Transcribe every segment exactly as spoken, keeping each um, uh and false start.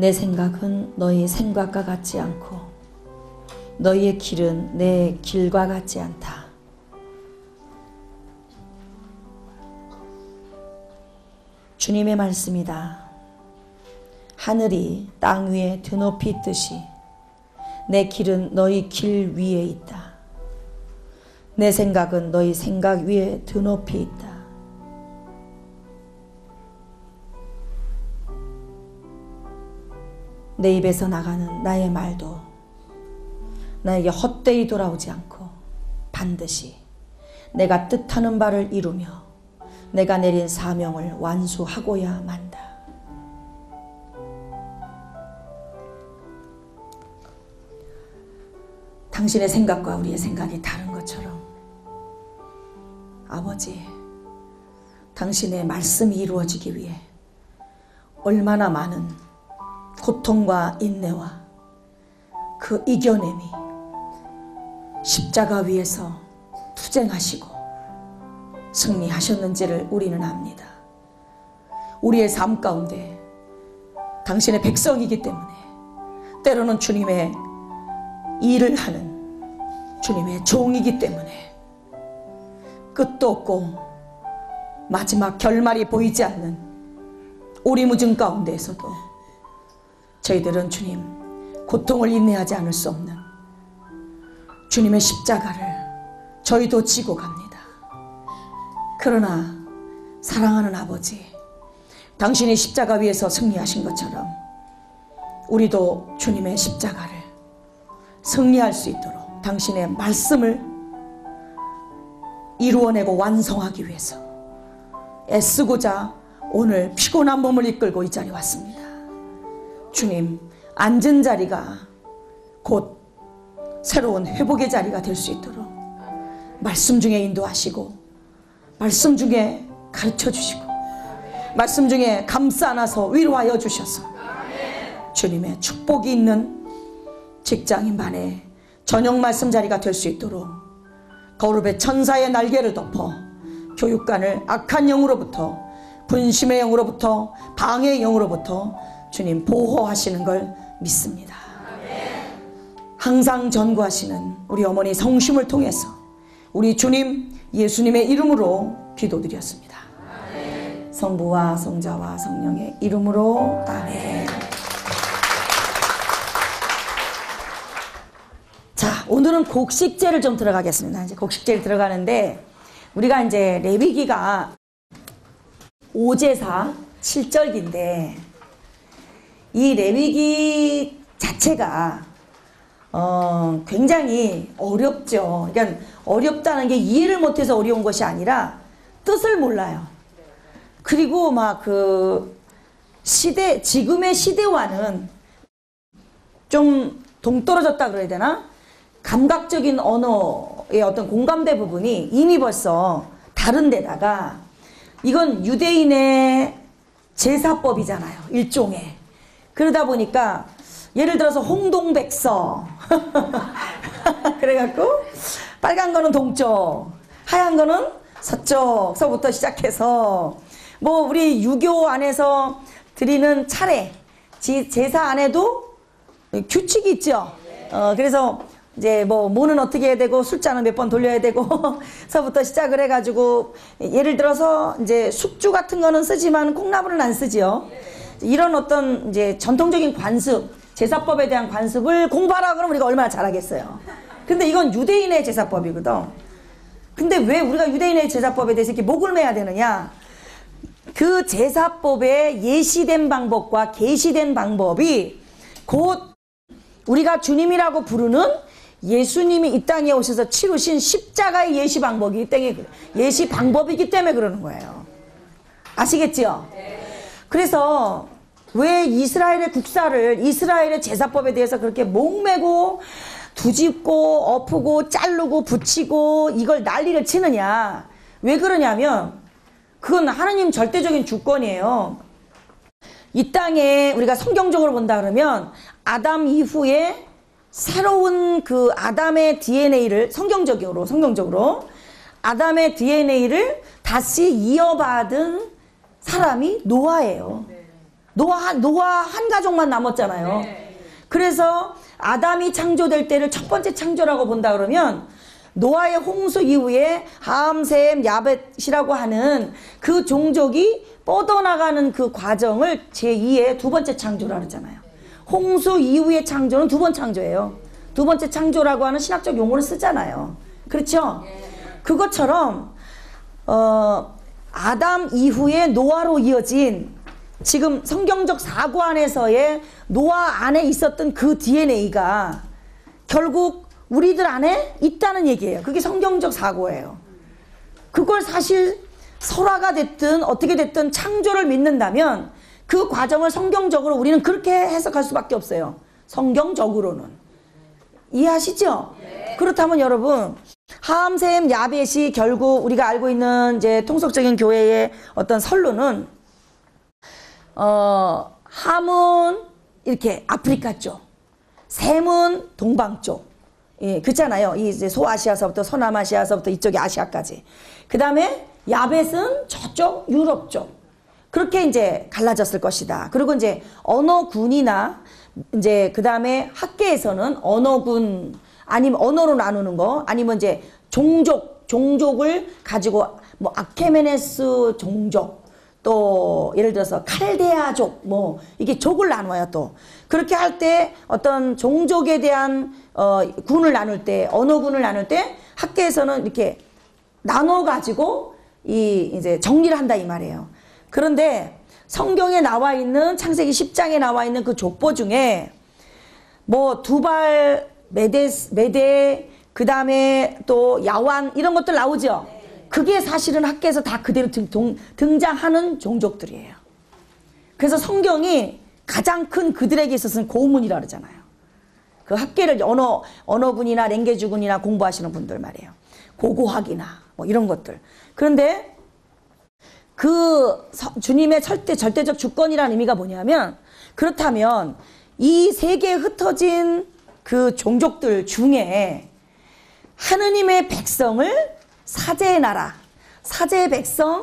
내 생각은 너희의 생각과 같지 않고 너희의 길은 내 길과 같지 않다. 주님의 말씀이다. 하늘이 땅 위에 드높이 있듯이 내 길은 너희 길 위에 있다. 내 생각은 너희 생각 위에 드높이 있다. 내 입에서 나가는 나의 말도 나에게 헛되이 돌아오지 않고 반드시 내가 뜻하는 바를 이루며 내가 내린 사명을 완수하고야 만다. 당신의 생각과 우리의 생각이 다른 것처럼 아버지, 당신의 말씀이 이루어지기 위해 얼마나 많은 고통과 인내와 그 이겨냄이 십자가 위에서 투쟁하시고 승리하셨는지를 우리는 압니다. 우리의 삶 가운데 당신의 백성이기 때문에 때로는 주님의 일을 하는 주님의 종이기 때문에 끝도 없고 마지막 결말이 보이지 않는 오리무중 가운데에서도 저희들은 주님, 고통을 인내하지 않을 수 없는 주님의 십자가를 저희도 지고 갑니다. 그러나 사랑하는 아버지, 당신이 십자가 위에서 승리하신 것처럼 우리도 주님의 십자가를 승리할 수 있도록 당신의 말씀을 이루어내고 완성하기 위해서 애쓰고자 오늘 피곤한 몸을 이끌고 이 자리에 왔습니다. 주님, 앉은 자리가 곧 새로운 회복의 자리가 될 수 있도록 말씀 중에 인도하시고 말씀 중에 가르쳐 주시고 말씀 중에 감싸 안아서 위로하여 주셔서 주님의 축복이 있는 직장인만의 저녁 말씀 자리가 될 수 있도록 거룩의 천사의 날개를 덮어 교육관을 악한 영으로부터 분심의 영으로부터 방해의 영으로부터 주님 보호하시는 걸 믿습니다. 항상 전구하시는 우리 어머니 성심을 통해서 우리 주님 예수님의 이름으로 기도드렸습니다. 성부와 성자와 성령의 이름으로 아멘. 자, 오늘은 곡식제를 좀 들어가겠습니다. 이제 곡식제를 들어가는데 우리가 이제 레위기가 오 제사 칠 절기인데 이 레위기 자체가 어 굉장히 어렵죠. 그러니까 어렵다는 게 이해를 못해서 어려운 것이 아니라 뜻을 몰라요. 그리고 막 그 시대, 지금의 시대와는 좀 동떨어졌다 그래야 되나? 감각적인 언어의 어떤 공감대 부분이 이미 벌써 다른 데다가 이건 유대인의 제사법이잖아요. 일종의. 그러다 보니까 예를 들어서 홍동백서 그래갖고 빨간 거는 동쪽, 하얀 거는 서쪽서부터 시작해서 뭐 우리 유교 안에서 드리는 차례, 제사 안에도 규칙이 있죠. 어 그래서 이제 뭐 뭐는 어떻게 해야 되고 술잔은 몇 번 돌려야 되고 서부터 시작을 해가지고 예를 들어서 이제 숙주 같은 거는 쓰지만 콩나물은 안 쓰지요. 이런 어떤 이제 전통적인 관습, 제사법에 대한 관습을 공부하라 그러면 우리가 얼마나 잘하겠어요. 근데 이건 유대인의 제사법이거든. 근데 왜 우리가 유대인의 제사법에 대해서 이렇게 목을 매야 되느냐? 그 제사법에 예시된 방법과 계시된 방법이 곧 우리가 주님이라고 부르는 예수님이 이 땅에 오셔서 치르신 십자가의 예시 방법이 이 땅에 예시 방법이기 때문에 그러는 거예요. 아시겠지요? 그래서 왜 이스라엘의 국사를 이스라엘의 제사법에 대해서 그렇게 목매고 두집고 엎고 자르고 붙이고 이걸 난리를 치느냐, 왜 그러냐면 그건 하나님 절대적인 주권이에요. 이 땅에 우리가 성경적으로 본다 그러면 아담 이후에 새로운 그 아담의 디엔에이를 성경적으로 성경적으로 아담의 디엔에이를 다시 이어받은 사람이 노아예요. 노아, 노아 한 가족만 남았잖아요. 그래서 아담이 창조될 때를 첫 번째 창조라고 본다 그러면 노아의 홍수 이후에 함샘, 야벳이라고 하는 그 종족이 뻗어나가는 그 과정을 제이의 두 번째 창조라고 했잖아요. 홍수 이후의 창조는 두 번 창조예요. 두 번째 창조라고 하는 신학적 용어를 쓰잖아요. 그렇죠? 그것처럼 어, 아담 이후에 노아로 이어진 지금 성경적 사고 안에서의 노아 안에 있었던 그 디엔에이가 결국 우리들 안에 있다는 얘기예요. 그게 성경적 사고예요. 그걸 사실 설화가 됐든 어떻게 됐든 창조를 믿는다면 그 과정을 성경적으로 우리는 그렇게 해석할 수밖에 없어요. 성경적으로는. 이해하시죠? 그렇다면 여러분, 함샘 야벳이 결국 우리가 알고 있는 이제 통속적인 교회의 어떤 선로는 어, 함은 이렇게 아프리카 쪽, 샘은 동방 쪽, 예, 그렇잖아요. 이 이제 소아시아서부터 서남아시아서부터 이쪽이 아시아까지. 그 다음에 야벳은 저쪽 유럽 쪽. 그렇게 이제 갈라졌을 것이다. 그리고 이제 언어군이나 이제 그 다음에 학계에서는 언어군 아니면 언어로 나누는 거 아니면 이제 종족, 종족을 가지고 뭐 아케메네스 종족. 또 예를 들어서 칼데아족 뭐 이게 족을 나눠요. 또 그렇게 할 때 어떤 종족에 대한 어, 군을 나눌 때 언어군을 나눌 때 학계에서는 이렇게 나눠 가지고 이 이제 정리를 한다 이 말이에요. 그런데 성경에 나와 있는 창세기 십 장에 나와 있는 그 족보 중에 뭐 두발 메데 메데 그 다음에 또 야완 이런 것들 나오죠. 그게 사실은 학계에서 다 그대로 등, 등장하는 종족들이에요. 그래서 성경이 가장 큰 그들에게 있어서는 고문이라 그러잖아요. 그 학계를 언어, 언어군이나 랭게주군이나 공부하시는 분들 말이에요. 고고학이나 뭐 이런 것들. 그런데 그 주님의 절대, 절대적 주권이라는 의미가 뭐냐면 그렇다면 이 세계에 흩어진 그 종족들 중에 하느님의 백성을 사제의 나라, 사제의 백성을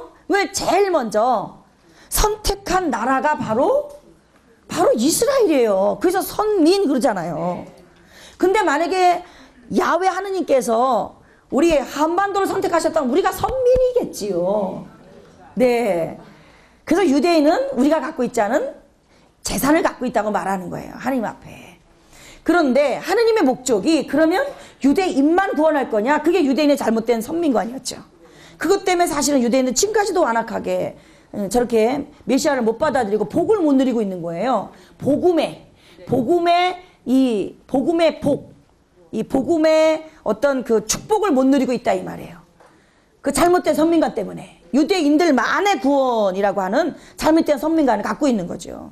제일 먼저 선택한 나라가 바로 바로 이스라엘이에요. 그래서 선민 그러잖아요. 근데 만약에 야훼 하느님께서 우리 한반도를 선택하셨다면 우리가 선민이겠지요. 네. 그래서 유대인은 우리가 갖고 있지 않은 재산을 갖고 있다고 말하는 거예요. 하느님 앞에. 그런데 하느님의 목적이 그러면 유대인만 구원할 거냐? 그게 유대인의 잘못된 선민관이었죠. 그것 때문에 사실은 유대인은 지금까지도 완악하게 저렇게 메시아를 못 받아들이고 복을 못 누리고 있는 거예요. 복음의, 복음의 이, 복음의 복, 이 복음의 어떤 그 축복을 못 누리고 있다 이 말이에요. 그 잘못된 선민관 때문에. 유대인들만의 구원이라고 하는 잘못된 선민관을 갖고 있는 거죠.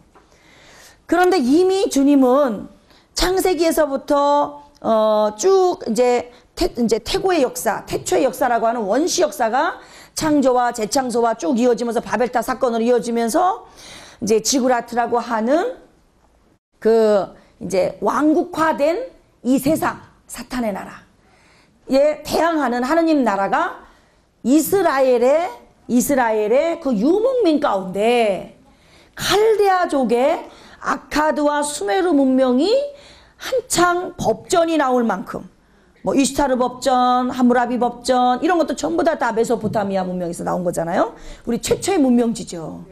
그런데 이미 주님은 창세기에서부터 어, 쭉 이제, 태, 이제 태고의 역사, 태초의 역사라고 하는 원시 역사가 창조와 재창조와 쭉 이어지면서 바벨탑 사건으로 이어지면서 이제 지구라트라고 하는 그 이제 왕국화된 이 세상, 사탄의 나라에 대항하는 하느님 나라가 이스라엘의 이스라엘의 그 유목민 가운데 칼데아족의 아카드와 수메르 문명이 한창 법전이 나올 만큼 뭐 이스타르 법전, 하무라비 법전 이런 것도 전부 다, 다 메소포타미아 문명에서 나온 거잖아요. 우리 최초의 문명지죠.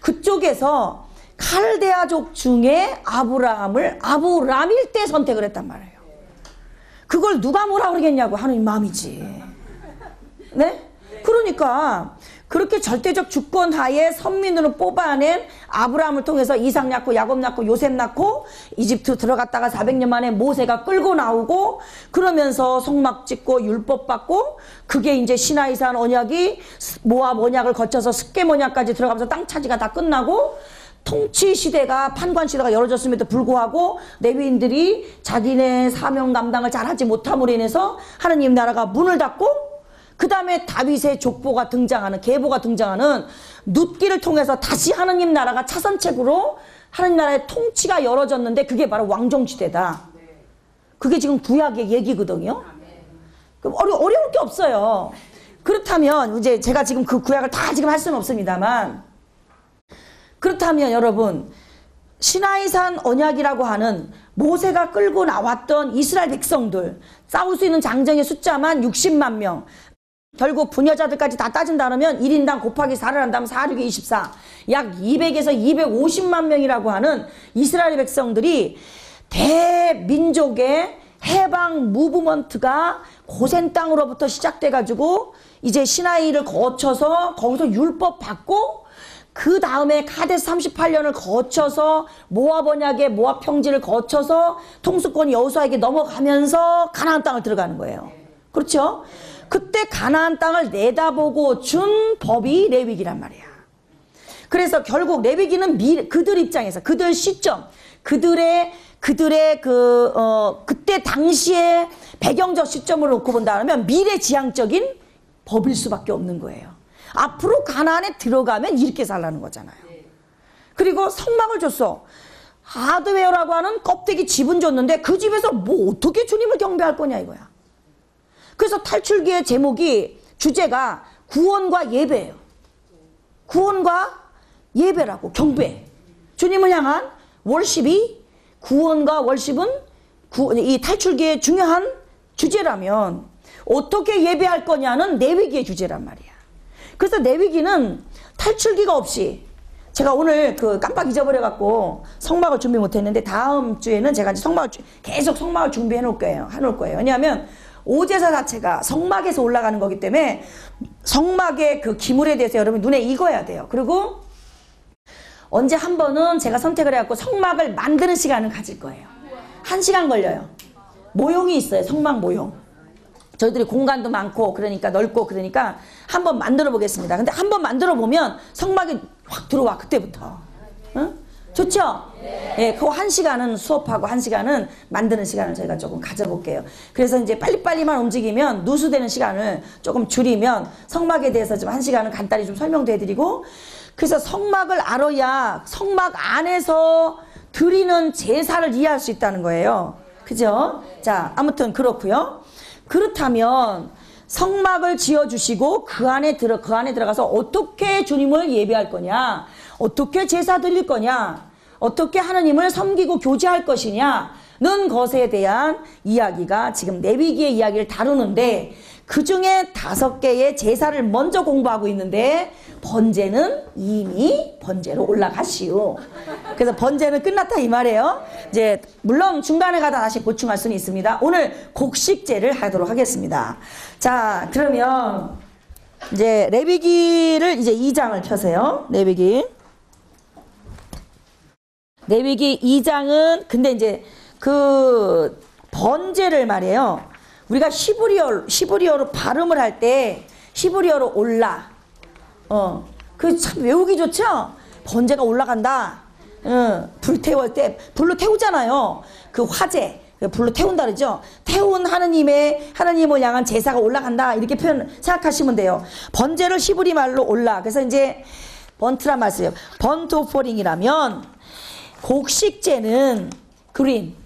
그쪽에서 칼데아족 중에 아브라함을 아브라함일 때 선택을 했단 말이에요. 그걸 누가 뭐라 그러겠냐고. 하느님 마음이지. 네? 그러니까 그렇게 절대적 주권 하에 선민으로 뽑아낸 아브라함을 통해서 이삭 낳고 야곱 낳고 요셉 낳고 이집트 들어갔다가 사백 년 만에 모세가 끌고 나오고, 그러면서 성막 짓고 율법 받고, 그게 이제 시나이산 언약이 모압 언약을 거쳐서 습계 언약까지 들어가면서 땅 차지가 다 끝나고, 통치 시대가, 판관 시대가 열어졌음에도 불구하고 레위인들이 자기네 사명 감당을 잘하지 못함으로 인해서 하느님 나라가 문을 닫고, 그 다음에 다윗의 족보가 등장하는, 계보가 등장하는 룻기를 통해서 다시 하느님 나라가 차선책으로 하느님 나라의 통치가 열어졌는데, 그게 바로 왕정시대다. 그게 지금 구약의 얘기거든요. 그럼 어려, 어려울 게 없어요. 그렇다면 이제 제가 지금 그 구약을 다 지금 할 수는 없습니다만, 그렇다면 여러분, 시나이산 언약이라고 하는 모세가 끌고 나왔던 이스라엘 백성들, 싸울 수 있는 장정의 숫자만 육십만 명, 결국 부녀자들까지 다 따진다 그러면 일 인당 곱하기 사를 한다면 사, 육, 이십사, 약 이백에서 이백오십만 명이라고 하는 이스라엘 백성들이 대민족의 해방 무브먼트가 고센 땅으로부터 시작돼가지고 이제 시나이를 거쳐서 거기서 율법 받고, 그 다음에 카데스 삼십팔 년을 거쳐서 모압 언약의 모압 평지를 거쳐서 통수권 여호수아에게 넘어가면서 가나안 땅을 들어가는 거예요. 그렇죠? 그때 가나안 땅을 내다보고 준 법이 레위기란 말이야. 그래서 결국 레위기는 미, 그들 입장에서, 그들 시점, 그들의 그들의 그 어, 그때 당시의 배경적 시점을 놓고 본다면 미래지향적인 법일 수밖에 없는 거예요. 앞으로 가나안에 들어가면 이렇게 살라는 거잖아요. 그리고 성막을 줬어. 하드웨어라고 하는 껍데기 집은 줬는데 그 집에서 뭐 어떻게 주님을 경배할 거냐 이거야. 그래서 탈출기의 제목이, 주제가 구원과 예배예요. 구원과 예배라고, 경배. 주님을 향한 월십이, 구원과 월십은 구, 이 탈출기의 중요한 주제라면 어떻게 예배할 거냐는 레위기의 주제란 말이야. 그래서 레위기는 탈출기가 없이, 제가 오늘 그 깜빡 잊어버려갖고 성막을 준비 못했는데 다음 주에는 제가 이제 성막을 계속 성막을 준비해 놓을 거예요. 해놓을 거예요. 왜냐하면 오제사 자체가 성막에서 올라가는 거기 때문에 성막의 그 기물에 대해서 여러분 눈에 익어야 돼요. 그리고 언제 한 번은 제가 선택을 해갖고 성막을 만드는 시간을 가질 거예요. 한 시간 걸려요. 모형이 있어요. 성막 모형. 저희들이 공간도 많고 그러니까 넓고 그러니까 한번 만들어 보겠습니다. 근데 한번 만들어 보면 성막이 확 들어와, 그때부터. 응? 좋죠? 네. 예, 그 한 시간은 수업하고 한 시간은 만드는 시간을 저희가 조금 가져볼게요. 그래서 이제 빨리빨리만 움직이면 누수되는 시간을 조금 줄이면 성막에 대해서 좀 한 시간은 간단히 좀 설명도 해드리고, 그래서 성막을 알아야 성막 안에서 드리는 제사를 이해할 수 있다는 거예요. 그죠? 자, 아무튼 그렇고요. 그렇다면 성막을 지어주시고 그 안에 들어, 그 안에 들어가서 어떻게 주님을 예배할 거냐, 어떻게 제사 드릴 거냐, 어떻게 하느님을 섬기고 교제할 것이냐는 것에 대한 이야기가 지금 레위기의 이야기를 다루는데, 그 중에 다섯 개의 제사를 먼저 공부하고 있는데 번제는 이미 번제로 올라가시오. 그래서 번제는 끝났다 이 말이에요. 이제 물론 중간에 가다 다시 보충할 수는 있습니다. 오늘 곡식제를 하도록 하겠습니다. 자, 그러면 이제 레위기를 이제 이 장을 펴세요. 레위기. 레위기 이 장은 근데 이제 그 번제를 말이에요. 우리가 히브리어 히브리어로 발음을 할 때 히브리어로 올라. 어. 그 참 외우기 좋죠? 번제가 올라간다. 어, 불 태울 때 불로 태우잖아요. 그 화재. 불로 태운다 그러죠. 태운 하느님의 하느님을 향한 제사가 올라간다. 이렇게 표현 생각하시면 돼요. 번제를 히브리 말로 올라. 그래서 이제 번트란 말 써요. 번트 오퍼링이라면 곡식제는 그린,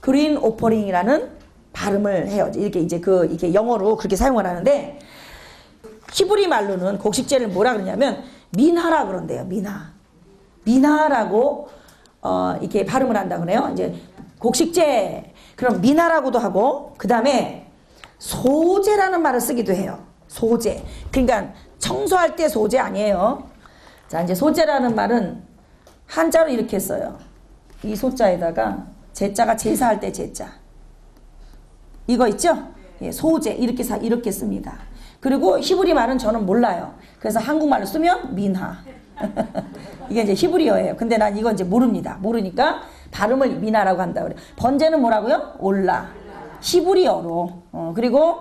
그린 오퍼링이라는 발음을 해요. 이렇게 이제 그, 이게 영어로 그렇게 사용을 하는데, 히브리 말로는 곡식제를 뭐라 그러냐면, 민하라 그런대요. 민하. 민하라고, 어, 이렇게 발음을 한다 그래요. 이제 곡식제. 그럼 민하라고도 하고, 그 다음에 소제라는 말을 쓰기도 해요. 소제. 그러니까 청소할 때 소제 아니에요. 자, 이제 소제라는 말은 한자로 이렇게 써요. 이 소자에다가 제자가 제사할 때 제자. 이거 있죠? 예, 소제 이렇게 사 이렇게 씁니다. 그리고 히브리 말은 저는 몰라요. 그래서 한국말로 쓰면 민하. 이게 이제 히브리어예요. 근데 난 이건 이제 모릅니다. 모르니까 발음을 미나라고 한다 그래. 번제는 뭐라고요? 올라. 히브리어로. 어, 그리고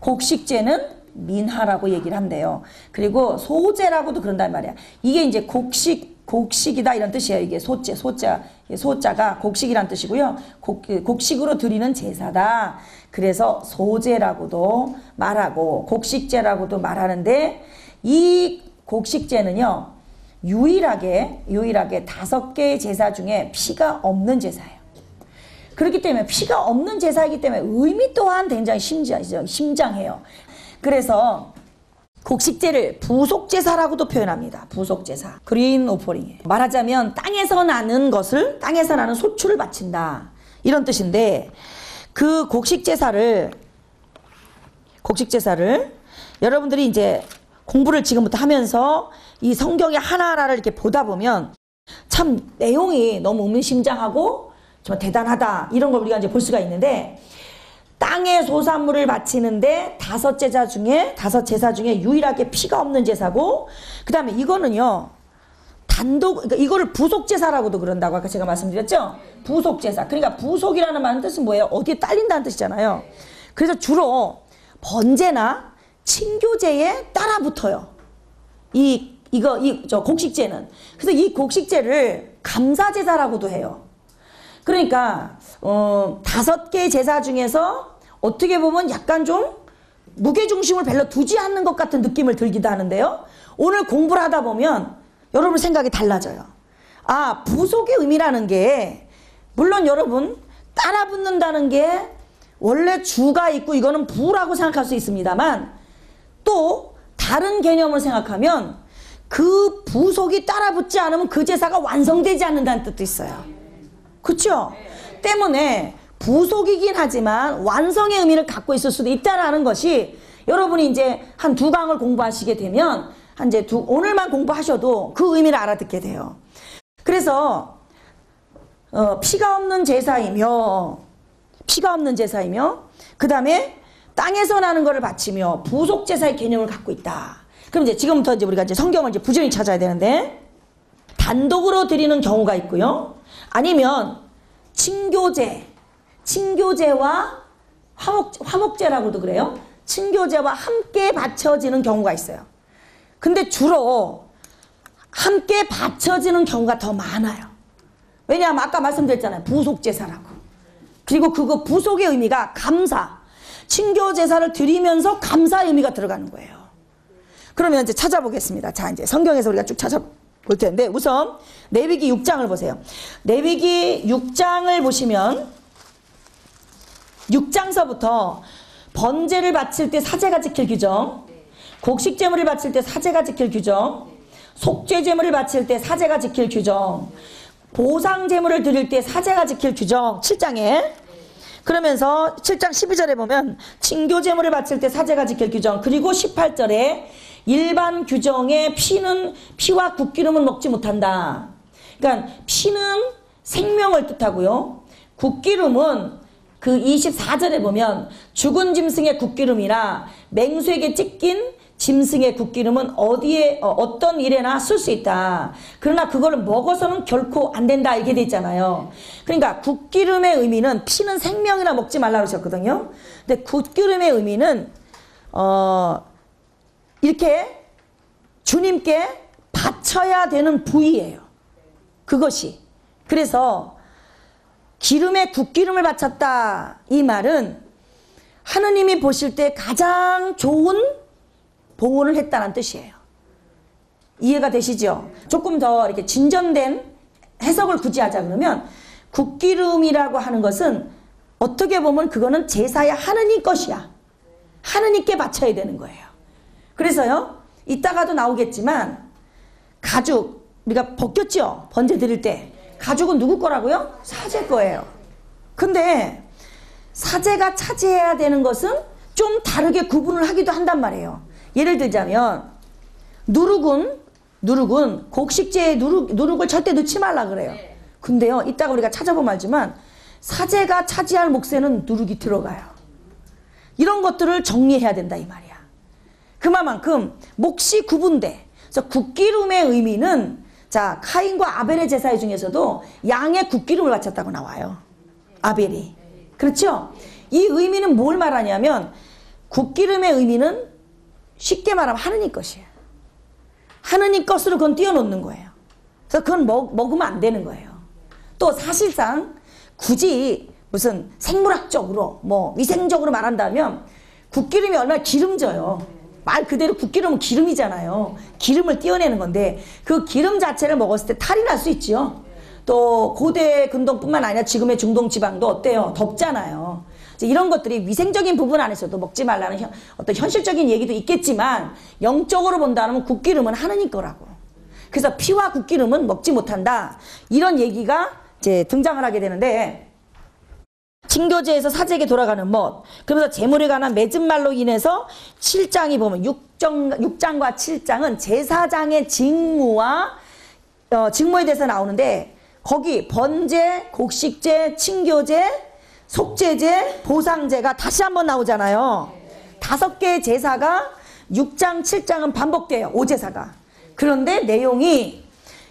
곡식제는 민하라고 얘기를 한대요. 그리고 소제라고도 그런단 말이야. 이게 이제 곡식, 곡식이다 이런 뜻이에요. 이게 소제, 소자, 소자가 곡식이란 뜻이고요. 곡, 곡식으로 드리는 제사다. 그래서 소제라고도 말하고 곡식제라고도 말하는데 이 곡식제는요, 유일하게, 유일하게 다섯 개의 제사 중에 피가 없는 제사예요. 그렇기 때문에 피가 없는 제사이기 때문에 의미 또한 굉장히 심장, 심장해요. 그래서 곡식제를 부속제사라고도 표현합니다. 부속제사. 그린 오퍼링이에요. 말하자면 땅에서 나는 것을, 땅에서 나는 소출을 바친다. 이런 뜻인데 그 곡식제사를, 곡식제사를 여러분들이 이제 공부를 지금부터 하면서 이 성경의 하나하나를 이렇게 보다 보면 참 내용이 너무 의미심장하고 정말 대단하다 이런 걸 우리가 이제 볼 수가 있는데 땅의 소산물을 바치는데 다섯 제사 중에 다섯 제사 중에 유일하게 피가 없는 제사고 그 다음에 이거는요 단독 그러니까 이거를 부속 제사라고도 그런다고 아까 제가 말씀드렸죠. 부속 제사 그러니까 부속이라는 말은 뜻은 뭐예요? 어디에 딸린다는 뜻이잖아요. 그래서 주로 번제나 친교제에 따라 붙어요. 이 이거 이 저 곡식제는 그래서 이 곡식제를 감사 제사라고도 해요. 그러니까 어, 다섯 개의 제사 중에서 어떻게 보면 약간 좀 무게중심을 별로 두지 않는 것 같은 느낌을 들기도 하는데요. 오늘 공부를 하다 보면 여러분 생각이 달라져요. 아, 부속의 의미라는 게 물론 여러분 따라 붙는다는 게 원래 주가 있고 이거는 부라고 생각할 수 있습니다만 또 다른 개념을 생각하면 그 부속이 따라 붙지 않으면 그 제사가 완성되지 않는다는 뜻도 있어요. 그렇죠? 때문에 부속이긴 하지만 완성의 의미를 갖고 있을 수도 있다라는 것이 여러분이 이제 한 두 강을 공부하시게 되면 한 이제 두, 오늘만 공부하셔도 그 의미를 알아듣게 돼요. 그래서 어, 피가 없는 제사이며 피가 없는 제사이며 그 다음에 땅에서 나는 것을 바치며 부속 제사의 개념을 갖고 있다. 그럼 이제 지금부터 이제 우리가 이제 성경을 이제 부지런히 찾아야 되는데 단독으로 드리는 경우가 있고요. 아니면 친교제, 친교제와 화목, 화목제라고도 그래요. 친교제와 함께 바쳐지는 경우가 있어요. 근데 주로 함께 바쳐지는 경우가 더 많아요. 왜냐하면 아까 말씀드렸잖아요. 부속제사라고. 그리고 그거 부속의 의미가 감사, 친교제사를 드리면서 감사의 의미가 들어가는 거예요. 그러면 이제 찾아보겠습니다. 자, 이제 성경에서 우리가 쭉 찾아보겠습니다. 볼 텐데 우선 레위기 육 장을 보세요. 레위기 육 장을 보시면 육 장서부터 번제를 바칠 때 사제가 지킬 규정, 곡식 제물을 바칠 때 사제가 지킬 규정, 속죄 제물을 바칠 때 사제가 지킬 규정, 보상 제물을 드릴 때 사제가 지킬 규정 칠 장에 그러면서 칠 장 십이 절에 보면 친교 제물을 바칠 때 사제가 지킬 규정 그리고 십팔 절에 일반 규정에 피는 피와 국기름은 먹지 못한다. 그러니까 피는 생명을 뜻하고요. 국기름은 그 이십사 절에 보면 죽은 짐승의 국기름이나 맹수에게 찢긴 짐승의 국기름은 어디에 어, 어떤 일에나 쓸 수 있다. 그러나 그걸 먹어서는 결코 안 된다 이렇게 돼 있잖아요. 그러니까 국기름의 의미는 피는 생명이나 먹지 말라 그러셨거든요. 근데 국기름의 의미는 어. 이렇게 주님께 바쳐야 되는 부위예요. 그것이. 그래서 기름에 국기름을 바쳤다. 이 말은 하느님이 보실 때 가장 좋은 봉헌을 했다는 뜻이에요. 이해가 되시죠? 조금 더 이렇게 진전된 해석을 굳이 하자 그러면 국기름이라고 하는 것은 어떻게 보면 그거는 제사의 하느님 것이야. 하느님께 바쳐야 되는 거예요. 그래서요, 이따가도 나오겠지만, 가죽, 우리가 벗겼죠? 번제 드릴 때. 가죽은 누구 거라고요? 사제 거예요. 근데, 사제가 차지해야 되는 것은 좀 다르게 구분을 하기도 한단 말이에요. 예를 들자면, 누룩은, 누룩은, 곡식제에 누룩, 누룩을 절대 넣지 말라 그래요. 근데요, 이따가 우리가 찾아보면 알지만, 사제가 차지할 몫에는 누룩이 들어가요. 이런 것들을 정리해야 된다, 이 말이에요. 그만큼 몫이 구분돼. 그래서 굿기름의 의미는, 자, 카인과 아벨의 제사 중에서도 양의 굿기름을 바쳤다고 나와요. 아벨이. 그렇죠? 이 의미는 뭘 말하냐면, 굿기름의 의미는 쉽게 말하면 하느님 것이에요. 하느님 것으로 그건 띄워놓는 거예요. 그래서 그건 먹, 먹으면 안 되는 거예요. 또 사실상 굳이 무슨 생물학적으로 뭐 위생적으로 말한다면 굿기름이 얼마나 기름져요. 말 그대로 굿기름은 기름이잖아요. 기름을 띄어내는 건데 그 기름 자체를 먹었을 때 탈이 날 수 있죠. 또 고대 근동뿐만 아니라 지금의 중동지방도 어때요? 덥잖아요. 이런 것들이 위생적인 부분 안에서도 먹지 말라는 현, 어떤 현실적인 얘기도 있겠지만 영적으로 본다면 굿기름은 하느님 거라고. 그래서 피와 굿기름은 먹지 못한다. 이런 얘기가 이제 등장을 하게 되는데, 징교제에서 사제에게 돌아가는 멋. 그러면서 재물에 관한 맺은 말로 인해서 칠 장이 보면 육 장, 육 장과 칠 장은 제사장의 직무와 어, 직무에 대해서 나오는데 거기 번제, 곡식제, 징교제, 속죄제, 보상제가 다시 한번 나오잖아요. 다섯 개의 제사가 육 장, 칠 장은 반복돼요. 오 제사가. 그런데 내용이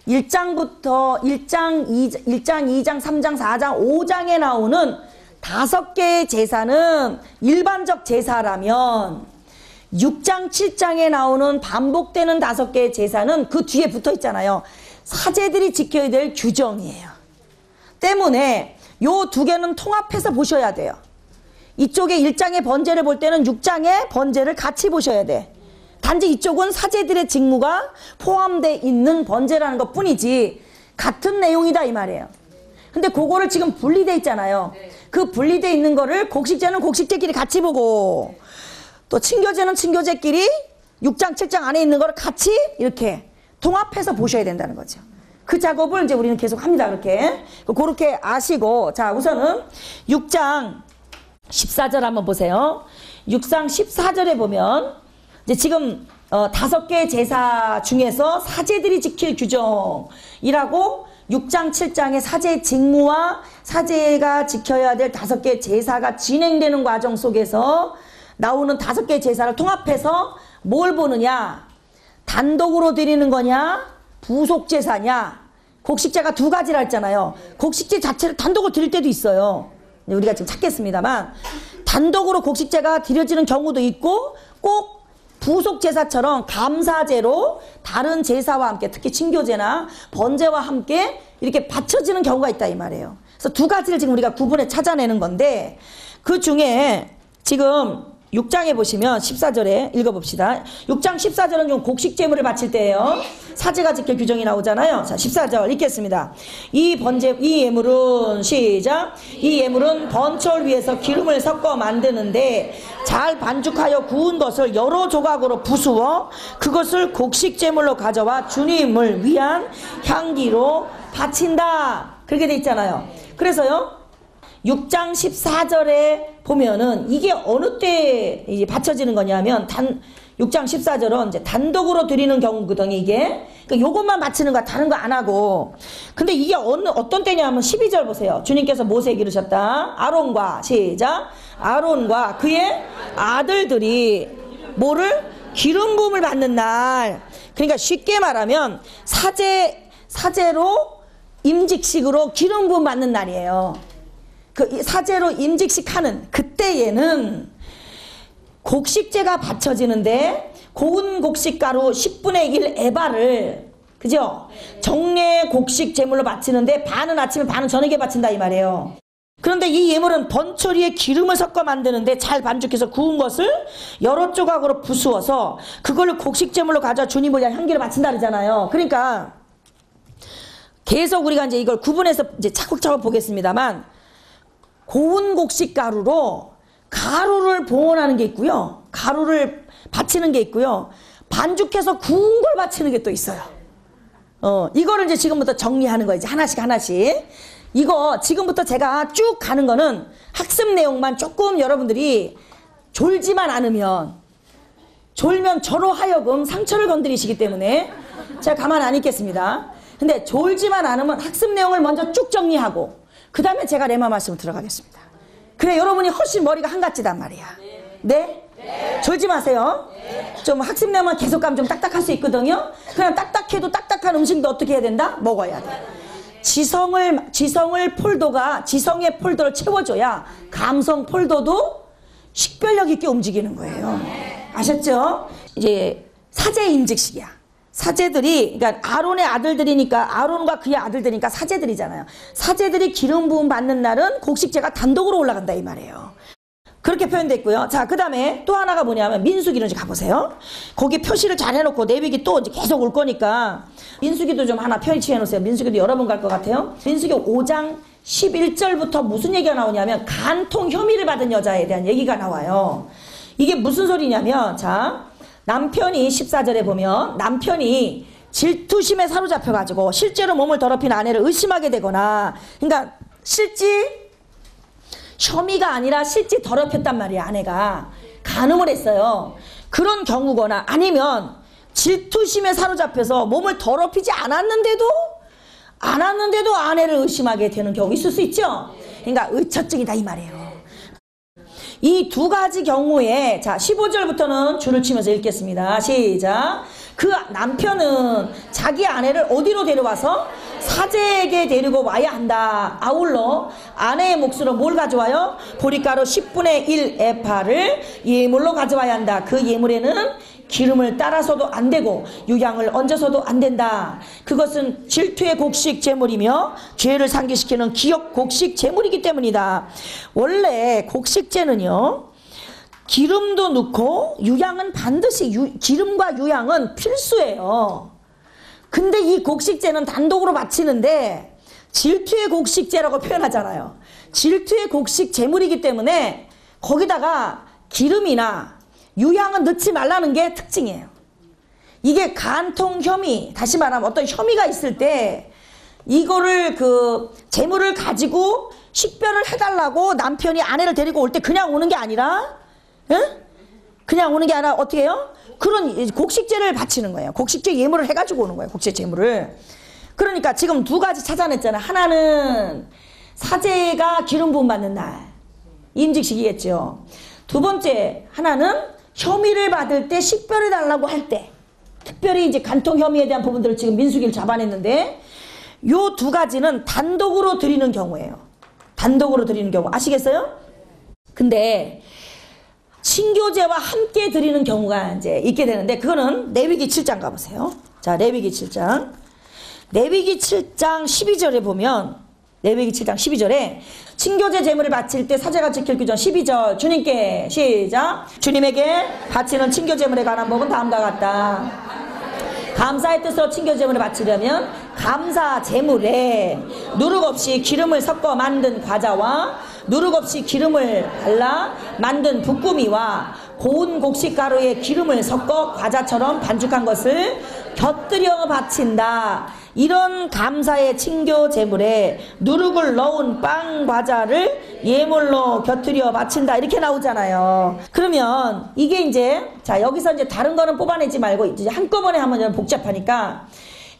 일 장부터 일 장, 이 장, 이 장, 삼 장, 사 장, 오 장에 나오는 다섯 개의 제사는 일반적 제사라면 육 장, 칠 장에 나오는 반복되는 다섯 개의 제사는 그 뒤에 붙어 있잖아요. 사제들이 지켜야 될 규정이에요. 때문에 요 두 개는 통합해서 보셔야 돼요. 이쪽에 일 장의 번제를 볼 때는 육 장의 번제를 같이 보셔야 돼. 단지 이쪽은 사제들의 직무가 포함되어 있는 번제라는 것 뿐이지 같은 내용이다 이 말이에요. 근데 그거를 지금 분리되어 있잖아요. 그 분리되어 있는 거를 곡식제는 곡식제끼리 같이 보고 또 친교제는 친교제끼리 육 장, 칠 장 안에 있는 거를 같이 이렇게 통합해서 보셔야 된다는 거죠. 그 작업을 이제 우리는 계속 합니다. 그렇게. 그렇게 아시고, 자, 우선은 육 장 십사 절 한번 보세요. 육 장 십사 절에 보면 이제 지금 어, 다섯 개의 제사 중에서 사제들이 지킬 규정이라고 육 장, 칠 장의 사제의 직무와 사제가 지켜야 될 다섯 개의 제사가 진행되는 과정 속에서 나오는 다섯 개의 제사를 통합해서 뭘 보느냐? 단독으로 드리는 거냐? 부속 제사냐? 곡식제가 두 가지라 했잖아요. 곡식제 자체를 단독으로 드릴 때도 있어요. 우리가 지금 찾겠습니다만 단독으로 곡식제가 드려지는 경우도 있고 꼭 부속 제사처럼 감사제로 다른 제사와 함께, 특히 친교제나 번제와 함께 이렇게 바쳐지는 경우가 있다 이 말이에요. 그래서 두 가지를 지금 우리가 구분해 찾아내는 건데 그 중에 지금 육 장에 보시면 십사 절에 읽어봅시다. 육 장 십사 절은 좀 곡식 제물을 바칠 때예요. 사제가 지킬 규정이 나오잖아요. 자, 십사 절 읽겠습니다. 이 번제, 이 예물은 시작. 이 예물은 번철 위에서 기름을 섞어 만드는데 잘 반죽하여 구운 것을 여러 조각으로 부수어 그것을 곡식 제물로 가져와 주님을 위한 향기로 바친다. 그렇게 돼 있잖아요. 그래서요. 육 장 십사 절에 보면은 이게 어느 때 이제 받쳐지는 거냐면 단 육 장 십사 절은 이제 단독으로 드리는 경우거든요, 이게. 그러니까 요것만 바치는 거야. 다른 거 안 하고. 근데 이게 어느 어떤 때냐면 십이 절 보세요. 주님께서 모세에게 이르셨다. 아론과 시작. 아론과 그의 아들들이 뭐를 기름 부음을 받는 날. 그러니까 쉽게 말하면 사제 사제로 임직식으로 기름 부음 받는 날이에요. 그 사제로 임직식하는 그때에는 곡식제가 바쳐지는데 고운 곡식가루 십분의 일 에바를, 그죠? 정례 곡식 제물로 바치는데 반은 아침에 반은 저녁에 바친다 이 말이에요. 그런데 이 예물은 번초리에 기름을 섞어 만드는데 잘 반죽해서 구운 것을 여러 조각으로 부수어서 그걸 곡식 제물로 가져 주님을 위한 향기를 바친다 그러잖아요. 그러니까 계속 우리가 이제 이걸 구분해서 이제 차곡차곡 보겠습니다만. 고운 곡식 가루로 가루를 봉헌하는 게 있고요. 가루를 바치는 게 있고요. 반죽해서 구운 걸 바치는 게 또 있어요. 어, 이거를 이제 지금부터 정리하는 거예요. 이제 하나씩 하나씩. 이거 지금부터 제가 쭉 가는 거는 학습 내용만 조금 여러분들이 졸지만 않으면, 졸면 저로 하여금 상처를 건드리시기 때문에 제가 가만 안 있겠습니다. 근데 졸지만 않으면 학습 내용을 먼저 쭉 정리하고 그 다음에 제가 레마 말씀을 들어가겠습니다. 그래, 여러분이 훨씬 머리가 한가지단 말이야. 네? 네. 네. 졸지 마세요. 네. 좀 학습량만 계속 가면 좀 딱딱할 수 있거든요. 그냥 딱딱해도 딱딱한 음식도 어떻게 해야 된다? 먹어야 돼. 지성을, 지성을 폴더가, 지성의 폴더를 채워줘야 감성 폴더도 식별력 있게 움직이는 거예요. 아셨죠? 이제 사제 인직식이야. 사제들이, 그러니까 아론의 아들들이니까, 아론과 그의 아들들이니까 사제들이잖아요. 사제들이 기름 부음 받는 날은 곡식제가 단독으로 올라간다, 이 말이에요. 그렇게 표현됐고요. 자, 그 다음에 또 하나가 뭐냐면 민수기론지 가보세요. 거기 표시를 잘 해놓고 레위기 또 이제 계속 올 거니까 민수기도 좀 하나 표시해놓으세요. 민수기도 여러 번 갈 것 같아요. 민수기 오 장 십일 절부터 무슨 얘기가 나오냐면 간통 혐의를 받은 여자에 대한 얘기가 나와요. 이게 무슨 소리냐면, 자, 남편이 십사 절에 보면 남편이 질투심에 사로잡혀가지고 실제로 몸을 더럽힌 아내를 의심하게 되거나, 그러니까 실지 혐의가 아니라 실제 더럽혔단 말이에요. 아내가 간음을 했어요. 그런 경우거나 아니면 질투심에 사로잡혀서 몸을 더럽히지 않았는데도 않았는데도 아내를 의심하게 되는 경우 있을 수 있죠. 그러니까 의처증이다, 이 말이에요. 이 두 가지 경우에, 자, 십오 절부터는 줄을 치면서 읽겠습니다. 시작. 그 남편은 자기 아내를 어디로 데려와서? 사제에게 데리고 와야 한다. 아울러 아내의 몫으로 뭘 가져와요? 보리가루 십분의 일 에파를 예물로 가져와야 한다. 그 예물에는 기름을 따라서도 안 되고 유향을 얹어서도 안 된다. 그것은 질투의 곡식 제물이며 죄를 상기시키는 기억 곡식 제물이기 때문이다. 원래 곡식제는요, 기름도 넣고 유향은 반드시 유, 기름과 유향은 필수예요. 근데 이 곡식제는 단독으로 바치는데 질투의 곡식제라고 표현하잖아요. 질투의 곡식 제물이기 때문에 거기다가 기름이나 유향은 넣지 말라는 게 특징이에요. 이게 간통 혐의, 다시 말하면 어떤 혐의가 있을 때 이거를 그 제물을 가지고 식별을 해달라고 남편이 아내를 데리고 올 때 그냥 오는 게 아니라, 응? 그냥 오는 게 아니라 어떻게 해요? 그런 곡식제를 바치는 거예요. 곡식제 예물을 해가지고 오는 거예요. 곡식제 예물을. 그러니까 지금 두 가지 찾아냈잖아요. 하나는 사제가 기름 부음 받는 날, 임직식이겠죠. 두 번째 하나는 혐의를 받을 때 식별해 달라고 할 때, 특별히 이제 간통 혐의에 대한 부분들을 지금 민수기를 잡아냈는데, 요 두 가지는 단독으로 드리는 경우예요. 단독으로 드리는 경우 아시겠어요? 근데 친교제와 함께 드리는 경우가 이제 있게 되는데, 그거는 레위기 칠 장 가보세요. 자, 레위기 칠 장. 레위기 칠 장 십이 절에 보면, 레위기 칠 장 십이 절에 친교제 제물을 바칠 때 사제가 지킬 규정 십이 절. 주님께, 시작. 주님에게 바치는 친교제 물에 관한 법은 다음과 같다. 감사의 뜻으로 친교제 제물을 바치려면 감사 제물에 누룩 없이 기름을 섞어 만든 과자와 누룩 없이 기름을 발라 만든 북구미와 고운 곡식 가루에 기름을 섞어 과자처럼 반죽한 것을 곁들여 바친다. 이런 감사의 친교 제물에 누룩을 넣은 빵 과자를 예물로 곁들여 바친다. 이렇게 나오잖아요. 그러면 이게 이제, 자, 여기서 이제 다른 거는 뽑아내지 말고 이제 한꺼번에 하면 복잡하니까,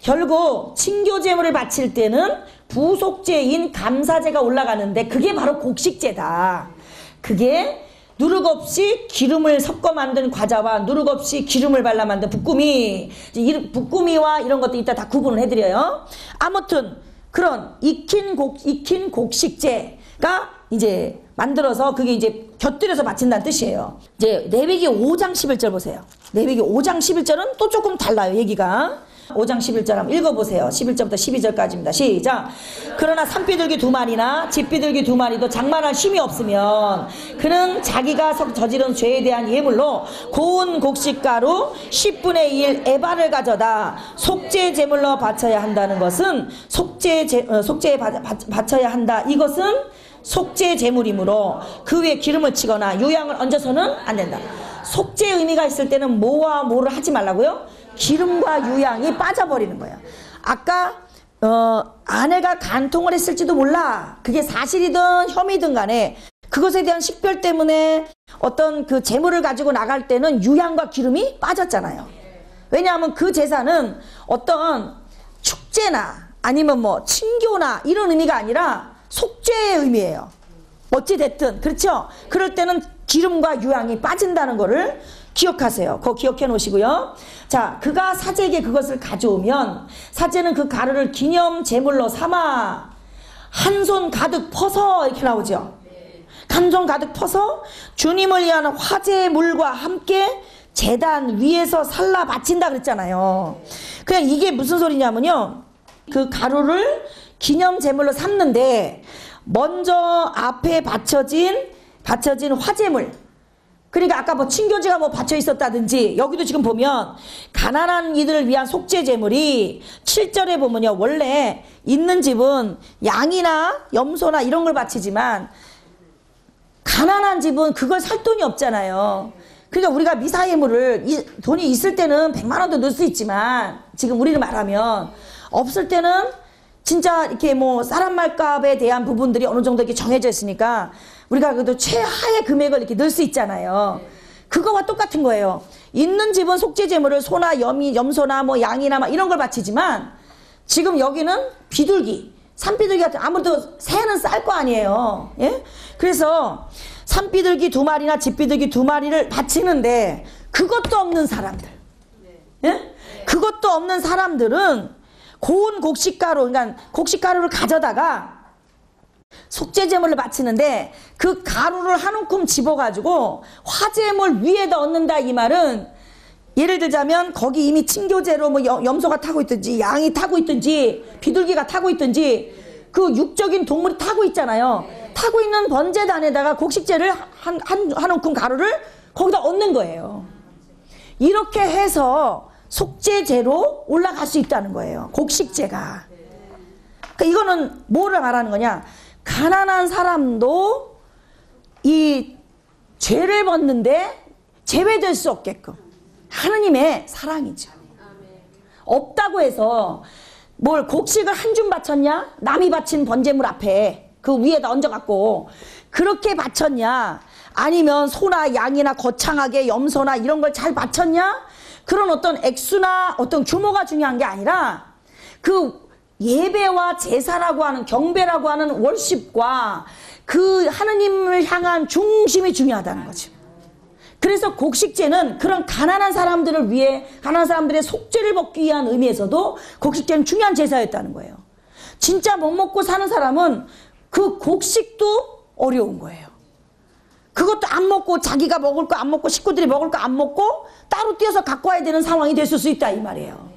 결국 친교 제물을 바칠 때는 부속제인 감사제가 올라가는데 그게 바로 곡식제다. 그게 누룩 없이 기름을 섞어 만든 과자와 누룩 없이 기름을 발라 만든 북구미, 북구미와 이런 것도 이따 다 구분을 해드려요. 아무튼 그런 익힌 곡, 익힌 곡식제가 이제 만들어서 그게 이제 곁들여서 바친다는 뜻이에요. 이제 레위기 오 장 십일 절 보세요. 레위기 오 장 십일 절은 또 조금 달라요, 얘기가. 오 장 십일 절 한번 읽어보세요. 십일 절부터 십이 절까지입니다. 시작. 그러나 산비둘기 두 마리나 집비둘기 두 마리도 장만할 힘이 없으면 그는 자기가 저지른 죄에 대한 예물로 고운 곡식가루 십분의 일 에바를 가져다 속죄 제물로 바쳐야 한다는 것은 속죄 제, 속죄에 바, 바, 바쳐야 한다. 이것은 속죄 제물이므로 그 위에 기름을 치거나 유향을 얹어서는 안 된다. 속죄의 의미가 있을 때는 뭐와 뭐를 하지 말라고요? 기름과 유향이 빠져버리는 거예요. 아까 어, 아내가 간통을 했을지도 몰라. 그게 사실이든 혐의든 간에 그것에 대한 식별 때문에 어떤 그 재물을 가지고 나갈 때는 유향과 기름이 빠졌잖아요. 왜냐하면 그 제사는 어떤 축제나 아니면 뭐 친교나 이런 의미가 아니라 속죄의 의미예요. 어찌 됐든. 그렇죠? 그럴 때는 기름과 유향이 빠진다는 거를 기억하세요. 그거 기억해 놓으시고요. 자, 그가 사제에게 그것을 가져오면 사제는 그 가루를 기념 제물로 삼아 한 손 가득 퍼서 이렇게 나오죠. 한 손 가득 퍼서 주님을 위한 화제의 물과 함께 제단 위에서 살라 바친다 그랬잖아요. 그냥 이게 무슨 소리냐면요, 그 가루를 기념 제물로 삼는데 먼저 앞에 받쳐진 받쳐진 화제물, 그러니까 아까 뭐 친교지가 뭐 받쳐 있었다든지, 여기도 지금 보면 가난한 이들을 위한 속죄 제물이 칠 절에 보면요, 원래 있는 집은 양이나 염소나 이런 걸 바치지만 가난한 집은 그걸 살 돈이 없잖아요. 그러니까 우리가 미사 예물을, 돈이 있을 때는 백만 원도 넣을 수 있지만, 지금 우리를 말하면 없을 때는 진짜 이렇게 뭐 쌀한말값에 대한 부분들이 어느 정도 이렇게 정해져 있으니까 우리가 그래도 최하의 금액을 이렇게 넣을 수 있잖아요. 그거와 똑같은 거예요. 있는 집은 속죄 제물을 소나 염이, 염소나 뭐 양이나 막 이런 걸 바치지만, 지금 여기는 비둘기, 산비둘기 같은, 아무래도 새는 쌀 거 아니에요. 예? 그래서 산비둘기 두 마리나 집비둘기 두 마리를 바치는데 그것도 없는 사람들, 예? 그것도 없는 사람들은 고운 곡식가루, 그러니까 곡식가루를 가져다가 속죄제물로 바치는데 그 가루를 한 움큼 집어가지고 화제물 위에다 얹는다. 이 말은 예를 들자면 거기 이미 친교제로 뭐 염소가 타고 있든지 양이 타고 있든지 비둘기가 타고 있든지 그 육적인 동물이 타고 있잖아요. 타고 있는 번제단에다가 곡식제를 한, 한, 한 움큼 가루를 거기다 얹는 거예요. 이렇게 해서 속죄제로 올라갈 수 있다는 거예요, 곡식제가. 그러니까 이거는 뭐를 말하는 거냐, 가난한 사람도 이 죄를 벗는데 제외될 수 없게끔 하느님의 사랑이죠. 없다고 해서 뭘 곡식을 한 줌 바쳤냐, 남이 바친 번제물 앞에 그 위에다 얹어갖고 그렇게 바쳤냐, 아니면 소나 양이나 거창하게 염소나 이런 걸 잘 바쳤냐, 그런 어떤 액수나 어떤 규모가 중요한 게 아니라 그 예배와 제사라고 하는, 경배라고 하는 월십과 그 하느님을 향한 중심이 중요하다는 거죠. 그래서 곡식제는 그런 가난한 사람들을 위해, 가난한 사람들의 속죄를 벗기 위한 의미에서도 곡식제는 중요한 제사였다는 거예요. 진짜 못 먹고 사는 사람은 그 곡식도 어려운 거예요. 그것도 안 먹고, 자기가 먹을 거 안 먹고, 식구들이 먹을 거 안 먹고 따로 뛰어서 갖고 와야 되는 상황이 됐을 수 있다, 이 말이에요.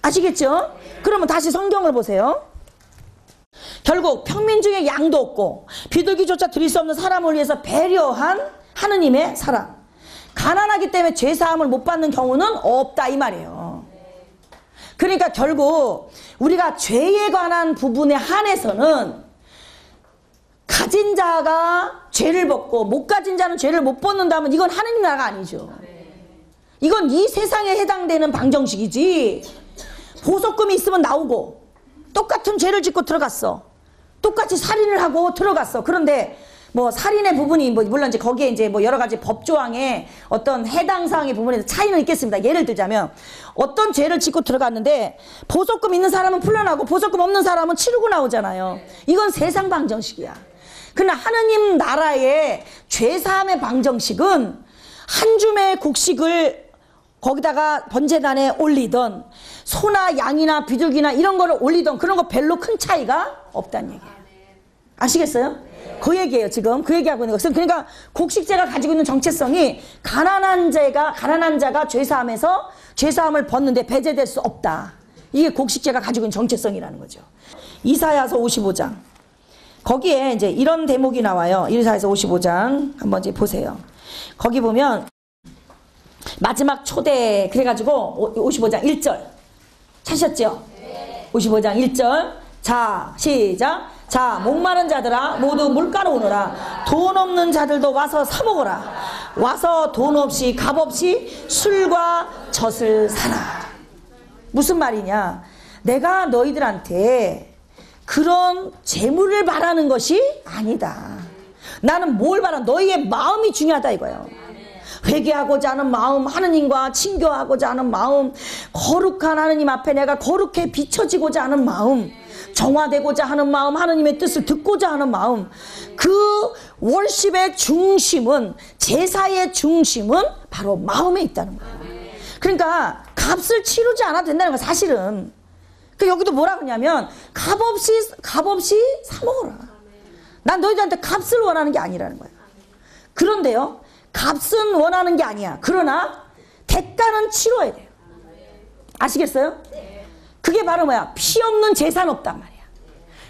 아시겠죠? 그러면 다시 성경을 보세요. 결국 평민 중에 양도 없고 비둘기조차 드릴 수 없는 사람을 위해서 배려한 하느님의 사랑, 가난하기 때문에 죄사함을 못 받는 경우는 없다, 이 말이에요. 그러니까 결국 우리가 죄에 관한 부분에 한해서는 가진 자가 죄를 벗고 못 가진 자는 죄를 못 벗는다면 이건 하느님 나라가 아니죠. 이건 이 세상에 해당되는 방정식이지, 보석금이 있으면 나오고, 똑같은 죄를 짓고 들어갔어, 똑같이 살인을 하고 들어갔어. 그런데 뭐 살인의 부분이 뭐 물론 이제 거기에 이제 뭐 여러 가지 법조항의 어떤 해당 사항의 부분에서 차이는 있겠습니다. 예를 들자면 어떤 죄를 짓고 들어갔는데 보석금 있는 사람은 풀려나고 보석금 없는 사람은 치르고 나오잖아요. 이건 세상 방정식이야. 그러나 하느님 나라의 죄사함의 방정식은 한 줌의 곡식을 거기다가 번제단에 올리던, 소나 양이나 비둘기나 이런 거를 올리던, 그런 거 별로 큰 차이가 없다는 얘기예요. 아시겠어요? 그 얘기예요, 지금 그 얘기하고 있는 것은. 그러니까 곡식제가 가지고 있는 정체성이 가난한 자가, 가난한 자가 죄사함에서 죄사함을 벗는데 배제될 수 없다, 이게 곡식제가 가지고 있는 정체성이라는 거죠. 이사야서 오십오 장, 거기에 이제 이런 대목이 나와요. 이사야서 오십오 장 한번 이제 보세요. 거기 보면 마지막 초대, 그래가지고 오십오 장 일 절 찾으셨죠? 오십오 장 일 절. 자, 시작. 자, 목마른 자들아 모두 물가로 오너라. 돈 없는 자들도 와서 사 먹어라. 와서 돈 없이 값 없이 술과 젖을 사라. 무슨 말이냐, 내가 너희들한테 그런 재물을 바라는 것이 아니다. 나는 뭘 바라, 너희의 마음이 중요하다 이거예요. 회개하고자 하는 마음, 하느님과 친교하고자 하는 마음, 거룩한 하느님 앞에 내가 거룩해 비춰지고자 하는 마음, 정화되고자 하는 마음, 하느님의 뜻을 듣고자 하는 마음, 그 월십의 중심은, 제사의 중심은 바로 마음에 있다는 거예요. 그러니까 값을 치르지 않아도 된다는 거예요, 사실은. 그 여기도 뭐라 그러냐면 값 없이, 값 없이 사 먹어라. 난 너희들한테 값을 원하는 게 아니라는 거예요. 그런데요, 값은 원하는 게 아니야. 그러나 대가는 치러야 돼요. 아시겠어요? 그게 바로 뭐야? 피 없는 제사는 없단 말이야.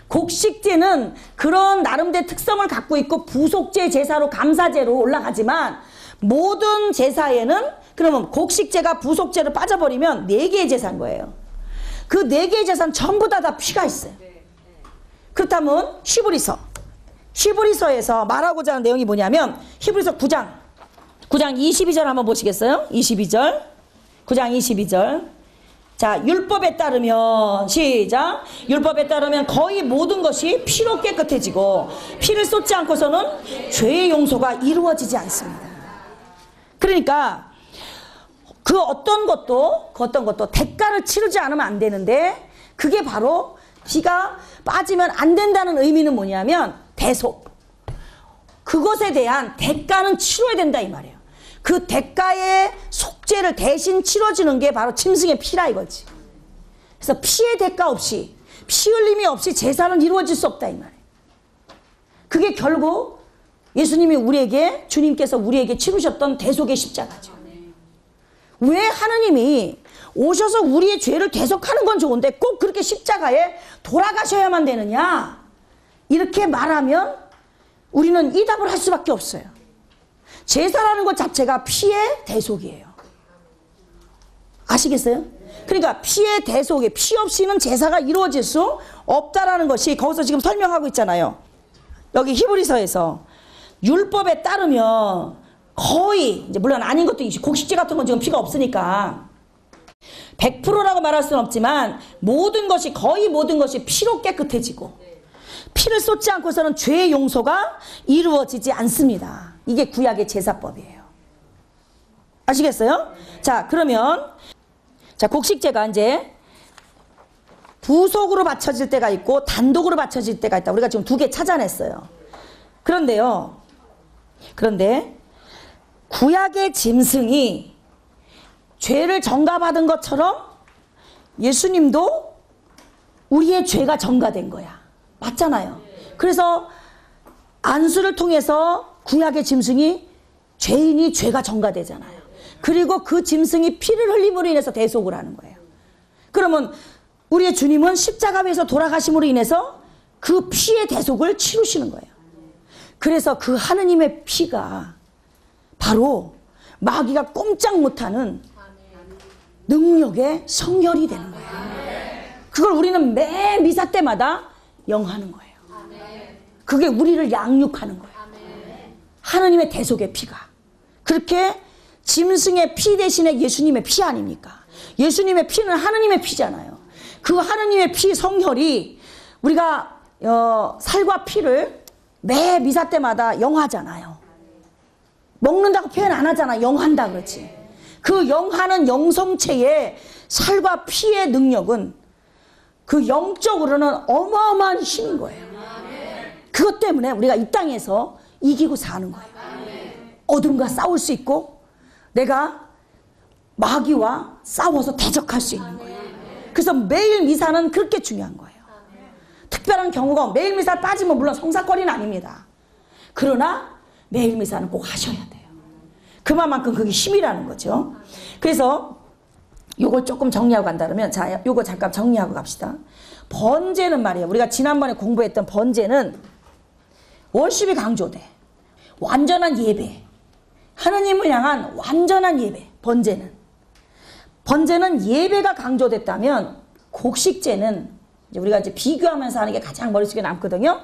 곡식제는 그런 나름대로 특성을 갖고 있고 부속제 제사로, 감사제로 올라가지만, 모든 제사에는 그러면 곡식제가 부속제로 빠져버리면 네 개의 제사인 거예요. 그 네 개의 제사는 전부 다, 다 피가 있어요. 그렇다면 히브리서, 히브리서에서 말하고자 하는 내용이 뭐냐면, 히브리서 구장 구장 이십이절 한번 보시겠어요? 이십이절, 구장 이십이절. 자, 율법에 따르면, 시작. 율법에 따르면 거의 모든 것이 피로 깨끗해지고, 피를 쏟지 않고서는 죄의 용서가 이루어지지 않습니다. 그러니까 그 어떤 것도 그 어떤 것도 대가를 치르지 않으면 안 되는데, 그게 바로 피가 빠지면 안 된다는 의미는 뭐냐면 대속, 그것에 대한 대가는 치러야 된다 이 말이에요. 그 대가의 속죄를 대신 치러주는 게 바로 짐승의 피라 이거지. 그래서 피의 대가 없이, 피 흘림이 없이 제사는 이루어질 수 없다 이 말이에요. 그게 결국 예수님이 우리에게, 주님께서 우리에게 치르셨던 대속의 십자가죠. 왜 하느님이 오셔서 우리의 죄를 대속하는 건 좋은데 꼭 그렇게 십자가에 돌아가셔야만 되느냐, 이렇게 말하면 우리는 이 답을 할 수밖에 없어요. 제사라는 것 자체가 피의 대속이에요. 아시겠어요? 그러니까 피의 대속에, 피 없이는 제사가 이루어질 수 없다라는 것이 거기서 지금 설명하고 있잖아요. 여기 히브리서에서 율법에 따르면 거의, 이제 물론 아닌 것도 있고, 곡식제 같은 건 지금 피가 없으니까 백 퍼센트라고 말할 수는 없지만, 모든 것이, 거의 모든 것이 피로 깨끗해지고, 피를 쏟지 않고서는 죄의 용서가 이루어지지 않습니다. 이게 구약의 제사법이에요. 아시겠어요? 자, 그러면 자, 곡식제가 이제 부속으로 바쳐질 때가 있고 단독으로 바쳐질 때가 있다. 우리가 지금 두 개 찾아냈어요. 그런데요, 그런데 구약의 짐승이 죄를 전가받은 것처럼 예수님도 우리의 죄가 전가된 거야. 맞잖아요. 그래서 안수를 통해서 구약의 짐승이, 죄인이 죄가 전가되잖아요. 그리고 그 짐승이 피를 흘림으로 인해서 대속을 하는 거예요. 그러면 우리의 주님은 십자가 위에서 돌아가심으로 인해서 그 피의 대속을 치르시는 거예요. 그래서 그 하느님의 피가 바로 마귀가 꼼짝 못하는 능력의 성혈이 되는 거예요. 그걸 우리는 매 미사 때마다 영하는 거예요. 그게 우리를 양육하는 거예요. 하느님의 대속의 피가. 그렇게 짐승의 피 대신에 예수님의 피 아닙니까? 예수님의 피는 하느님의 피잖아요. 그 하느님의 피, 성혈이, 우리가 어, 살과 피를 매 미사 때마다 영하잖아요. 먹는다고 표현 안 하잖아. 영한다 그렇지. 그 영하는 영성체의 살과 피의 능력은 그 영적으로는 어마어마한 힘인 거예요. 그것 때문에 우리가 이 땅에서 이기고 사는 거예요. 어둠과 싸울 수 있고, 내가 마귀와 싸워서 대적할 수 있는 거예요. 그래서 매일 미사는 그렇게 중요한 거예요. 특별한 경우가, 매일 미사 빠지면 물론 성사거리는 아닙니다. 그러나 매일 미사는 꼭 하셔야 돼요. 그만큼 그게 힘이라는 거죠. 그래서 요걸 조금 정리하고 간다면, 자, 요거 잠깐 정리하고 갑시다. 번제는 말이에요, 우리가 지난번에 공부했던 번제는 월십이 강조돼. 완전한 예배, 하느님을 향한 완전한 예배, 번제는. 번제는 예배가 강조됐다면, 곡식제는 이제 우리가 이제 비교하면서 하는 게 가장 머릿속에 남거든요.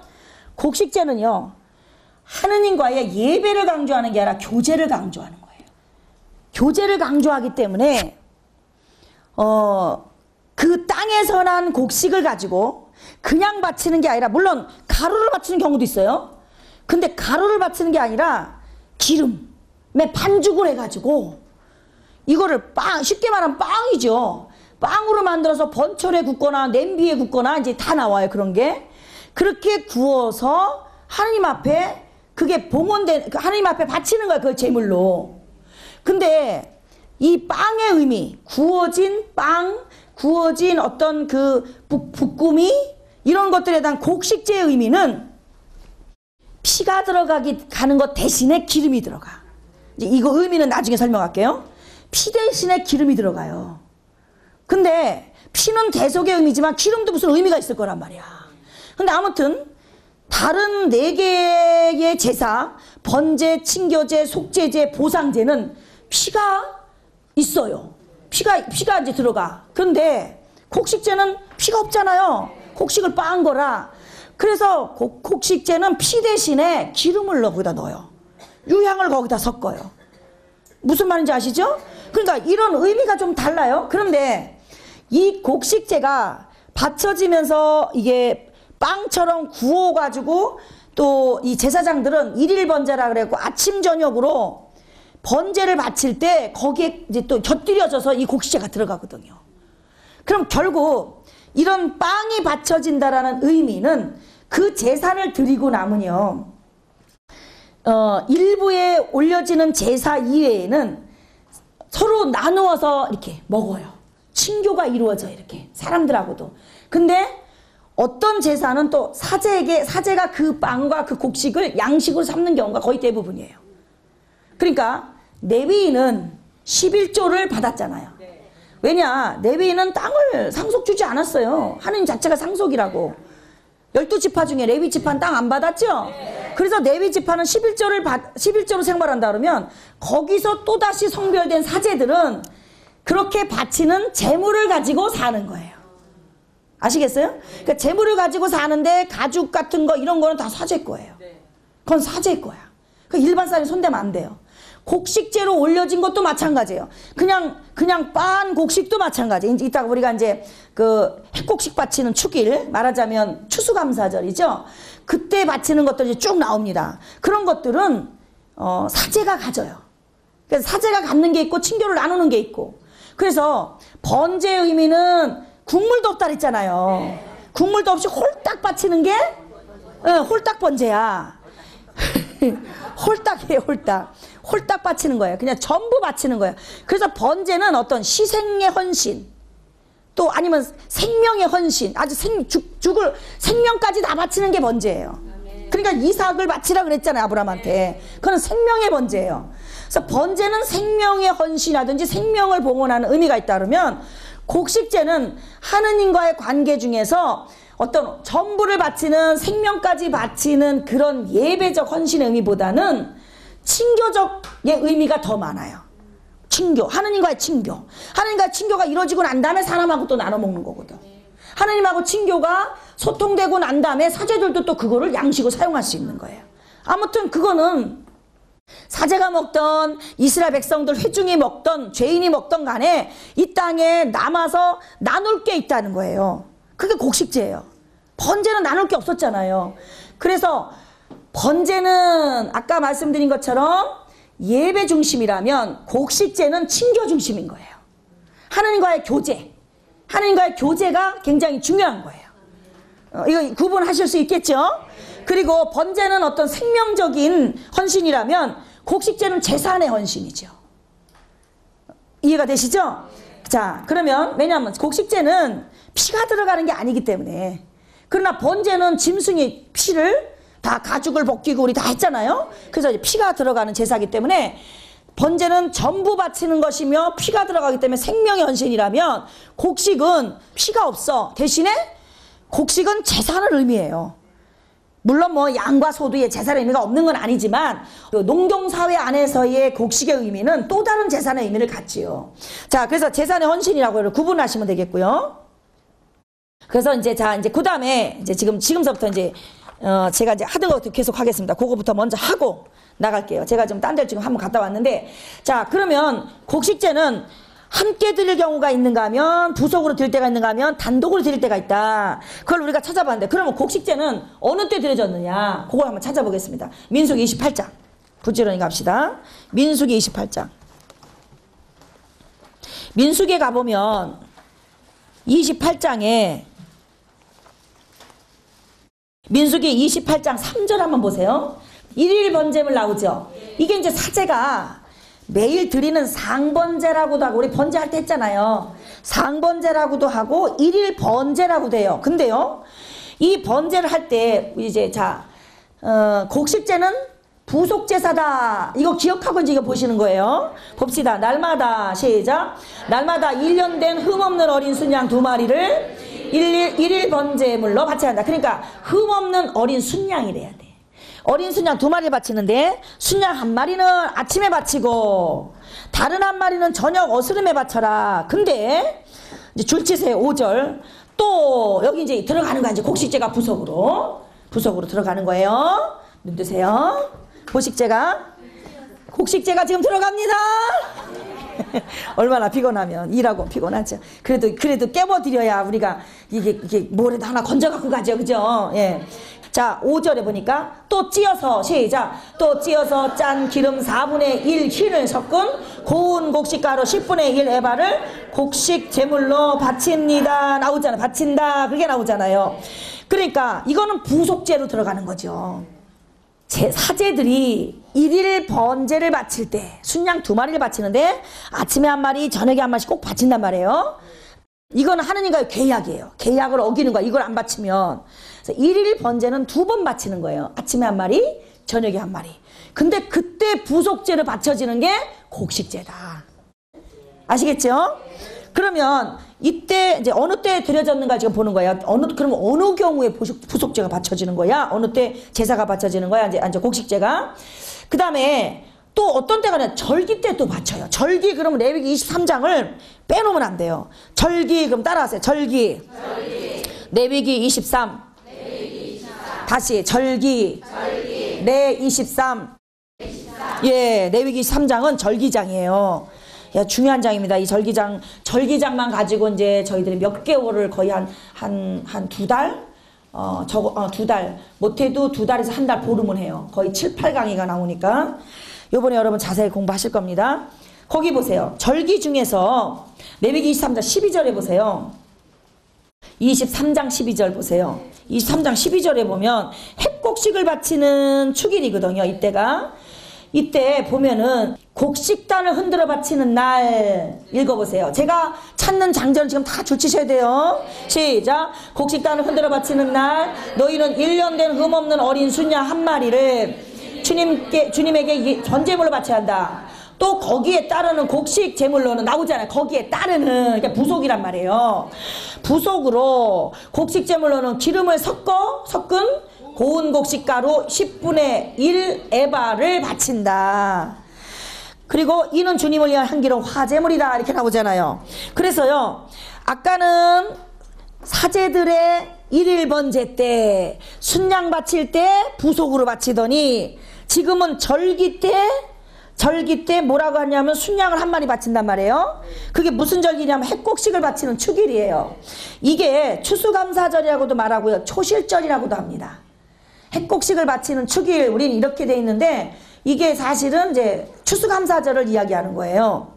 곡식제는요, 하느님과의 예배를 강조하는 게 아니라 교제를 강조하는 거예요. 교제를 강조하기 때문에 어, 그 땅에서 난 곡식을 가지고 그냥 바치는 게 아니라, 물론 가루를 바치는 경우도 있어요. 근데 가루를 바치는 게 아니라 기름에 반죽을 해가지고, 이거를 빵, 쉽게 말하면 빵이죠. 빵으로 만들어서 번철에 굽거나 냄비에 굽거나 이제 다 나와요, 그런 게. 그렇게 구워서 하느님 앞에 그게 봉헌된 하나님 앞에 바치는 거야, 그 제물로. 근데 이 빵의 의미, 구워진 빵, 구워진 어떤 그 부꾸미, 이런 것들에 대한 곡식제의 의미는 피가 들어가기 가는 것 대신에 기름이 들어가. 이제 이거 의미는 나중에 설명할게요. 피 대신에 기름이 들어가요. 근데 피는 대속의 의미지만 기름도 무슨 의미가 있을 거란 말이야. 근데 아무튼 다른 네 개의 제사, 번제, 친교제, 속죄제, 보상제는 피가 있어요. 피가 피가 이제 들어가. 근데 곡식제는 피가 없잖아요. 곡식을 빻은 거라. 그래서 곡, 곡식제는 피 대신에 기름을 거기다 넣어요. 유향을 거기다 섞어요. 무슨 말인지 아시죠? 그러니까 이런 의미가 좀 달라요. 그런데 이 곡식제가 받쳐지면서 이게 빵처럼 구워가지고 또 이 제사장들은 일일 번제라 그래갖고 아침 저녁으로 번제를 바칠 때 거기에 이제 또 곁들여져서 이 곡식제가 들어가거든요. 그럼 결국 이런 빵이 받쳐진다라는 의미는 그 제사를 드리고 남은요, 어, 일부에 올려지는 제사 이외에는 서로 나누어서 이렇게 먹어요. 친교가 이루어져, 이렇게 사람들하고도. 근데 어떤 제사는 또 사제에게, 사제가 그 빵과 그 곡식을 양식으로 삼는 경우가 거의 대부분이에요. 그러니까 레위인은 십일조를 받았잖아요. 왜냐, 레위인은 땅을 상속 주지 않았어요. 하나님 자체가 상속이라고. 열두 지파 중에 레위 지파는 땅 안 받았죠? 그래서 레위 지파는 십일조를 받, 십일조로 생활한다 그러면 거기서 또다시 성별된 사제들은 그렇게 바치는 재물을 가지고 사는 거예요. 아시겠어요? 그러니까 재물을 가지고 사는데 가죽 같은 거 이런 거는 다 사제 거예요. 그건 사제 거야. 그러니까 일반 사람이 손대면 안 돼요. 곡식제로 올려진 것도 마찬가지예요. 그냥 그냥 빤 곡식도 마찬가지예요. 이따가 우리가 이제 그 핵곡식 바치는 축일, 말하자면 추수감사절이죠. 그때 바치는 것들이 쭉 나옵니다. 그런 것들은 어, 사제가 가져요. 그래서 사제가 갖는 게 있고 친교를 나누는 게 있고. 그래서 번제의 의미는 국물도 없다 그랬잖아요. 국물도 없이 홀딱 바치는 게 네, 홀딱 번제야. 홀딱이에요, 홀딱. 홀딱 바치는 거예요. 그냥 전부 바치는 거예요. 그래서 번제는 어떤 희생의 헌신, 또 아니면 생명의 헌신, 아주 생, 죽, 죽을 생명까지 다 바치는 게 번제예요. 그러니까 이삭을 바치라 그랬잖아요, 아브라함한테. 그건 생명의 번제예요. 그래서 번제는 생명의 헌신이라든지 생명을 봉헌하는 의미가 있다 그러면, 곡식제는 하느님과의 관계 중에서 어떤 전부를 바치는, 생명까지 바치는 그런 예배적 헌신의 의미보다는 친교적의 의미가 더 많아요. 친교, 하느님과의 친교. 하느님과의 친교가 이루어지고 난 다음에 사람하고 또 나눠 먹는 거거든. 하느님하고 친교가 소통되고 난 다음에 사제들도 또 그거를 양식으로 사용할 수 있는 거예요. 아무튼 그거는 사제가 먹던, 이스라엘 백성들 회중이 먹던, 죄인이 먹던 간에 이 땅에 남아서 나눌 게 있다는 거예요. 그게 곡식제예요. 번제는 나눌 게 없었잖아요. 그래서 번제는 아까 말씀드린 것처럼 예배 중심이라면 곡식제는 친교 중심인 거예요. 하나님과의 교제, 하나님과의 교제가 굉장히 중요한 거예요. 어, 이거 구분하실 수 있겠죠? 그리고 번제는 어떤 생명적인 헌신이라면 곡식제는 재산의 헌신이죠. 이해가 되시죠? 자, 그러면 왜냐하면 곡식제는 피가 들어가는 게 아니기 때문에. 그러나 번제는 짐승이 피를 다, 가죽을 벗기고 우리 다 했잖아요. 그래서 이제 피가 들어가는 제사이기 때문에 번제는 전부 바치는 것이며 피가 들어가기 때문에 생명의 헌신이라면, 곡식은 피가 없어. 대신에 곡식은 재산을 의미해요. 물론 뭐 양과 소두의 제사의 의미가 없는 건 아니지만 농경사회 안에서의 곡식의 의미는 또 다른 재산의 의미를 갖지요. 자, 그래서 재산의 헌신이라고 구분하시면 되겠고요. 그래서 이제 자, 이제 그 다음에 이제 지금, 지금서부터 이제 어, 제가 이제 하던 것도 계속 하겠습니다. 그거부터 먼저 하고 나갈게요. 제가 좀 딴 데를 지금 한번 갔다 왔는데, 자, 그러면 곡식제는 함께 드릴 경우가 있는가 하면, 부속으로 드릴 때가 있는가 하면, 단독으로 드릴 때가 있다. 그걸 우리가 찾아봤는데, 그러면 곡식제는 어느 때 드려졌느냐, 그걸 한번 찾아보겠습니다. 민수기 이십팔 장. 부지런히 갑시다. 민수기 이십팔 장. 민수기에 가보면, 이십팔 장에, 민수기 이십팔 장 삼 절 한번 보세요. 일일 번제물 나오죠. 이게 이제 사제가 매일 드리는 상번제라고도 하고, 우리 번제할 때 했잖아요. 상번제라고도 하고 일일 번제라고도 해요. 근데요, 이 번제를 할 때 이제 자, 어, 곡식제는 부속제사다. 이거 기억하고 이제 이거 보시는 거예요. 봅시다. 날마다 시작. 날마다 일 년 된 흠없는 어린 순양 두 마리를 일일, 일일 번제물로 바쳐야 한다. 그러니까 흠없는 어린 순양이래야 돼. 어린 순양 두 마리 바치는데 순양 한 마리는 아침에 바치고 다른 한 마리는 저녁 어스름에 바쳐라. 근데 이제 줄치세요. 오 절. 또 여기 이제 들어가는 거야. 이제 곡식제가 부속으로 부속으로 들어가는 거예요. 눈 뜨세요. 곡식제가 곡식제가 지금 들어갑니다. 얼마나 피곤하면 일하고 피곤하죠. 그래도 그래도 깨워드려야 우리가 이게 이게 뭐라도 하나 건져 갖고 가죠, 그죠? 예. 자, 오 절에 보니까 또 찧어서 시작. 또 찧어서 짠 기름 사분의 일 흰을 섞은 고운 곡식가루 십분의 일 에바를 곡식 제물로 바칩니다. 나오잖아. 바친다. 그게 나오잖아요. 그러니까 이거는 부속제로 들어가는 거죠. 제 사제들이 일일 번제를 바칠 때 순양 두 마리를 바치는데 아침에 한 마리, 저녁에 한 마리씩 꼭 바친단 말이에요. 이건 하느님과의 계약이에요. 계약을 어기는 거야. 이걸 안 바치면. 그래서 일일 번제는 두 번 바치는 거예요. 아침에 한 마리, 저녁에 한 마리. 근데 그때 부속제로 바쳐지는 게 곡식제다. 아시겠죠? 그러면 이때 이제 어느 때 드려졌는가 지금 보는 거야. 어느 그럼 어느 경우에 부속제가 바쳐지는 거야? 어느 때 제사가 바쳐지는 거야? 이제 이제 곡식제가. 그다음에 또 어떤 때가 냐 절기 때 또 바쳐요. 절기 그러면 레위기 이십삼 장을 빼놓으면 안 돼요. 절기 그럼 따라하세요. 절기. 절기. 레위기 이십삼. 레위기 이십삼. 다시 절기. 절기. 레 이십삼. 이십삼. 예, 레위기 이십삼 장은 절기장이에요. 야, 중요한 장입니다. 이 절기장, 절기장만 가지고 이제 저희들이 몇 개월을 거의 한, 한, 한 두 달? 어, 저거, 어, 두 달. 못해도 두 달에서 한 달 보름은 해요. 거의 칠, 팔 강의가 나오니까. 요번에 여러분 자세히 공부하실 겁니다. 거기 보세요. 절기 중에서 레위기 이십삼 장 십이 절에 보세요. 이십삼 장 십이 절 보세요. 이십삼 장 십이 절에 보면 핵곡식을 바치는 축일이거든요. 이때가. 이때 보면은 곡식단을 흔들어 바치는 날 읽어보세요. 제가 찾는 장전 지금 다 줄치셔야 돼요. 시작. 곡식단을 흔들어 바치는 날 너희는 일 년 된 흠없는 어린 순양 한 마리를 주님께, 주님에게 번제물로 바쳐야 한다. 또 거기에 따르는 곡식 제물로는 나오잖아요. 거기에 따르는 그러니까 부속이란 말이에요. 부속으로 곡식 제물로는 기름을 섞어 섞은 고운 곡식가루 십분의 일 에바를 바친다. 그리고 이는 주님을 위한 향기로 화제물이다. 이렇게 나오잖아요. 그래서요, 아까는 사제들의 일일 번제 때 순양 바칠 때 부속으로 바치더니 지금은 절기 때 절기 때 뭐라고 하냐면 순양을 한 마리 바친단 말이에요. 그게 무슨 절기냐면 핵곡식을 바치는 축일이에요. 이게 추수감사절이라고도 말하고요, 초실절이라고도 합니다. 핵곡식을 바치는 축일, 우리는 이렇게 돼 있는데 이게 사실은 이제 추수감사절을 이야기하는 거예요.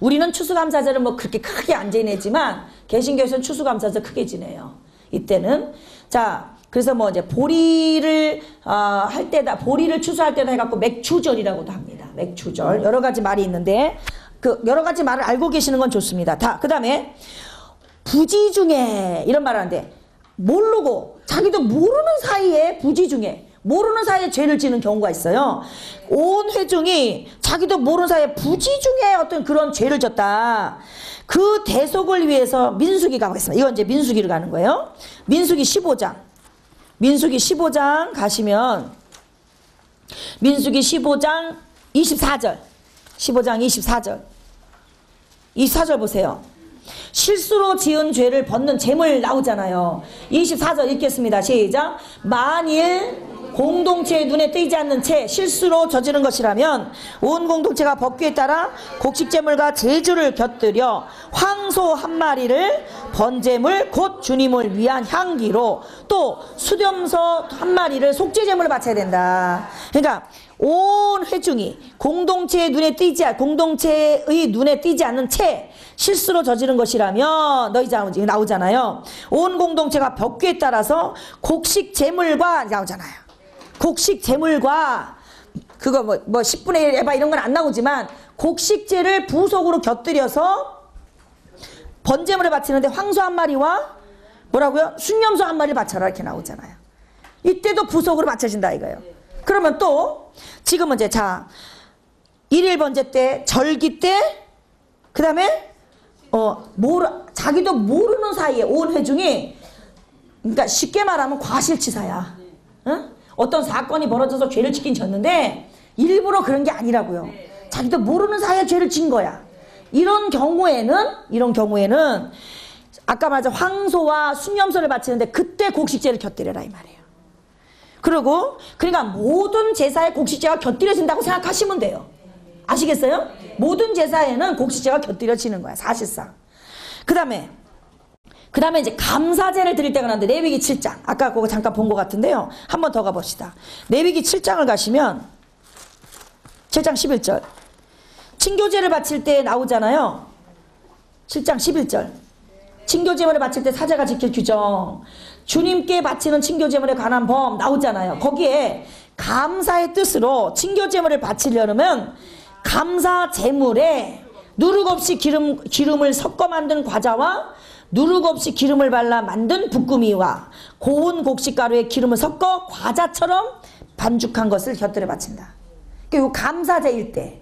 우리는 추수감사절은 뭐 그렇게 크게 안 지내지만 개신교에서는 추수감사절 크게 지내요. 이때는 자, 그래서 뭐 이제 보리를 어, 할 때다, 보리를 추수할 때다 해갖고 맥추절이라고도 합니다. 맥추절 여러 가지 말이 있는데 그 여러 가지 말을 알고 계시는 건 좋습니다. 다 그다음에 부지 중에 이런 말을 하는데. 모르고 자기도 모르는 사이에 부지 중에 모르는 사이에 죄를 지는 경우가 있어요. 온 회중이 자기도 모르는 사이에 부지 중에 어떤 그런 죄를 졌다. 그 대속을 위해서 민수기 가겠습니다. 이건 이제 민수기를 가는 거예요. 민수기 십오 장. 민수기 십오 장 가시면 민수기 십오 장 이십사 절. 십오 장 이십사 절. 이십사 절 보세요. 실수로 지은 죄를 벗는 제물 나오잖아요. 이십사 절 읽겠습니다. 시작. 만일 공동체의 눈에 띄지 않는 채 실수로 저지른 것이라면 온 공동체가 법규에 따라 곡식제물과 제주를 곁들여 황소 한 마리를 번제물 곧 주님을 위한 향기로 또 수염소 한 마리를 속죄제물을 바쳐야 된다. 그러니까 온 회중이 공동체의 눈에 띄지 공동체의 눈에 띄지 않는 채 실수로 저지른 것이라면 너희 자문이 나오잖아요. 온 공동체가 법규에 따라서 곡식 제물과 나오잖아요. 곡식 제물과 그거 뭐, 뭐 십분의 일 에바 이런 건 안 나오지만 곡식제를 부속으로 곁들여서 번제물을 바치는데 황소 한 마리와 뭐라고요? 순염소 한 마리를 바쳐라 이렇게 나오잖아요. 이때도 부속으로 바쳐진다 이거예요. 그러면 또 지금은 이제 자 일일 번제 때 절기 때 그 다음에 어 모르 자기도 모르는 사이에 온 회중이 그러니까 쉽게 말하면 과실치사야. 응? 어떤 사건이 벌어져서 죄를 짓긴 졌는데 일부러 그런 게 아니라고요. 자기도 모르는 사이에 죄를 진 거야. 이런 경우에는 이런 경우에는 아까 말한 황소와 순염소를 바치는데 그때 곡식제를 곁들여라 이 말이에요. 그리고 그러니까 모든 제사에 곡식제가 곁들여진다고 생각하시면 돼요. 아시겠어요? 모든 제사에는 곡식제가 곁들여지는 거야 사실상. 그 다음에 그 다음에 이제 감사제를 드릴 때가 나는데 레위기 칠 장 아까 그거 잠깐 본 것 같은데요. 한 번 더 가봅시다. 레위기 칠 장을 가시면 칠 장 십일 절 친교제를 바칠 때 나오잖아요. 칠 장 십일 절 친교제물을 바칠 때 사제가 지킬 규정, 주님께 바치는 친교제물에 관한 범 나오잖아요. 거기에 감사의 뜻으로 친교제물을 바치려면 감사제물에 누룩 없이 기름, 기름을 섞어 만든 과자와 누룩 없이 기름을 발라 만든 붓구미와 고운 곡식가루에 기름을 섞어 과자처럼 반죽한 것을 곁들여 바친다. 그러니까 이 감사제일 때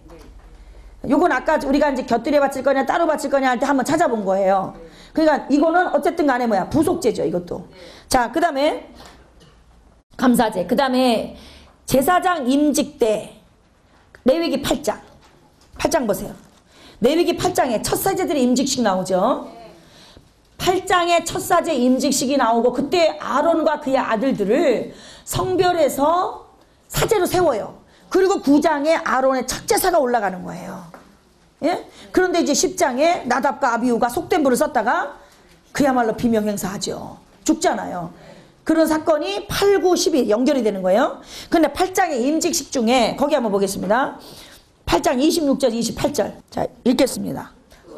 요건 아까 우리가 이제 곁들여 바칠 거냐 따로 바칠 거냐 할 때 한번 찾아본 거예요. 그러니까 이거는 어쨌든 간에 뭐야 부속제죠 이것도. 자 그 다음에 감사제 그 다음에 제사장 임직 때 레위기 팔 장 팔 장 보세요. 레위기 팔 장에 첫 사제들의 임직식 나오죠. 팔 장에 첫 사제 임직식이 나오고 그때 아론과 그의 아들들을 성별해서 사제로 세워요. 그리고 구 장에 아론의 착제사가 올라가는 거예요. 예? 그런데 이제 십 장에 나답과 아비후가 속된 불을 썼다가 그야말로 비명행사하죠. 죽잖아요. 그런 사건이 팔, 구, 십이 연결이 되는 거예요. 근데 팔 장의 임직식 중에 거기 한번 보겠습니다. 팔 장 이십육 절 이십팔 절 자 읽겠습니다.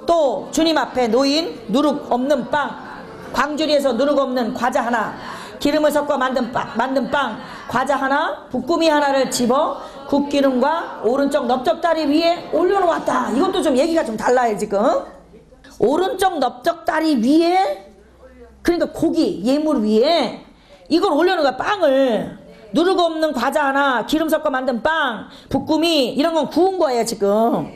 또 주님 앞에 놓인 누룩 없는 빵, 광주리에서 누룩 없는 과자 하나, 기름을 섞어 만든, 바, 만든 빵, 과자 하나, 붓구미 하나를 집어 국기름과 오른쪽 넓적다리 위에 올려놓았다. 이것도 좀 얘기가 좀 달라요 지금. 오른쪽 넓적다리 위에 그러니까 고기, 예물 위에 이걸 올려놓은 거야 빵을. 누르고 없는 과자 하나, 기름 섞어 만든 빵, 붓구미 이런 건 구운 거예요 지금.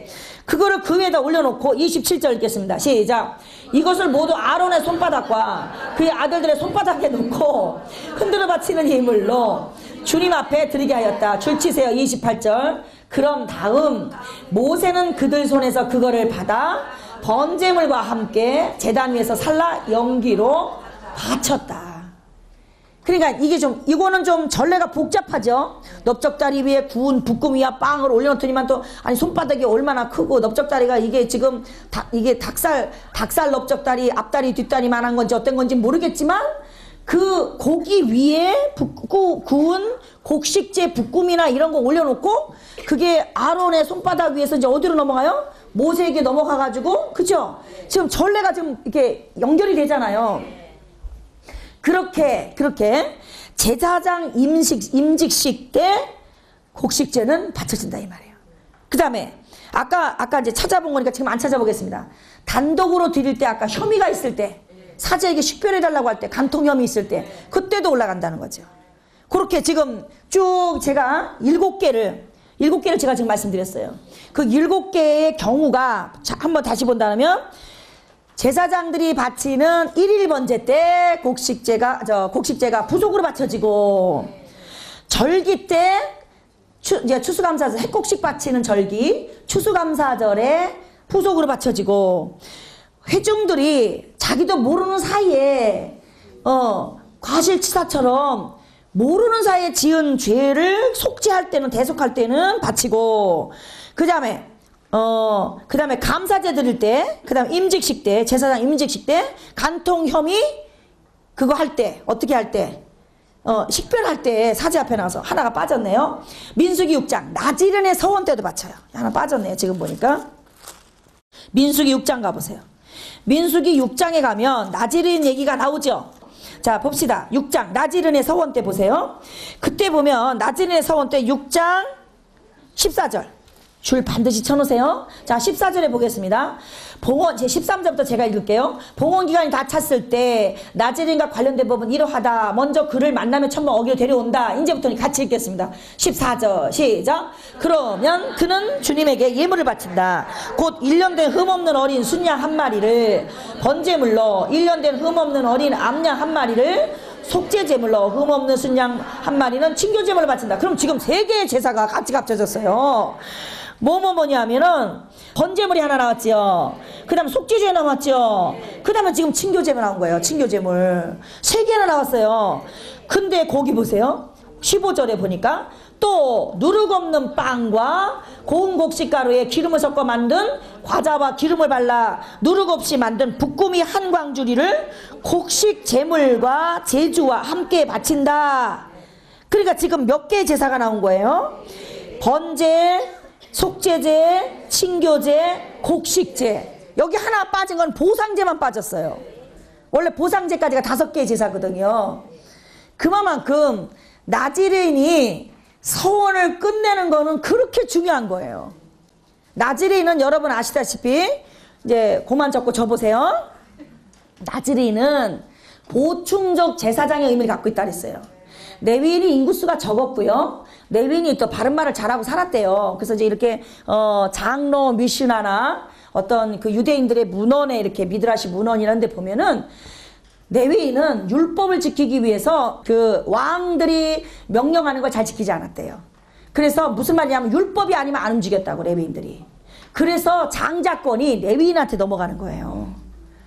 그거를 그 위에다 올려놓고 이십칠 절 읽겠습니다. 시작. 이것을 모두 아론의 손바닥과 그의 아들들의 손바닥에 놓고 흔들어 바치는 예물로 주님 앞에 드리게 하였다. 줄치세요. 이십팔 절 그럼 다음 모세는 그들 손에서 그거를 받아 번제물과 함께 제단 위에서 살라 연기로 바쳤다. 그러니까 이게 좀 이거는 좀 전례가 복잡하죠. 넓적다리 위에 구운 붓구미와 빵을 올려놓더니만 또 아니 손바닥이 얼마나 크고 넓적다리가 이게 지금 다, 이게 닭살 닭살 넓적다리 앞다리 뒷다리만한 건지 어떤 건지 모르겠지만 그 고기 위에 붓구, 구운 곡식제 붓구미나 이런 거 올려놓고 그게 아론의 손바닥 위에서 이제 어디로 넘어가요? 모세에게 넘어가가지고 그죠? 지금 전례가 좀 이렇게 연결이 되잖아요. 그렇게 그렇게 제사장 임식, 임직식 때 곡식제는 바쳐진다 이 말이에요. 그 다음에 아까 아까 이제 찾아본 거니까 지금 안 찾아보겠습니다. 단독으로 드릴 때 아까 혐의가 있을 때 사제에게 식별해달라고 할 때 간통 혐의 있을 때 그때도 올라간다는 거죠. 그렇게 지금 쭉 제가 일곱 개를 일곱 개를 제가 지금 말씀드렸어요. 그 일곱 개의 경우가 한번 다시 본다면. 제사장들이 바치는 일일 번제 때 곡식제가 저 곡식제가 부속으로 바쳐지고 절기 때 추, 이제 추수감사절 핵곡식 바치는 절기 추수감사절에 부속으로 바쳐지고 회중들이 자기도 모르는 사이에 어 과실치사처럼 모르는 사이에 지은 죄를 속죄할 때는 대속할 때는 바치고 그 다음에 어, 그 다음에 감사제 드릴 때, 그 다음에 임직식 때, 제사장 임직식 때, 간통 혐의, 그거 할 때, 어떻게 할 때, 어, 식별할 때, 사제 앞에 나와서 하나가 빠졌네요. 민수기 육 장, 나지른의 서원 때도 바쳐요. 하나 빠졌네요, 지금 보니까. 민수기 육 장 가보세요. 민수기 육 장에 가면 나지른 얘기가 나오죠. 자 봅시다. 육 장 나지른의 서원 때 보세요. 그때 보면 나지른의 서원 때 육 장 십사 절 줄 반드시 쳐놓으세요. 자 십사 절에 보겠습니다. 봉헌 제 십삼 절부터 제가 읽을게요. 봉헌 기간이 다 찼을 때 나지린과 관련된 법은 이러하다. 먼저 그를 만나면 천번 어귀로 데려온다. 이제부터는 같이 읽겠습니다. 십사 절 시작. 그러면 그는 주님에게 예물을 바친다. 곧 일 년 된 흠 없는 어린 순양 한 마리를 번제물로, 일 년 된 흠 없는 어린 암양 한 마리를 속죄제물로, 흠없는 순양 한 마리는 친교제물로 바친다. 그럼 지금 세 개의 제사가 같이 합쳐졌어요. 뭐뭐 뭐냐 하면은 번제물이 하나 나왔지요. 그 다음에 속죄제 나왔죠. 그 다음에 지금 친교제물 나온 거예요. 친교제물 세 개나 나왔어요. 근데 거기 보세요. 십오 절에 보니까 또 누룩 없는 빵과 고운 곡식가루에 기름을 섞어 만든 과자와 기름을 발라 누룩 없이 만든 북구미 한 광주리를 곡식 제물과 제주와 함께 바친다. 그러니까 지금 몇 개의 제사가 나온 거예요? 번제, 속죄제, 친교제, 곡식제. 여기 하나 빠진 건 보상제만 빠졌어요. 원래 보상제까지가 다섯 개의 제사거든요. 그만큼 나지린이 서원을 끝내는 거는 그렇게 중요한 거예요. 나지린은 여러분 아시다시피 이제 고만 적고 접으세요. 나지린은 보충적 제사장의 의미를 갖고 있다 그랬어요. 레위인이 인구수가 적었고요. 레위인이 또 바른 말을 잘하고 살았대요. 그래서 이제 이렇게 어 장로 미슈나나 어떤 그 유대인들의 문헌에 이렇게 미드라시 문헌이라는 데 보면은 레위인은 율법을 지키기 위해서 그 왕들이 명령하는 걸 잘 지키지 않았대요. 그래서 무슨 말이냐면 율법이 아니면 안 움직였다고 레위인들이. 그래서 장자권이 레위인한테 넘어가는 거예요.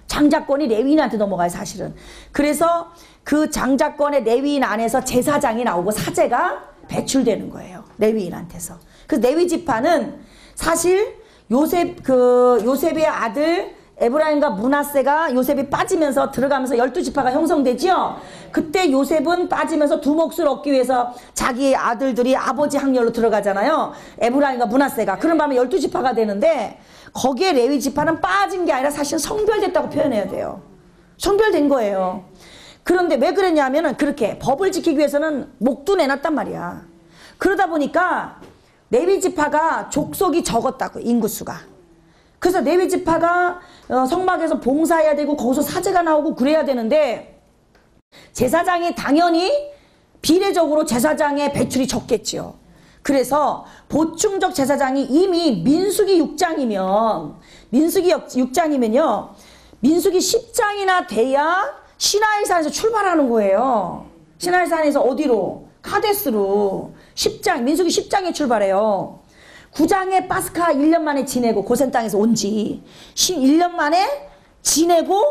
장자권이 레위인한테 넘어가요 사실은. 그래서 그 장자권의 레위인 안에서 제사장이 나오고 사제가 배출되는 거예요. 레위인한테서. 그래서 레위 지파는 사실 요셉, 그 요셉의 아들 에브라임과 므낫세가 요셉이 빠지면서 들어가면서 열두 지파가 형성되지요. 그때 요셉은 빠지면서 두 몫을 얻기 위해서 자기 아들들이 아버지 학렬로 들어가잖아요. 에브라임과 므낫세가. 그런 밤에 열두 지파가 되는데 거기에 레위 지파는 빠진 게 아니라 사실은 성별됐다고 표현해야 돼요. 성별된 거예요. 그런데 왜 그랬냐면은 그렇게 법을 지키기 위해서는 목도 내놨단 말이야. 그러다 보니까 레위 지파가 족속이 적었다고 인구수가. 그래서 레위 지파가 성막에서 봉사해야 되고 거기서 사제가 나오고 그래야 되는데 제사장이 당연히 비례적으로 제사장의 배출이 적겠지요. 그래서 보충적 제사장이 이미 민수기 육 장이면 민수기 육 장이면요 민수기 십 장이나 돼야 시나이산에서 출발하는 거예요. 시나이산에서 어디로? 카데스로. 십 장 민수기 십 장에 출발해요. 구 장에 파스카 일 년 만에 지내고 고센 땅에서 온 지 일 년 만에 지내고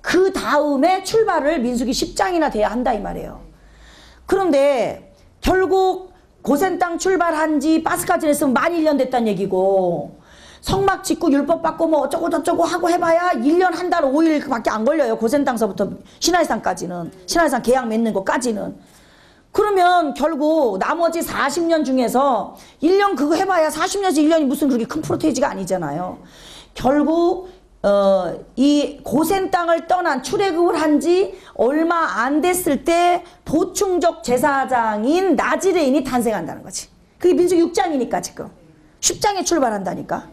그 다음에 출발을 민수기 십 장이나 돼야 한다 이 말이에요. 그런데 결국 고센 땅 출발한 지 파스카 지냈으면 만 일 년 됐단 얘기고 성막 짓고 율법 받고 뭐 어쩌고 저쩌고 하고 해봐야 일 년 한 달 오 일 밖에 안 걸려요. 고센 땅서부터 시나이산까지는, 시나이산 계약 맺는 것까지는. 그러면 결국 나머지 사십 년 중에서 일 년 그거 해봐야 사십 년에서 일 년이 무슨 그렇게 큰 프로테이지가 아니잖아요. 결국 어, 이 고센 땅을 떠난 출애굽을 한 지 얼마 안 됐을 때 보충적 제사장인 나지레인이 탄생한다는 거지. 그게 민수기 육 장이니까 지금. 십 장에 출발한다니까.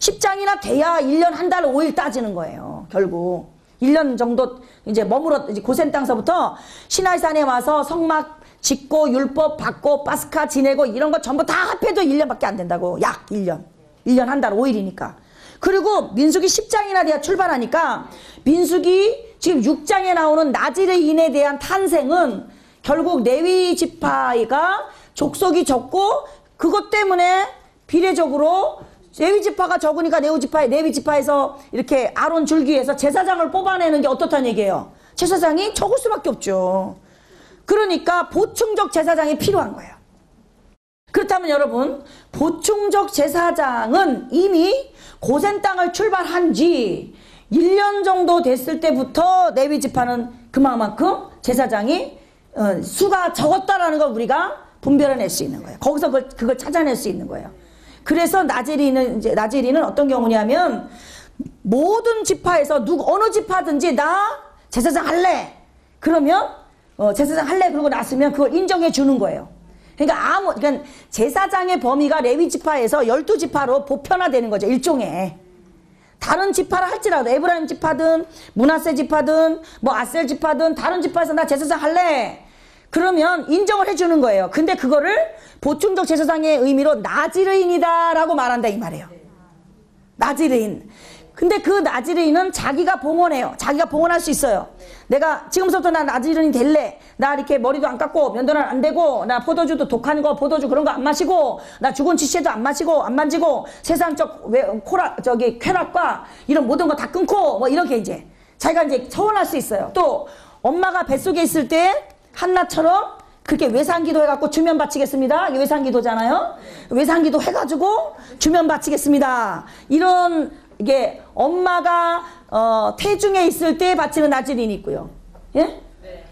십 장이나 돼야 일 년 한 달 오 일 따지는 거예요. 결국. 일 년 정도 이제 머물었, 이제 고센 땅서부터 시나이산에 와서 성막 짓고 율법 받고 파스카 지내고 이런 거 전부 다 합해도 일 년밖에 안 된다고. 약 일 년. 일 년 한 달 오 일이니까. 그리고 민수기 십 장이나 돼야 출발하니까 민수기 지금 육 장에 나오는 나지레인에 대한 탄생은 결국 레위 지파가 족속이 적고 그것 때문에 비례적으로 레위 지파가 적으니까 레위 지파, 레위 지파에서 이렇게 아론 줄기에서 제사장을 뽑아내는 게 어떻다는 얘기예요. 제사장이 적을 수밖에 없죠. 그러니까 보충적 제사장이 필요한 거예요. 그렇다면 여러분, 보충적 제사장은 이미 고센 땅을 출발한 지 일 년 정도 됐을 때부터 레위 지파는 그만큼 제사장이 수가 적었다라는 걸 우리가 분별해낼 수 있는 거예요. 거기서 그걸, 그걸 찾아낼 수 있는 거예요. 그래서 나지리는 이제 나지리는 어떤 경우냐면 모든 지파에서 누구 어느 지파든지 나 제사장 할래. 그러면 어, 제사장 할래 그러고 났으면 그걸 인정해 주는 거예요. 그러니까 아무 그러니까 제사장의 범위가 레위 지파에서 열두 지파로 보편화되는 거죠. 일종의 다른 지파를 할지라도 에브라임 지파든 므낫세 지파든 뭐 아셀 지파든 다른 지파에서 나 제사장 할래. 그러면 인정을 해주는 거예요. 근데 그거를 보충적 제사장의 의미로 나지르인이다 라고 말한다 이 말이에요. 나지르인. 근데 그 나지르인은 자기가 봉헌해요. 자기가 봉헌할 수 있어요. 내가 지금부터 나 나지르인 될래. 나 이렇게 머리도 안 깎고 면도는 안 되고 나 포도주도 독한 거 포도주 그런 거 안 마시고 나 죽은 지체도 안 마시고 안 만지고 세상적 왜 코라 저기 쾌락과 이런 모든 거 다 끊고 뭐 이렇게 이제 자기가 이제 서원할 수 있어요. 또 엄마가 뱃속에 있을 때 한나처럼 그렇게 외상기도 해갖고 주면 바치겠습니다. 이게 외상기도잖아요. 외상기도 해가지고 주면 바치겠습니다. 이런 이게 엄마가 어, 태중에 있을 때 바치는 나지린이 있고요. 예? 네.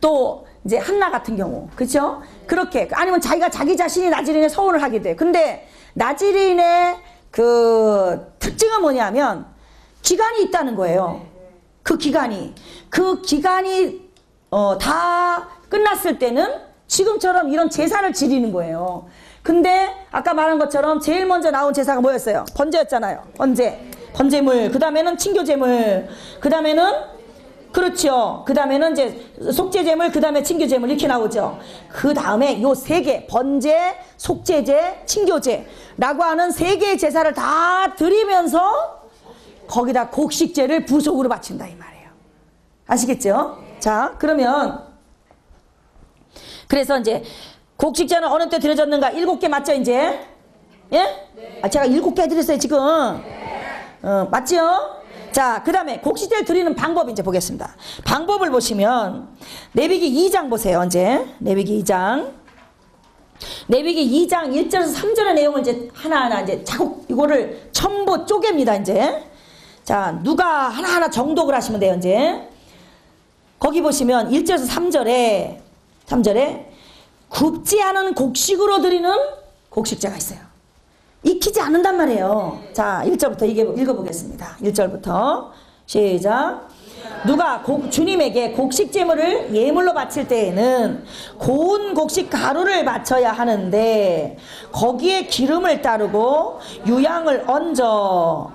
또 이제 한나 같은 경우, 그렇죠? 네. 그렇게 아니면 자기가 자기 자신이 나지린에 서원을 하게 돼. 근데 나지린의 그 특징은 뭐냐면 기간이 있다는 거예요. 그 기간이 그 기간이 어, 다 끝났을 때는 지금처럼 이런 제사를 지리는 거예요. 근데 아까 말한 것처럼 제일 먼저 나온 제사가 뭐였어요? 번제였잖아요. 번제. 번제물. 그 다음에는 친교제물. 그 다음에는, 그렇죠. 그 다음에는 이제 속죄제물, 그 다음에 친교제물 이렇게 나오죠. 그 다음에 요 세 개. 번제, 속죄제, 친교제라고 하는 세 개의 제사를 다 드리면서 거기다 곡식제를 부속으로 바친다 이 말이에요. 아시겠죠? 자, 그러면 그래서 이제 곡식제는 어느 때 드려졌는가? 일곱 개 맞죠 이제? 예? 네. 아, 제가 일곱 개 해드렸어요 지금. 네. 어, 맞죠? 네. 자, 그 다음에 곡식제를 드리는 방법 이제 보겠습니다. 방법을 보시면 레위기 이 장 보세요. 이제 레위기 이 장 레위기 이 장 일 절에서 삼 절의 내용을 이제 하나하나 이제 자꾸 이거를 첨보 쪼갭니다 이제. 자, 누가 하나하나 정독을 하시면 돼요 이제. 거기 보시면 일 절에서 삼 절에 삼 절에 굽지 않은 곡식으로 드리는 곡식제가 있어요. 익히지 않는단 말이에요. 자, 일 절부터 읽어보겠습니다. 일 절부터 시작. 누가 곡, 주님에게 곡식 제물을 예물로 바칠 때에는 고운 곡식 가루를 맞춰야 하는데 거기에 기름을 따르고 유향을 얹어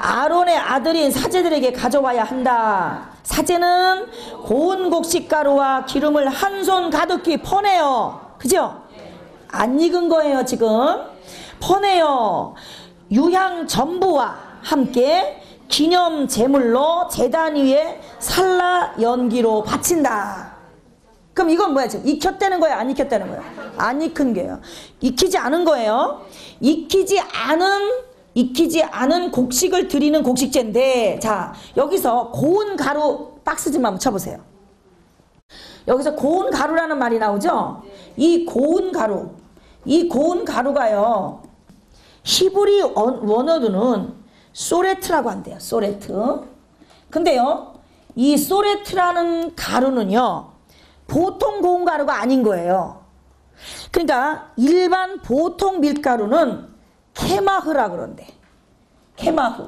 아론의 아들인 사제들에게 가져와야 한다. 사제는 고운 곡식 가루와 기름을 한 손 가득히 퍼내요. 그죠? 안 익은 거예요 지금. 퍼내요. 유향 전부와 함께 기념 제물로 제단 위에 살라 연기로 바친다. 그럼 이건 뭐야 지금? 익혔다는 거예요? 안 익혔다는 거예요? 안 익은 거예요. 익히지 않은 거예요. 익히지 않은 익히지 않은 곡식을 드리는 곡식제인데, 자 여기서 고운 가루 박스 좀 한번 쳐보세요. 여기서 고운 가루라는 말이 나오죠? 이 고운 가루, 이 고운 가루가요. 히브리 원어로는 쏘레트라고 한대요. 쏘레트. 근데요 이 쏘레트라는 가루는요 보통 고운 가루가 아닌 거예요. 그러니까 일반 보통 밀가루는 케마흐라 그런데 케마흐.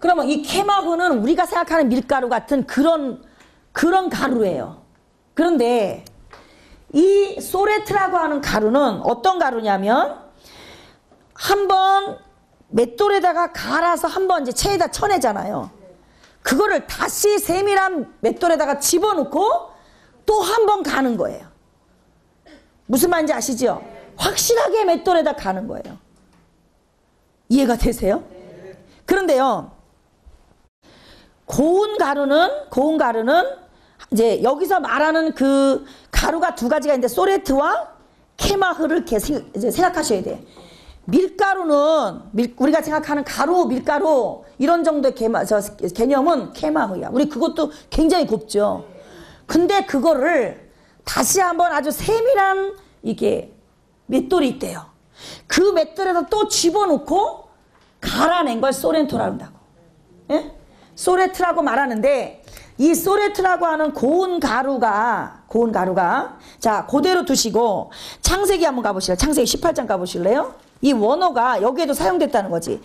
그러면 이 케마흐는 우리가 생각하는 밀가루 같은 그런 그런 가루예요. 그런데 이 쏘레트라고 하는 가루는 어떤 가루냐면 한번 맷돌에다가 갈아서 한번 이제 체에다 쳐내잖아요. 그거를 다시 세밀한 맷돌에다가 집어넣고 또 한 번 가는 거예요. 무슨 말인지 아시죠? 확실하게 맷돌에다 가는 거예요. 이해가 되세요? 그런데요, 고운 가루는 고운 가루는 이제 여기서 말하는 그 가루가 두 가지가 있는데 쏘레트와 케마흐를 이렇게 생각하셔야 돼. 밀가루는 밀, 우리가 생각하는 가루, 밀가루 이런 정도의 개마, 저, 개념은 케마흐야. 우리 그것도 굉장히 곱죠. 근데 그거를 다시 한번 아주 세밀한 이게 맷돌이 있대요. 그 맷돌에다 또 집어넣고 갈아낸 걸 쏘레트라고 한다고. 예? 쏘레트라고 말하는데 이 쏘레트라고 하는 고운 가루가 고운 가루가 자 그대로 두시고 창세기 한번 가보실래요? 창세기 십팔 장 가보실래요? 이 원어가 여기에도 사용됐다는 거지.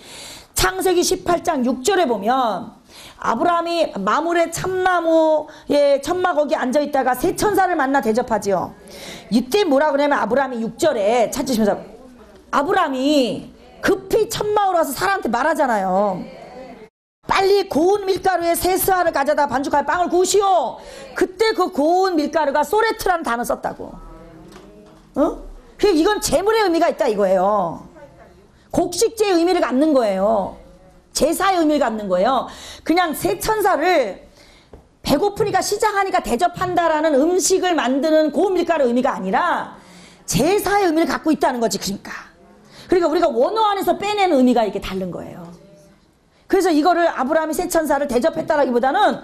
창세기 십팔 장 육 절에 보면 아브라함이 마물의 참나무에 천막거기 앉아있다가 세 천사를 만나 대접하지요. 이때 뭐라 그러냐면 아브라함이 육 절에 찾으시면서 아브라함이 급히 천막으로 와서 사람한테 말하잖아요. 빨리 고운 밀가루에 세 스아를 가져다 반죽하여 빵을 구우시오. 그때 그 고운 밀가루가 쏘레트라는 단어 썼다고. 어? 이건 재물의 의미가 있다 이거예요. 곡식제의 의미를 갖는 거예요. 제사의 의미를 갖는 거예요. 그냥 세 천사를 배고프니까 시장하니까 대접한다라는 음식을 만드는 고운 밀가루 의미가 아니라 제사의 의미를 갖고 있다는 거지. 그러니까 그러니까 우리가 원어 안에서 빼내는 의미가 이게 다른 거예요. 그래서 이거를 아브라함이 세 천사를 대접했다라기보다는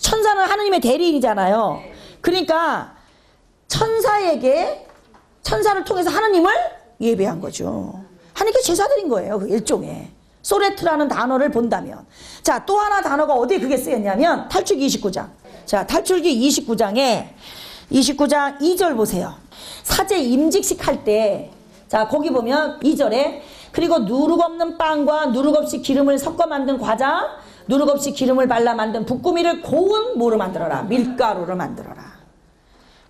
천사는 하느님의 대리인이잖아요. 그러니까 천사에게 천사를 통해서 하느님을 예배한 거죠. 하나님께 제사드린 거예요. 그 일종의 쏘레트라는 단어를 본다면. 자, 또 하나 단어가 어디에 그게 쓰였냐면 탈출기 이십구 장. 자, 탈출기 이십구 장에 이십구 장 이 절 보세요. 사제 임직식 할 때 자, 거기 보면 이 절에 그리고 누룩 없는 빵과 누룩 없이 기름을 섞어 만든 과자, 누룩 없이 기름을 발라 만든 북구미를 고운 뭐로 만들어라? 밀가루로 만들어라.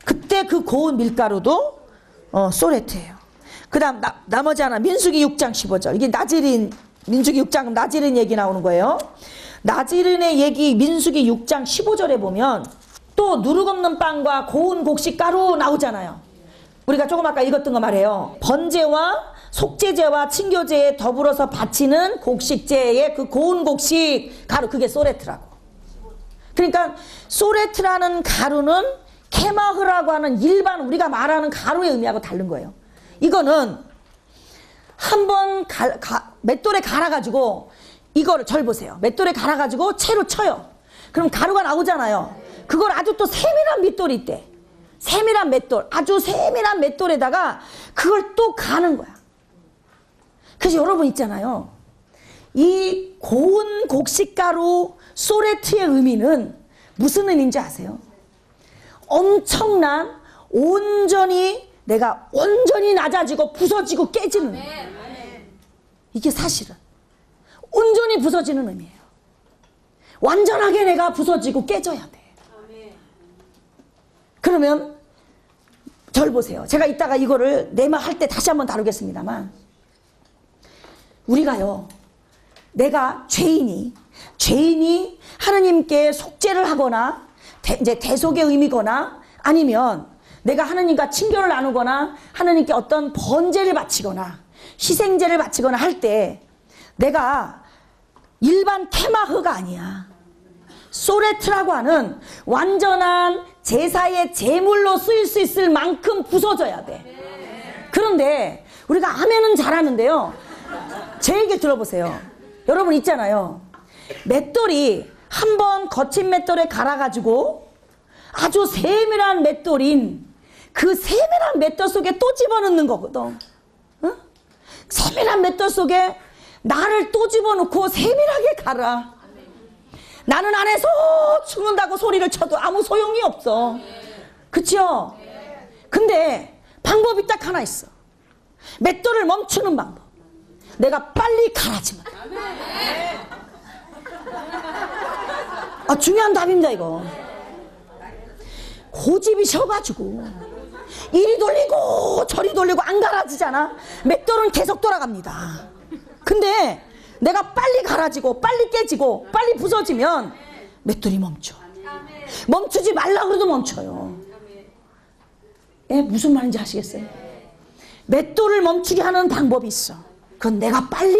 그때 그 고운 밀가루도 어, 쏘레트예요. 그 다음 나머지 하나 민수기 육 장 십오 절. 이게 나지린, 민수기 육 장 나지린 얘기 나오는 거예요. 나지린의 얘기 민수기 육 장 십오 절에 보면 또 누룩 없는 빵과 고운 곡식 가루 나오잖아요. 우리가 조금 아까 읽었던 거 말이에요. 번제와 속제제와 친교제에 더불어서 바치는 곡식제의 그 고운 곡식 가루, 그게 쏘레트라고. 그러니까 쏘레트라는 가루는 케마흐라고 하는 일반 우리가 말하는 가루의 의미하고 다른 거예요. 이거는 한번 맷돌에 갈아가지고 이거를 절 보세요. 맷돌에 갈아가지고 채로 쳐요. 그럼 가루가 나오잖아요. 그걸 아주 또 세밀한 밑돌이 있대. 세밀한 맷돌, 아주 세밀한 맷돌에다가 그걸 또 가는 거야. 그래서 여러분 있잖아요. 이 고운 곡식가루 쏘레트의 의미는 무슨 의미인지 아세요? 엄청난 온전히 내가 온전히 낮아지고 부서지고 깨지는 의미. 이게 사실은 온전히 부서지는 의미예요. 완전하게 내가 부서지고 깨져야 돼. 그러면 절 보세요. 제가 이따가 이거를 내마할 때 다시 한번 다루겠습니다만, 우리가요, 내가 죄인이 죄인이 하느님께 속죄를 하거나 대, 이제 대속의 의미거나 아니면 내가 하느님과 친교를 나누거나 하느님께 어떤 번제를 바치거나 희생제를 바치거나 할 때 내가 일반 케마흐가 아니야. 쏘레트라고 하는 완전한 제사의 제물로 쓰일 수 있을 만큼 부서져야 돼. 그런데 우리가 아멘은 잘하는데요. 제 얘기 들어보세요. 여러분 있잖아요. 맷돌이 한번 거친 맷돌에 갈아가지고 아주 세밀한 맷돌인 그 세밀한 맷돌 속에 또 집어넣는 거거든. 응? 세밀한 맷돌 속에 나를 또 집어넣고 세밀하게 갈아. 나는 안에서 죽는다고 소리를 쳐도 아무 소용이 없어. 그쵸? 근데 방법이 딱 하나 있어. 맷돌을 멈추는 방법. 내가 빨리 갈아지면. 아, 중요한 답입니다 이거. 고집이 셔가지고 이리 돌리고 저리 돌리고 안 갈아지잖아. 맷돌은 계속 돌아갑니다. 근데 내가 빨리 갈아지고 빨리 깨지고 빨리 부서지면 맷돌이 멈춰. 멈추지 말라고 해도 멈춰요. 예, 무슨 말인지 아시겠어요? 맷돌을 멈추게 하는 방법이 있어. 그건 내가 빨리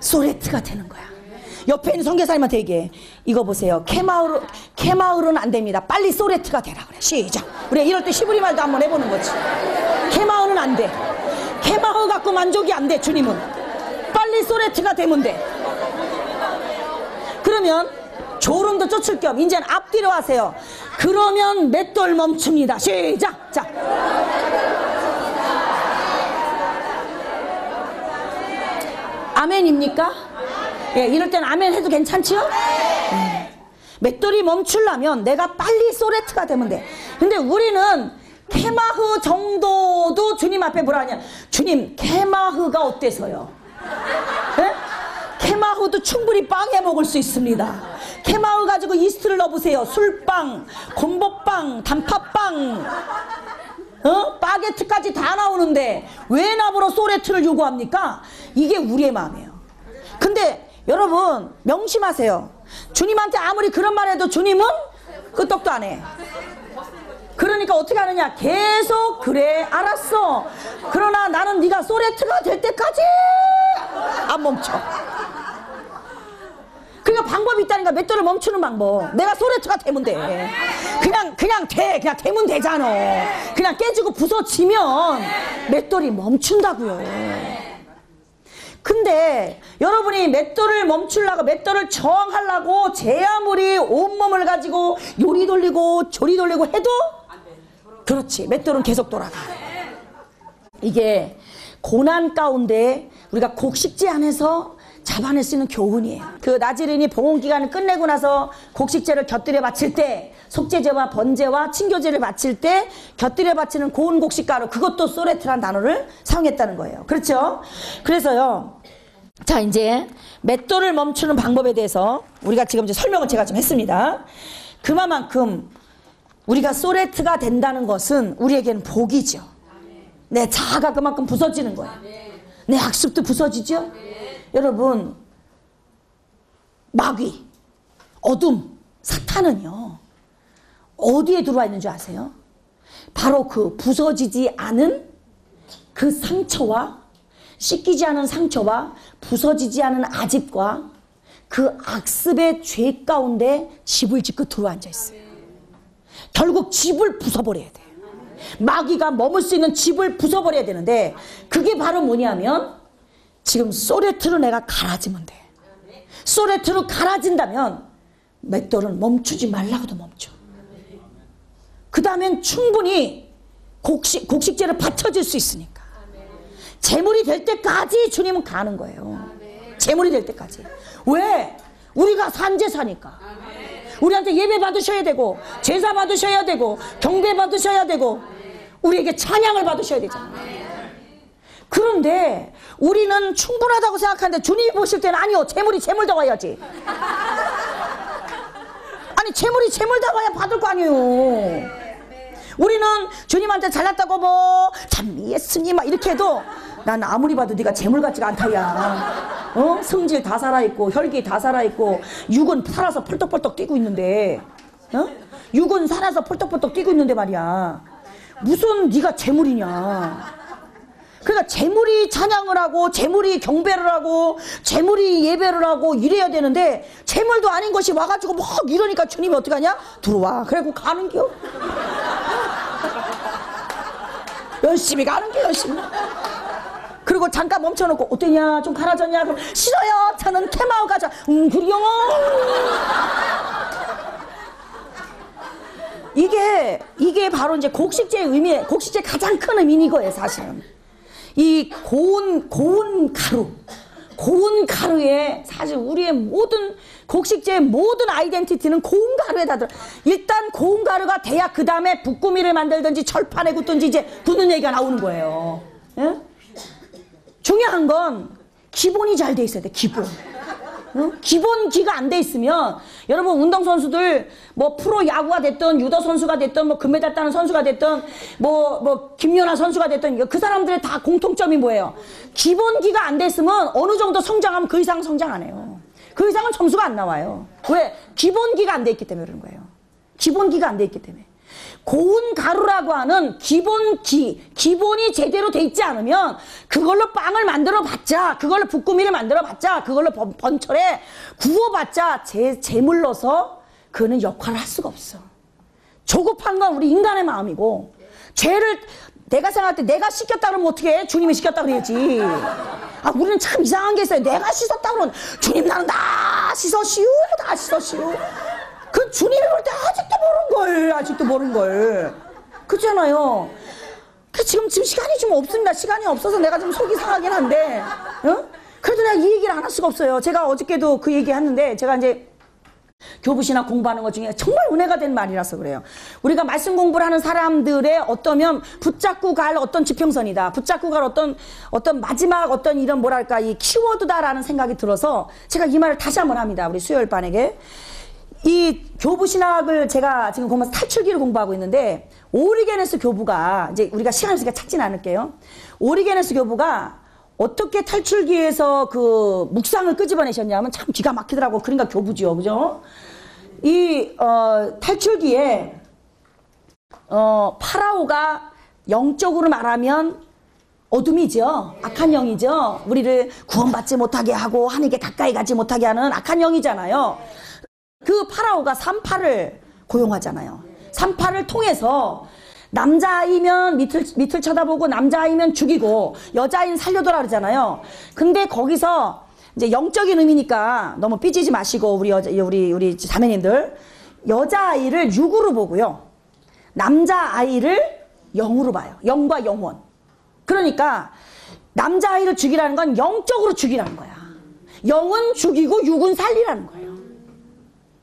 쏘레트가 되는 거야. 옆에 있는 선교사님한테 얘기해. 이거 보세요. 케마흐르, 케마흐르는 안 됩니다. 빨리 쏘레트가 되라 그래. 시작. 우리가 이럴 때 히브리 말도 한번 해보는 거지. 케마흐르는 안 돼. 케마흐 갖고 만족이 안 돼. 주님은 빨리 쏘레트가 되면 돼. 그러면 졸음도 쫓을 겸 이제는 앞뒤로 하세요. 그러면 맷돌 멈춥니다. 시작. 자, 아멘입니까? 예, 이럴 땐 아멘 해도 괜찮지요? 예. 맷돌이 멈추려면 내가 빨리 쏘레트가 되면 돼. 근데 우리는 케마흐 정도도 주님 앞에 뭐라 하냐. 주님, 케마흐가 어때서요? 예? 케마흐도 충분히 빵 해먹을 수 있습니다. 케마을 가지고 이스트를 넣어보세요. 술빵, 곰보빵, 단팥빵, 어? 바게트까지 다 나오는데 왜 나보러 쏘레트를 요구합니까? 이게 우리의 마음이에요. 근데 여러분 명심하세요. 주님한테 아무리 그런 말 해도 주님은 끄떡도 안 해. 그러니까 어떻게 하느냐, 계속 그래 알았어, 그러나 나는 네가 쏘레트가 될 때까지 안 멈춰. 그러니까 방법이 있다니까. 맷돌을 멈추는 방법. 내가 쏘레트가 되면 돼. 그냥 그냥 돼. 그냥 되면 되잖아. 그냥 깨지고 부서지면 맷돌이 멈춘다고요. 근데 여러분이 맷돌을 멈추려고, 맷돌을 저항하려고 제 아무리 온몸을 가지고 요리 돌리고 조리 돌리고 해도 그렇지, 맷돌은 계속 돌아가. 이게 고난 가운데 우리가 곡식지 안에서 잡아낼 수 있는 교훈이에요. 그 나지린이 봉헌기간을 끝내고 나서 곡식제를 곁들여 바칠 때, 속죄제와 번제와 친교제를 바칠 때 곁들여 바치는 고운 곡식가루, 그것도 쏘레트란 단어를 사용했다는 거예요. 그렇죠? 그래서요, 자 이제 맷돌을 멈추는 방법에 대해서 우리가 지금 이제 설명을 제가 좀 했습니다. 그만큼 우리가 쏘레트가 된다는 것은 우리에게는 복이죠. 내 자아가 그만큼 부서지는 거예요. 내 학습도 부서지죠. 여러분, 마귀, 어둠, 사탄은요 어디에 들어와 있는 줄 아세요? 바로 그 부서지지 않은 그 상처와, 씻기지 않은 상처와 부서지지 않은 아집과 그 악습의 죄 가운데 집을 짓고 들어와 앉아 있어요. 결국 집을 부숴버려야 돼요. 마귀가 머물 수 있는 집을 부숴버려야 되는데, 그게 바로 뭐냐면 지금 쏘레트로 내가 갈아지면 돼. 쏘레트로 갈아진다면 맷돌은 멈추지 말라고도 멈춰. 그 다음엔 충분히 곡식, 곡식제를 바쳐줄 수 있으니까. 재물이 될 때까지 주님은 가는 거예요. 재물이 될 때까지. 왜? 우리가 산제사니까. 우리한테 예배 받으셔야 되고, 제사 받으셔야 되고, 경배 받으셔야 되고, 우리에게 찬양을 받으셔야 되잖아요. 그런데 우리는 충분하다고 생각하는데 주님이 보실 때는 아니요, 재물이 재물다 와야지. 아니 재물이 재물다 와야 받을 거 아니에요. 우리는 주님한테 잘났다고 뭐 참 예수님 막 이렇게 해도 난 아무리 봐도 네가 재물 같지가 않다야. 어? 성질 다 살아있고 혈기 다 살아있고 육은 살아서 펄떡펄떡 뛰고 있는데, 어? 육은 살아서 펄떡펄떡 뛰고 있는데 말이야, 무슨 네가 재물이냐. 그러니까 재물이 찬양을 하고 재물이 경배를 하고 재물이 예배를 하고 이래야 되는데 재물도 아닌 것이 와가지고 막 이러니까 주님이 어떻게 하냐, 들어와 그래갖고 가는겨. 열심히 가는겨, 열심히. 그리고 잠깐 멈춰놓고 어떠냐, 좀 갈아졌냐, 그럼 싫어요, 저는 테마오 가자. 음 그리요. 이게 이게 바로 이제 곡식제의 의미, 곡식제의 가장 큰 의미는 이거예요. 사실은 이 고운, 고운 가루, 고운 가루에 사실 우리의 모든 곡식제의 모든 아이덴티티는 고운 가루에 다 들어. 일단 고운 가루가 돼야 그 다음에 북구미를 만들든지 철판에 굽든지 이제 굳는 얘기가 나오는 거예요. 응? 중요한 건 기본이 잘 돼 있어야 돼, 기본. 응? 기본기가 안 돼 있으면, 여러분 운동선수들 뭐 프로 야구가 됐든 유도 선수가 됐든 뭐 금메달 따는 선수가 됐든 뭐 뭐 김연아 선수가 됐든 그 사람들의 다 공통점이 뭐예요? 기본기가 안 돼 있으면 어느 정도 성장하면 그 이상 성장 안 해요. 그 이상은 점수가 안 나와요. 왜? 기본기가 안 돼 있기 때문에 그런 거예요. 기본기가 안 돼 있기 때문에. 고운 가루라고 하는 기본기, 기본이 제대로 돼 있지 않으면 그걸로 빵을 만들어 봤자, 그걸로 북구미를 만들어 봤자, 그걸로 번, 번철에 구워 봤자 제, 제물로서 그는 역할을 할 수가 없어. 조급한 건 우리 인간의 마음이고, 죄를 내가 생각할 때 내가 시켰다 그러면 어떻게 해? 주님이 시켰다 그래야지. 아, 우리는 참 이상한 게 있어요. 내가 씻었다 그러면 주님 나는 다 씻었시오, 다 씻었시오. 그 주님이 볼 때 아직도 모른걸, 아직도 모른걸. 그렇잖아요. 그 지금, 지금 시간이 좀 없습니다. 시간이 없어서 내가 좀 속이 상하긴 한데, 어? 그래도 내가 이 얘기를 안 할 수가 없어요. 제가 어저께도 그 얘기 했는데, 제가 이제 교부시나 공부하는 것 중에 정말 은혜가 된 말이라서 그래요. 우리가 말씀 공부를 하는 사람들의 어떠면 붙잡고 갈 어떤 지평선이다, 붙잡고 갈 어떤 어떤 마지막 어떤 이런 뭐랄까 이 키워드다라는 생각이 들어서 제가 이 말을 다시 한번 합니다. 우리 수요일 반에게. 이 교부신학을 제가 지금 보면서 탈출기를 공부하고 있는데, 오리게네스 교부가, 이제 우리가 시간이 없으니까 찾진 않을게요. 오리게네스 교부가 어떻게 탈출기에서 그 묵상을 끄집어내셨냐면 참 기가 막히더라고. 그러니까 교부지요. 그죠? 이, 어, 탈출기에, 어, 파라오가 영적으로 말하면 어둠이죠. 악한 영이죠. 우리를 구원받지 못하게 하고 하나님께 가까이 가지 못하게 하는 악한 영이잖아요. 그 파라오가 산파를 고용하잖아요. 산파를 통해서 남자이면 밑을, 밑을 쳐다보고 남자이면 죽이고 여자인 살려둬라 그러잖아요. 근데 거기서 이제 영적인 의미니까 너무 삐지지 마시고 우리 여자, 우리, 우리 자매님들, 여자아이를 육으로 보고요, 남자아이를 영으로 봐요. 영과 영혼. 그러니까 남자아이를 죽이라는 건 영적으로 죽이라는 거야. 영은 죽이고 육은 살리라는 거예요.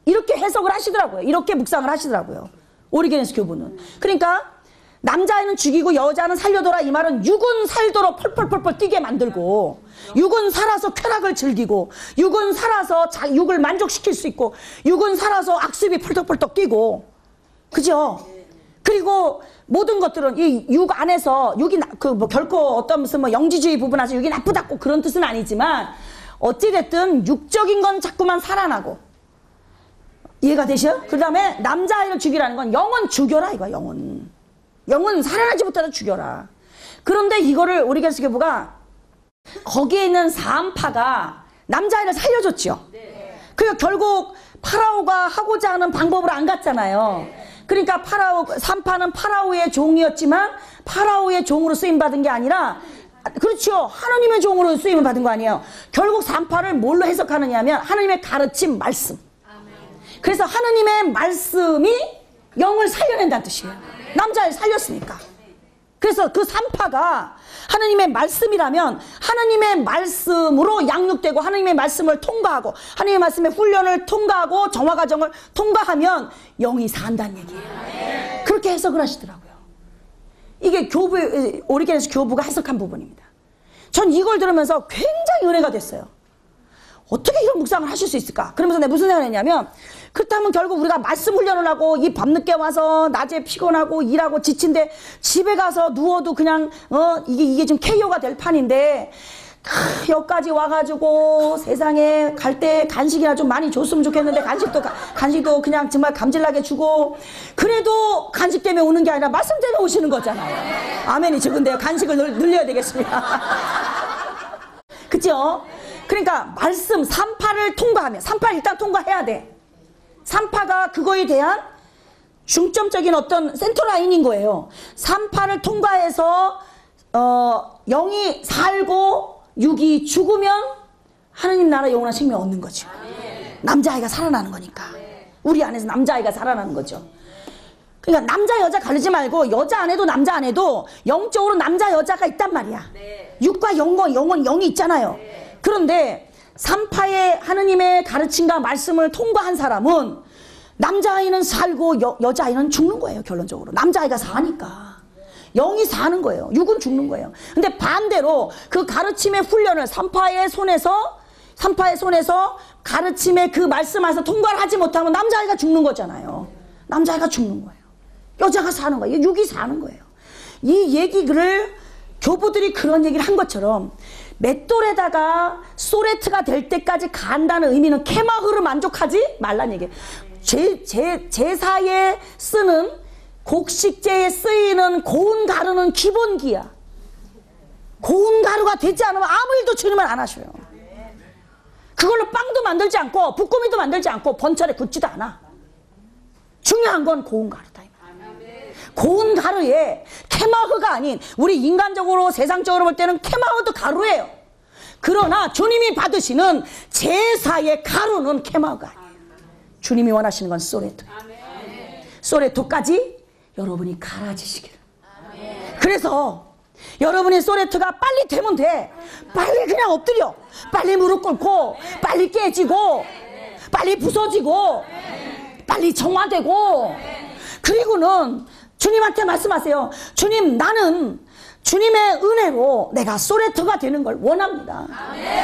이렇게 해석을 하시더라고요. 이렇게 묵상을 하시더라고요. 오리게네스 교부는. 그러니까 남자아이는 죽이고 여자는 살려둬라, 이 말은 육은 살도록 펄펄펄펄 뛰게 만들고, 육은 살아서 쾌락을 즐기고, 육은 살아서 자, 육을 만족시킬 수 있고, 육은 살아서 악습이 펄떡펄떡 뛰고, 그죠? 그리고 모든 것들은 이 육 안에서, 육이 그 뭐 결코 어떤 무슨 뭐 영지주의 부분에서 육이 나쁘다고 그런 뜻은 아니지만, 어찌됐든 육적인 건 자꾸만 살아나고. 이해가 되셔요? 그 다음에 남자아이를 죽이라는 건 영혼 죽여라 이거야. 영혼, 영혼 살아나지 못하다 죽여라. 그런데 이거를 오리게네스 교부가 거기에 있는 사안파가 남자아이를 살려줬지요. 그리고 결국 파라오가 하고자 하는 방법으로 안 갔잖아요. 그러니까 파라오, 산파는 파라오의 종이었지만 파라오의 종으로 쓰임받은 게 아니라, 그렇죠, 하나님의 종으로 쓰임을 받은 거 아니에요. 결국 산파를 뭘로 해석하느냐 하면 하나님의 가르침, 말씀. 그래서 하나님의 말씀이 영을 살려낸다는 뜻이에요. 남자를 살렸으니까. 그래서 그 산파가 하나님의 말씀이라면 하나님의 말씀으로 양육되고, 하나님의 말씀을 통과하고, 하나님의 말씀의 훈련을 통과하고, 정화과정을 통과하면 영이 산다는 얘기예요. 그렇게 해석을 하시더라고요. 이게 교부, 오리게네스 교부가 해석한 부분입니다. 전 이걸 들으면서 굉장히 은혜가 됐어요. 어떻게 이런 묵상을 하실 수 있을까? 그러면서 내가 무슨 생각을 했냐면, 그렇다면 결국 우리가 말씀 훈련을 하고 이 밤늦게 와서 낮에 피곤하고 일하고 지친데 집에 가서 누워도 그냥 어 이게 이게 지금 케이오가 될 판인데, 크, 여기까지 와가지고 세상에 갈 때 간식이나 좀 많이 줬으면 좋겠는데 간식도 가, 간식도 그냥 정말 감질나게 주고, 그래도 간식 때문에 오는 게 아니라 말씀 때문에 오시는 거잖아요. 아멘이 적은데요. 간식을 늘, 늘려야 되겠습니다. 그죠? 그러니까 말씀, 산파를 통과하면, 산파를 일단 통과해야 돼. 산파가 그거에 대한 중점적인 어떤 센터라인인 거예요. 산파를 통과해서 어, 영이 살고 육이 죽으면 하나님 나라 영원한 생명 얻는 거죠. 남자아이가 살아나는 거니까. 우리 안에서 남자아이가 살아나는 거죠. 그러니까 남자 여자 가르지 말고, 여자 안에도 남자 안에도 영적으로 남자 여자가 있단 말이야. 육과 영과 영은 영이 있잖아요. 그런데 산파의 하느님의 가르침과 말씀을 통과한 사람은 남자아이는 살고 여, 여자아이는 죽는 거예요. 결론적으로 남자아이가 사니까 영이 사는 거예요. 육은 죽는 거예요. 근데 반대로 그 가르침의 훈련을 산파의 손에서 산파의 손에서 가르침의 그 말씀에서 통과를 하지 못하면 남자아이가 죽는 거잖아요. 남자아이가 죽는 거예요. 여자가 사는 거예요. 육이 사는 거예요. 이 얘기를 교부들이 그런 얘기를 한 것처럼 맷돌에다가 쏘레트가 될 때까지 간다는 의미는 케마흐를 만족하지 말란 얘기예요. 제, 제, 제사에 쓰는, 곡식제에 쓰이는 고운 가루는 기본기야. 고운 가루가 되지 않으면 아무 일도 주님은 안 하셔요. 그걸로 빵도 만들지 않고 부꾸미도 만들지 않고 번철에 굳지도 않아. 중요한 건 고운 가루다. 고운 가루에 케마흐가 아닌, 우리 인간적으로 세상적으로 볼 때는 케마흐도 가루예요. 그러나 주님이 받으시는 제사의 가루는 케마흐가 아니에요. 주님이 원하시는 건 쏘레토예요. 쏘레토까지 여러분이 갈아지시기를. 그래서 여러분이 쏘레트가 빨리 되면 돼. 빨리 그냥 엎드려. 빨리 무릎 꿇고, 빨리 깨지고, 빨리 부서지고, 빨리 정화되고. 그리고는 주님한테 말씀하세요. 주님, 나는 주님의 은혜로 내가 쏘레트가 되는 걸 원합니다. 아멘.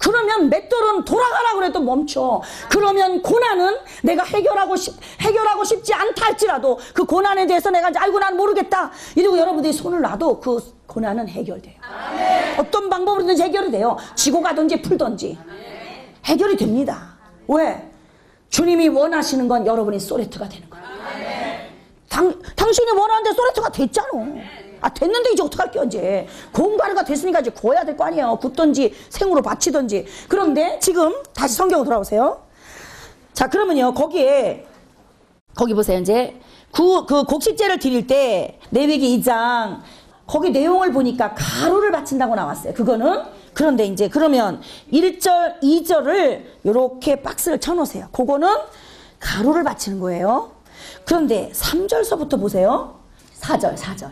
그러면 맷돌은 돌아가라고 해도 멈춰. 그러면 고난은 내가 해결하고 싶, 해결하고 싶지 않다 할지라도 그 고난에 대해서 내가 이제 아이고 난 모르겠다 이러고 여러분들이 손을 놔도 그 고난은 해결돼요. 아멘. 어떤 방법으로든지 해결이 돼요. 지고 가든지 풀든지 해결이 됩니다. 왜? 주님이 원하시는 건 여러분이 쏘레트가 되는 거예요. 당, 당신이 원하는데 쏘레트가 됐잖아. 아 됐는데 이제 어떡할게요. 이제 고운가루가 됐으니까 이제 구워야 될 거 아니에요. 굽든지 생으로 바치든지. 그런데 지금 다시 성경으로 돌아오세요. 자 그러면요 거기에 거기 보세요. 이제 그, 그 곡식제를 드릴 때 레위기 이 장 거기 내용을 보니까 가루를 바친다고 나왔어요. 그거는 그런데 이제 그러면 일 절 이 절을 이렇게 박스를 쳐놓으세요. 그거는 가루를 바치는 거예요. 그런데 삼 절서부터 보세요. 사 절 사 절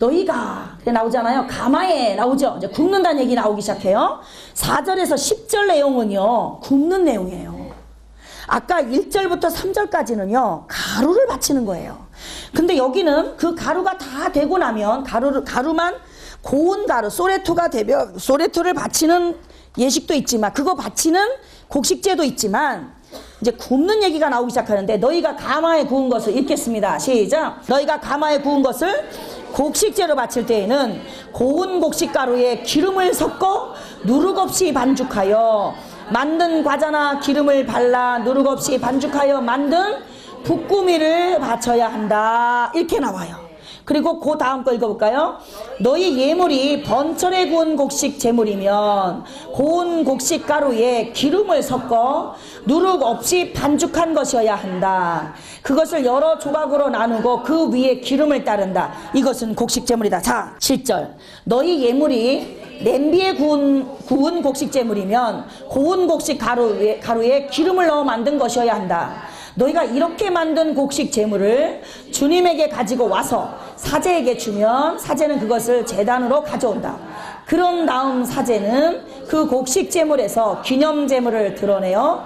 너희가 그래 나오잖아요. 가마에 나오죠. 이제 굽는다는 얘기 나오기 시작해요. 사 절에서 십 절 내용은요 굽는 내용이에요. 아까 일 절부터 삼 절까지는요 가루를 바치는 거예요. 근데 여기는 그 가루가 다 되고 나면 가루를, 가루만 고운 가루 쏘레트가 되면 쏘레트를 바치는 예식도 있지만 그거 바치는 곡식제도 있지만 이제 굽는 얘기가 나오기 시작하는데 너희가 가마에 구운 것을 읽겠습니다. 시작. 너희가 가마에 구운 것을 곡식제로 바칠 때에는 고운 곡식가루에 기름을 섞어 누룩 없이 반죽하여 만든 과자나 기름을 발라 누룩 없이 반죽하여 만든 북구미를 바쳐야 한다. 이렇게 나와요. 그리고 그 다음 거 읽어볼까요? 너희 예물이 번철에 구운 곡식 제물이면 고운 곡식 가루에 기름을 섞어 누룩 없이 반죽한 것이어야 한다. 그것을 여러 조각으로 나누고 그 위에 기름을 따른다. 이것은 곡식 제물이다. 자, 칠 절. 너희 예물이 냄비에 구운, 구운 곡식 제물이면 고운 곡식 가루에, 가루에 기름을 넣어 만든 것이어야 한다. 너희가 이렇게 만든 곡식 제물을 주님에게 가지고 와서 사제에게 주면 사제는 그것을 제단으로 가져온다. 그런 다음 사제는 그 곡식 제물에서 기념 제물을 드러내어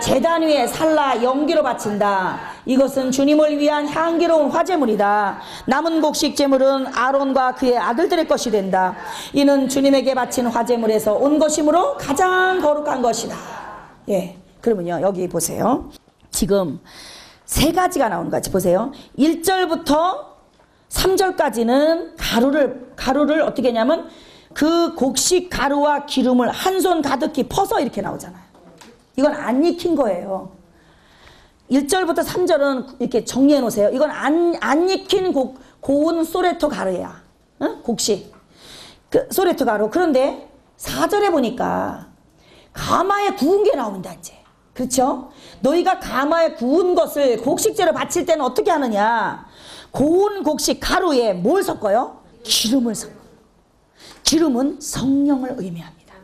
제단 위에 살라 연기로 바친다. 이것은 주님을 위한 향기로운 화제물이다. 남은 곡식 제물은 아론과 그의 아들들의 것이 된다. 이는 주님에게 바친 화제물에서 온 것이므로 가장 거룩한 것이다. 예, 그러면요 여기 보세요. 지금 세 가지가 나오는 거지. 보세요. 일 절부터 삼 절까지는 가루를 가루를 어떻게 했냐면 그 곡식 가루와 기름을 한 손 가득히 퍼서 이렇게 나오잖아요. 이건 안 익힌 거예요. 일 절부터 삼 절은 이렇게 정리해 놓으세요. 이건 안, 안 익힌 고, 고운 쏘레트 가루야. 응? 곡식. 그 쏘레트 가루. 그런데 사 절에 보니까 가마에 구운 게 나온다 이제. 그렇죠? 너희가 가마에 구운 것을 곡식제로 바칠 때는 어떻게 하느냐? 고운 곡식 가루에 뭘 섞어요? 기름을 섞어요. 기름은 성령을 의미합니다.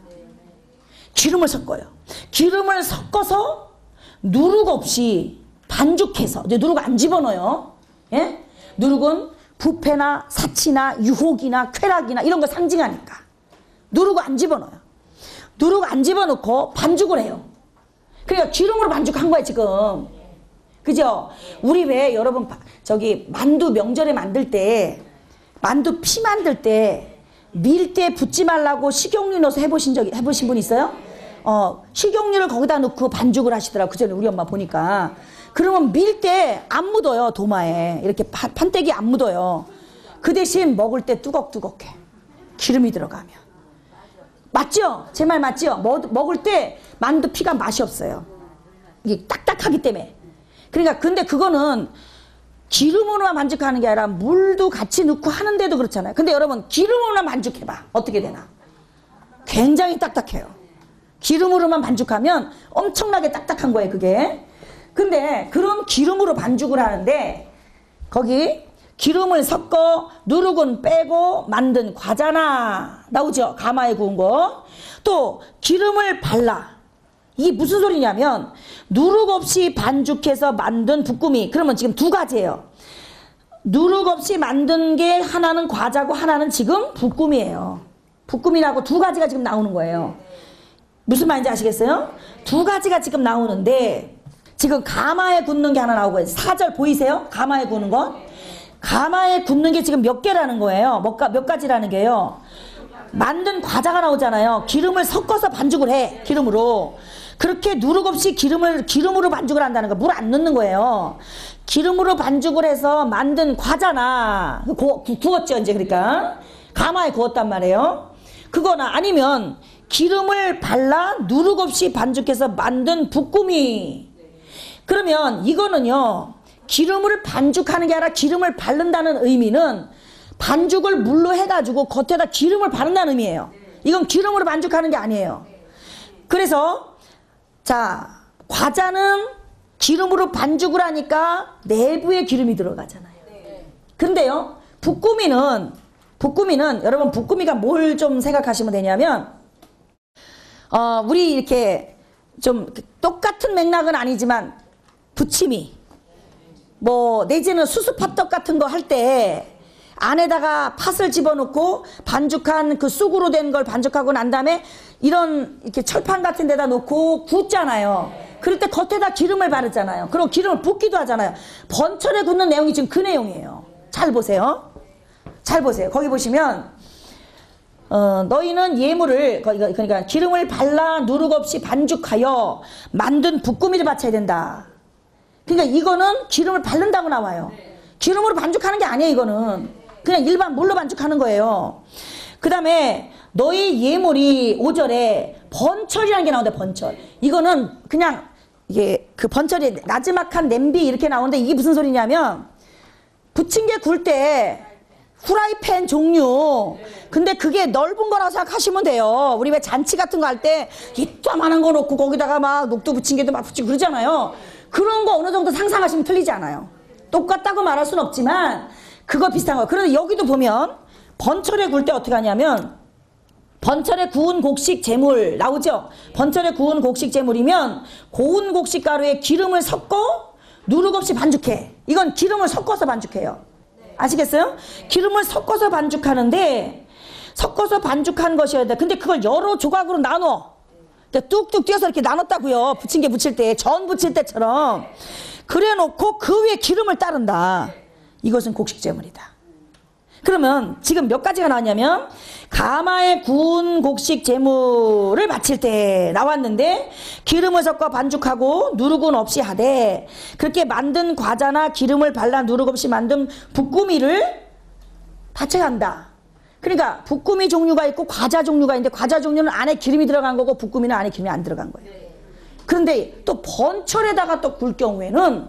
기름을 섞어요. 기름을 섞어서 누룩 없이 반죽해서 이제 누룩 안 집어넣어요. 예? 누룩은 부패나 사치나 유혹이나 쾌락이나 이런 걸 상징하니까 누룩 안 집어넣어요. 누룩 안 집어넣고 반죽을 해요. 그래요. 기름으로 반죽한 거야 지금. 그죠? 우리 왜 여러분 저기 만두 명절에 만들 때 만두 피 만들 때 밀대 붓지 말라고 식용유 넣어서 해보신 적 해보신 분 있어요? 어 식용유를 거기다 넣고 반죽을 하시더라고. 그전에 우리 엄마 보니까. 그러면 밀대 안 묻어요. 도마에 이렇게 파, 판때기 안 묻어요. 그 대신 먹을 때 뚜걱뚜걱해. 기름이 들어가면. 맞죠? 제 말 맞죠? 먹, 먹을 때 만두 피가 맛이 없어요. 이게 딱딱하기 때문에. 그러니까 근데 그거는 기름으로만 반죽하는 게 아니라 물도 같이 넣고 하는데도 그렇잖아요. 근데 여러분 기름으로만 반죽해봐. 어떻게 되나? 굉장히 딱딱해요. 기름으로만 반죽하면 엄청나게 딱딱한 거예요 그게. 근데 그런 기름으로 반죽을 하는데 거기 기름을 섞어 누룩은 빼고 만든 과자나 나오죠. 가마에 구운 거. 또 기름을 발라. 이게 무슨 소리냐면 누룩 없이 반죽해서 만든 북구미. 그러면 지금 두 가지예요. 누룩 없이 만든 게 하나는 과자고 하나는 지금 북구미예요. 북구미라고 두 가지가 지금 나오는 거예요. 무슨 말인지 아시겠어요? 두 가지가 지금 나오는데 지금 가마에 굽는 게 하나 나오고 사 절 보이세요? 가마에 구는 거. 가마에 굽는 게 지금 몇 개라는 거예요? 몇 가지라는 게요? 만든 과자가 나오잖아요. 기름을 섞어서 반죽을 해. 기름으로. 그렇게 누룩 없이 기름을, 기름으로 반죽을 한다는 거예요. 물 안 넣는 거예요. 기름으로 반죽을 해서 만든 과자나, 구, 구웠죠, 이제 그러니까. 가마에 구웠단 말이에요. 그거나 아니면 기름을 발라 누룩 없이 반죽해서 만든 부꾸미. 그러면 이거는요, 기름을 반죽하는 게 아니라 기름을 바른다는 의미는 반죽을 물로 해가지고 겉에다 기름을 바른다는 의미예요. 이건 기름으로 반죽하는 게 아니에요. 그래서 자, 과자는 기름으로 반죽을 하니까 내부에 기름이 들어가잖아요. 근데요, 부꾸미는 부꾸미는 여러분, 부꾸미가 뭘 좀 생각하시면 되냐면, 어, 우리 이렇게 좀 똑같은 맥락은 아니지만 부침이, 뭐 내지는 수수팥떡 같은 거 할 때 안에다가 팥을 집어넣고 반죽한 그 쑥으로 된 걸 반죽하고 난 다음에 이런 이렇게 철판 같은 데다 놓고 굽잖아요. 그럴 때 겉에다 기름을 바르잖아요. 그리고 기름을 붓기도 하잖아요. 번철에 굽는 내용이 지금 그 내용이에요. 잘 보세요. 잘 보세요. 거기 보시면, 어, 너희는 예물을, 그러니까 기름을 발라 누룩 없이 반죽하여 만든 부꾸미를 바쳐야 된다. 그러니까 이거는 기름을 바른다고 나와요. 기름으로 반죽하는 게 아니에요. 이거는 그냥 일반 물로 반죽하는 거예요. 그 다음에 너희 예물이 오 절에 번철이라는 게 나오는데, 번철, 이거는 그냥 이게 그 번철이 나지막한 냄비 이렇게 나오는데, 이게 무슨 소리냐면 부침개 굴 때 후라이팬 종류, 근데 그게 넓은 거라고 생각하시면 돼요. 우리 왜 잔치 같은 거 할 때 이따만한 거 놓고 거기다가 막 녹두 부침개도 막 붙이고 그러잖아요. 그런 거 어느 정도 상상하시면 틀리지 않아요. 똑같다고 말할 순 없지만 그거 비슷한 거예요. 그런데 여기도 보면 번철에 굴 때 어떻게 하냐면, 번철에 구운 곡식 재물 나오죠. 번철에 구운 곡식 재물이면 고운 곡식 가루에 기름을 섞고 누룩 없이 반죽해. 이건 기름을 섞어서 반죽해요. 아시겠어요? 기름을 섞어서 반죽하는데, 섞어서 반죽한 것이어야 돼. 근데 그걸 여러 조각으로 나눠. 그러니까 뚝뚝 띄어서 이렇게 나눴다고요. 부침개 부칠 때, 전 부칠 때처럼. 그래 놓고 그 위에 기름을 따른다. 이것은 곡식 재물이다. 그러면 지금 몇 가지가 나왔냐면, 가마에 구운 곡식 재물을 바칠 때 나왔는데, 기름을 섞어 반죽하고 누룩은 없이 하되, 그렇게 만든 과자나 기름을 발라 누룩 없이 만든 부꾸미를 바쳐야 한다. 그러니까 부꾸미 종류가 있고 과자 종류가 있는데, 과자 종류는 안에 기름이 들어간 거고 부꾸미는 안에 기름이 안 들어간 거예요. 그런데 또 번철에다가 또 굴 경우에는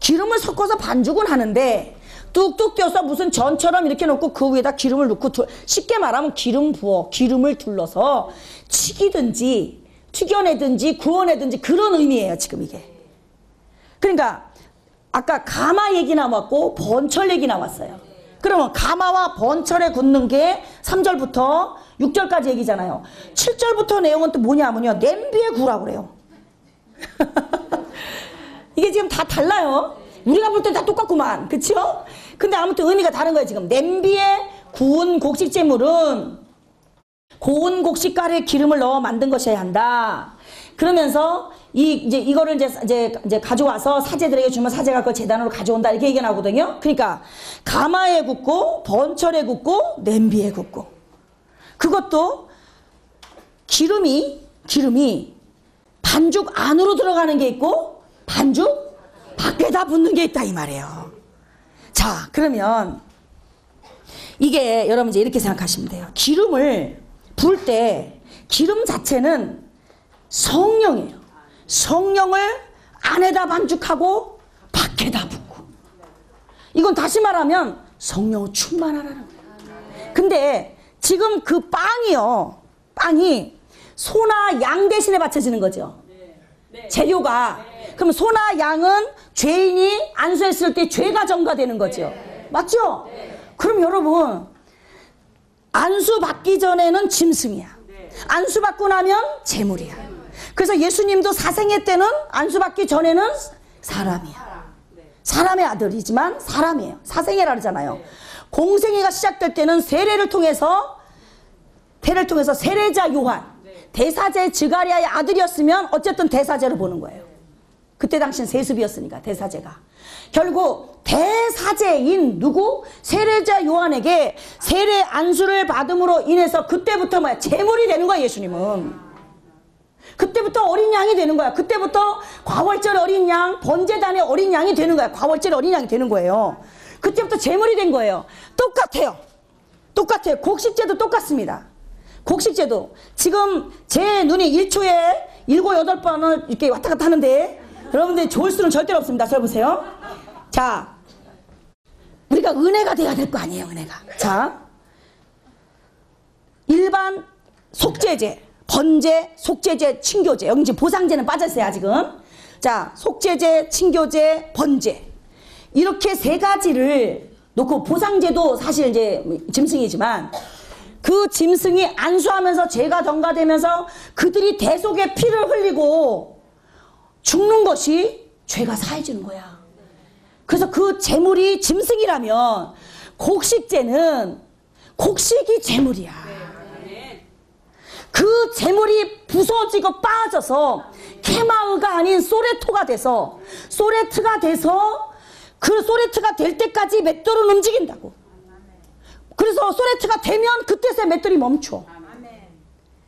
기름을 섞어서 반죽은 하는데 뚝뚝 떼어서 무슨 전처럼 이렇게 놓고 그 위에다 기름을 넣고, 쉽게 말하면 기름 부어, 기름을 둘러서 튀기든지 튀겨내든지 구워내든지, 그런 의미예요 지금 이게. 그러니까 아까 가마 얘기 나왔고 번철 얘기 나왔어요. 그러면 가마와 번철에 굽는 게 삼 절부터 육 절까지 얘기잖아요. 칠 절부터 내용은 또 뭐냐면요, 냄비에 구우라고 그래요. 이게 지금 다 달라요. 우리가 볼 땐 다 똑같구만, 그쵸? 근데 아무튼 의미가 다른 거예요 지금. 냄비에 구운 곡식 재물은 고운 곡식 가루에 기름을 넣어 만든 것이어야 한다. 그러면서 이 이제 이거를 이제 이제 이제 가져와서 사제들에게 주면 사제가 그걸 제단으로 가져온다, 이렇게 얘기 나오거든요. 그러니까 가마에 굽고 번철에 굽고 냄비에 굽고, 그것도 기름이 기름이 반죽 안으로 들어가는 게 있고 반죽 밖에다 붙는 게 있다, 이 말이에요. 자, 그러면 이게 여러분 이제 이렇게 생각하시면 돼요. 기름을 부을 때 기름 자체는 성령이에요. 성령을 안에다 반죽하고 밖에다 붓고, 이건 다시 말하면 성령을 충만하라는 거예요. 근데 지금 그 빵이요, 빵이 소나 양 대신에 바쳐지는 거죠. 재료가. 그럼 소나 양은 죄인이 안수했을 때 죄가 전가되는 거죠. 맞죠? 그럼 여러분, 안수 받기 전에는 짐승이야. 안수 받고 나면 재물이야. 그래서 예수님도 사생애 때는 안수 받기 전에는 사람이야. 사람의 아들이지만 사람이에요. 사생애라 그러잖아요. 공생애가 시작될 때는 세례를 통해서 세례를 통해서 세례자 요한, 대사제 즈가리아의 아들이었으면 어쨌든 대사제로 보는 거예요. 그때 당시는 세습이었으니까 대사제가. 결국 대사제인 누구? 세례자 요한에게 세례 안수를 받음으로 인해서 그때부터 뭐야? 제물이 되는 거야. 예수님은 그때부터 어린 양이 되는 거야. 그때부터 과월절 어린 양, 번제단의 어린 양이 되는 거야. 과월절 어린 양이 되는 거예요. 그때부터 제물이 된 거예요. 똑같아요. 똑같아요. 곡식제도 똑같습니다. 곡식제도 지금 제 눈이 일 초에 일곱, 여덟 번을 이렇게 왔다 갔다 하는데 여러분들 좋을 수는 절대로 없습니다. 잘 보세요. 자, 우리가 은혜가 돼야 될 거 아니에요. 은혜가. 자, 일반 속죄제, 번제, 속죄제, 친교제. 여기 지금 보상제는 빠졌어요. 지금. 자, 속죄제, 친교제, 번제. 이렇게 세 가지를 놓고 보상제도 사실 이제 짐승이지만 그 짐승이 안수하면서 죄가 전가되면서 그들이 대속의 피를 흘리고 죽는 것이 죄가 사해지는 거야. 그래서 그 제물이 짐승이라면 곡식제는 곡식이 제물이야. 그 제물이 부서지고 빠져서 케마흐가 아닌 쏘레토가 돼서 쏘레트가 돼서 그 쏘레트가 될 때까지 맷돌은 움직인다고. 그래서 쏘레트가 되면 그때서야 맷돌이 멈춰.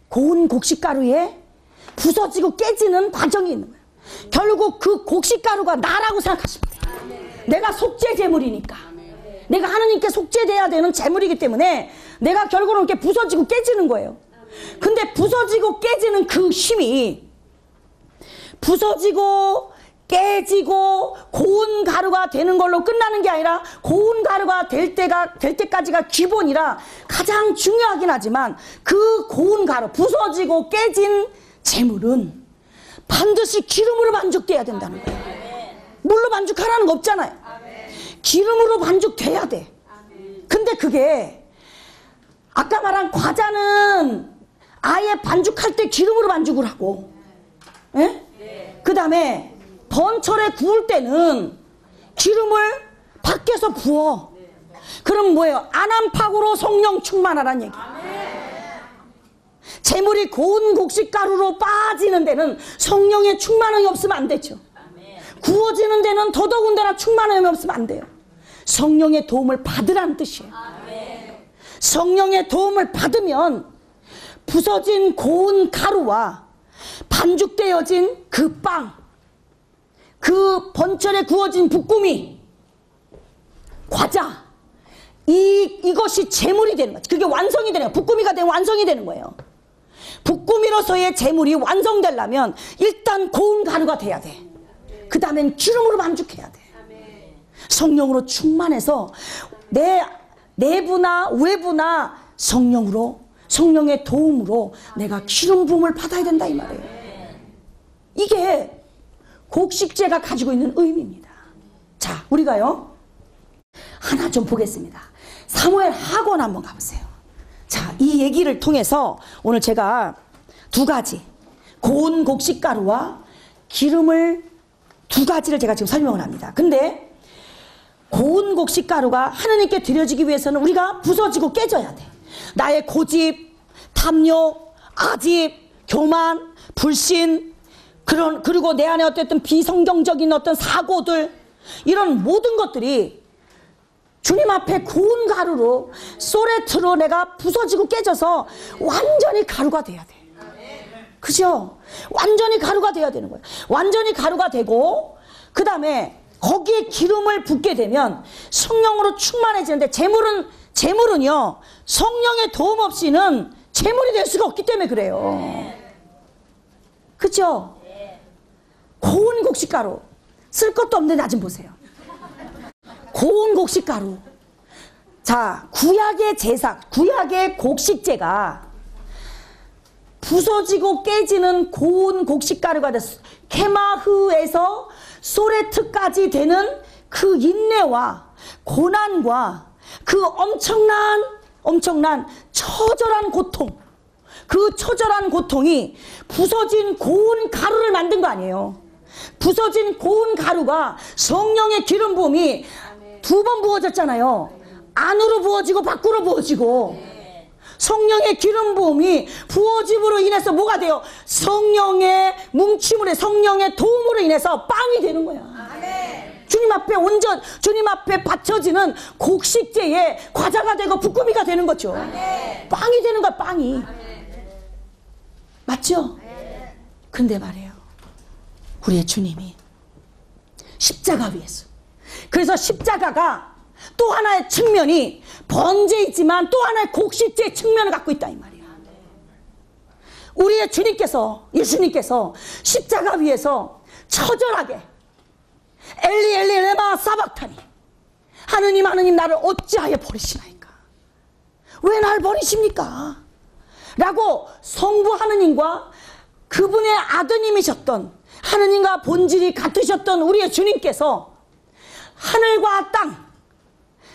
고운 곡식가루에 부서지고 깨지는 과정이 있는 거야. 결국 그 곡식가루가 나라고 생각하시면 돼. 내가 속죄 제물이니까. 내가 하느님께 속죄돼야 되는 제물이기 때문에 내가 결국은 이렇게 부서지고 깨지는 거예요. 근데 부서지고 깨지는 그 힘이 부서지고 깨지고 고운 가루가 되는 걸로 끝나는 게 아니라 고운 가루가 될 때가 될 때까지가 기본이라 가장 중요하긴 하지만 그 고운 가루 부서지고 깨진 재물은 반드시 기름으로 반죽돼야 된다는 거예요. 물로 반죽하라는 거 없잖아요. 기름으로 반죽돼야 돼. 근데 그게 아까 말한 과자는 아예 반죽할 때 기름으로 반죽을 하고, 예? 그 다음에 번철에 구울 때는 기름을 밖에서 부어. 그럼 뭐예요? 안한팍으로 성령 충만하라는 얘기예요. 재물이 고운 곡식가루로 빠지는 데는 성령의 충만함이 없으면 안 되죠. 구워지는 데는 더더군다나 충만함이 없으면 안 돼요. 성령의 도움을 받으라는 뜻이에요. 성령의 도움을 받으면 부서진 고운 가루와 반죽되어진 그 빵, 그 번철에 구워진 북구미, 과자, 이, 이것이 제물이 되는 거죠. 그게 완성이 되는 거예요. 북구미가 되면 완성이 되는 거예요. 북구미로서의 제물이 완성되려면 일단 고운 가루가 돼야 돼. 그 다음엔 기름으로 반죽해야 돼. 성령으로 충만해서 내 내부나 외부나 성령으로, 성령의 도움으로 내가 기름 부음을 받아야 된다 이 말이에요. 이게 곡식제가 가지고 있는 의미입니다. 자, 우리가요 하나 좀 보겠습니다. 사무엘 하권 한번 가보세요. 자, 이 얘기를 통해서 오늘 제가 두 가지 고운 곡식가루와 기름을 두 가지를 제가 지금 설명을 합니다. 근데 고운 곡식가루가 하나님께 드려지기 위해서는 우리가 부서지고 깨져야 돼. 나의 고집, 탐욕, 아집, 교만, 불신, 그런, 그리고 내 안에 어쨌든 비성경적인 어떤 사고들, 이런 모든 것들이 주님 앞에 고운 가루로, 쏘레트로 내가 부서지고 깨져서 완전히 가루가 돼야 돼. 그죠? 완전히 가루가 돼야 되는 거예요. 완전히 가루가 되고, 그 다음에 거기에 기름을 붓게 되면 성령으로 충만해지는데, 재물은, 재물은요, 성령의 도움 없이는 재물이 될 수가 없기 때문에 그래요. 그죠? 고운 곡식가루 쓸 것도 없는데 나 좀 보세요. 고운 곡식가루. 자, 구약의 제사, 구약의 곡식제가 부서지고 깨지는 고운 곡식가루가 됐어. 케마흐에서 쏘레트까지 되는 그 인내와 고난과 그 엄청난 엄청난 처절한 고통, 그 처절한 고통이 부서진 고운 가루를 만든 거 아니에요. 부서진 고운 가루가 성령의 기름 부음이 두 번 부어졌잖아요. 안으로 부어지고 밖으로 부어지고. 성령의 기름 부음이 부어짐으로 인해서 뭐가 돼요? 성령의 뭉침으로, 성령의 도움으로 인해서 빵이 되는 거야. 주님 앞에 온전, 주님 앞에 바쳐지는 곡식제의 과자가 되고 부꾸미가 되는 거죠. 아, 네. 빵이 되는 거야, 빵이. 아, 네. 맞죠? 네. 근데 말이에요, 우리의 주님이 십자가 위에서, 그래서 십자가가 또 하나의 측면이 번제이지만 또 하나의 곡식제의 측면을 갖고 있다 이 말이에요. 우리의 주님께서, 예수님께서 십자가 위에서 처절하게 엘리 엘리 레마 사박타니, 하느님 하느님 나를 어찌하여 버리시나이까, 왜 날 버리십니까? 라고 성부 하느님과 그분의 아드님이셨던 하느님과 본질이 같으셨던 우리의 주님께서 하늘과 땅,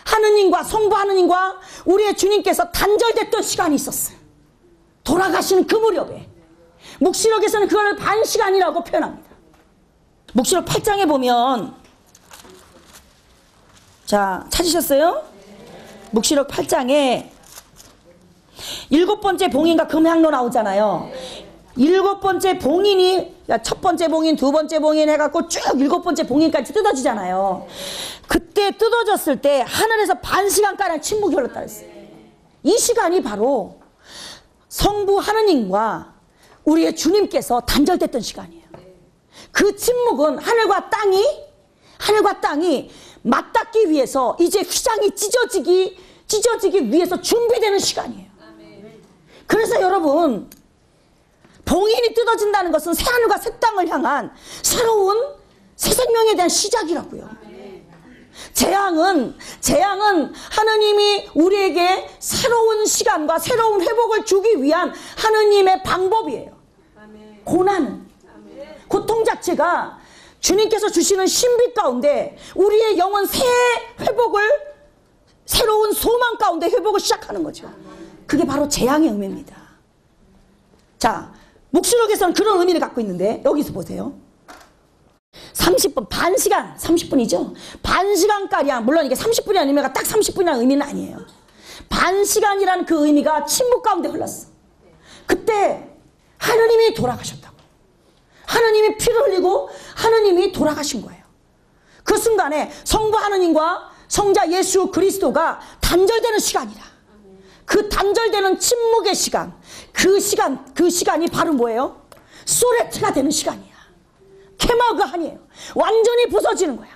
하느님과 성부 하느님과 우리의 주님께서 단절됐던 시간이 있었어요. 돌아가시는 그 무렵에. 묵시록에서는 그걸 반시간이라고 표현합니다. 묵시록 팔 장에 보면, 자, 찾으셨어요? 묵시록 팔 장에 일곱 번째 봉인과 금향로 나오잖아요. 일곱 번째 봉인이, 첫 번째 봉인, 두 번째 봉인 해갖고 쭉 일곱 번째 봉인까지 뜯어지잖아요. 그때 뜯어졌을 때 하늘에서 반 시간가량 침묵이 흘렀다 그랬어요. 이 시간이 바로 성부 하느님과 우리의 주님께서 단절됐던 시간이에요. 그 침묵은 하늘과 땅이, 하늘과 땅이 맞닿기 위해서, 이제 휘장이 찢어지기, 찢어지기 위해서 준비되는 시간이에요. 그래서 여러분, 봉인이 뜯어진다는 것은 새하늘과 새 땅을 향한 새로운 새 생명에 대한 시작이라고요. 재앙은, 재앙은 하느님이 우리에게 새로운 시간과 새로운 회복을 주기 위한 하느님의 방법이에요. 고난은, 고통 자체가 주님께서 주시는 신비 가운데 우리의 영혼 새 회복을, 새로운 소망 가운데 회복을 시작하는 거죠. 그게 바로 재앙의 의미입니다. 자, 묵시록에서는 그런 의미를 갖고 있는데, 여기서 보세요. 삼십 분, 반 시간, 삼십 분이죠? 반 시간가량, 물론 이게 삼십 분이라는 의미가 딱 삼십 분이라는 의미는 아니에요. 반 시간이라는 그 의미가 침묵 가운데 흘렀어. 그때 하느님이 돌아가셨다고. 하느님이 피를 흘리고 하느님이 돌아가신 거예요. 그 순간에 성부 하느님과 성자 예수 그리스도가 단절되는 시간이라. 그 단절되는 침묵의 시간, 그 시간, 그 시간이 바로 뭐예요? 쏘레트가 되는 시간이야. 케마가 아니에요. 완전히 부서지는 거야.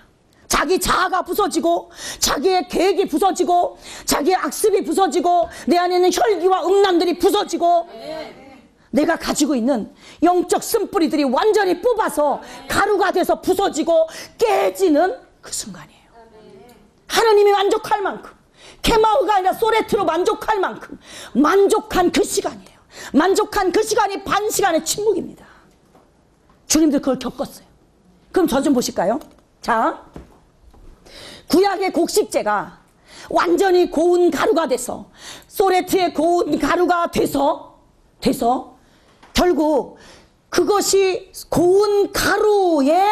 자기 자아가 부서지고, 자기의 계획이 부서지고, 자기의 악습이 부서지고, 내 안에 있는 혈기와 음란들이 부서지고, 내가 가지고 있는 영적 쓴뿌리들이 완전히 뽑아서 가루가 돼서 부서지고 깨지는 그 순간이에요. 하느님이 만족할 만큼, 케마우가 아니라 쏘레트로 만족할 만큼 만족한 그 시간이에요. 만족한 그 시간이 반 시간의 침묵입니다. 주님들 그걸 겪었어요. 그럼 저 좀 보실까요? 자, 구약의 곡식제가 완전히 고운 가루가 돼서, 쏘레트의 고운 가루가 돼서 돼서 결국 그것이 고운 가루에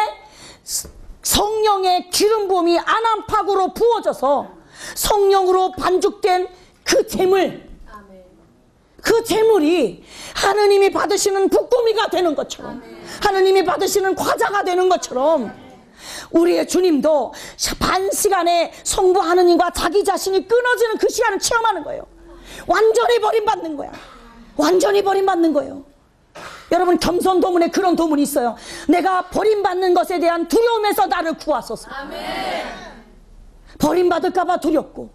성령의 기름 부음이 안안팍으로 부어져서 성령으로 반죽된 그 재물, 아멘. 그 재물이 하느님이 받으시는 부꾸미가 되는 것처럼, 아멘. 하느님이 받으시는 과자가 되는 것처럼, 아멘. 우리의 주님도 반 시간에 성부 하느님과 자기 자신이 끊어지는 그 시간을 체험하는 거예요. 완전히 버림받는 거야. 완전히 버림받는 거예요. 여러분, 겸손 도문에 그런 도문이 있어요. 내가 버림받는 것에 대한 두려움에서 나를 구하소서. 아멘. 버림받을까봐 두렵고,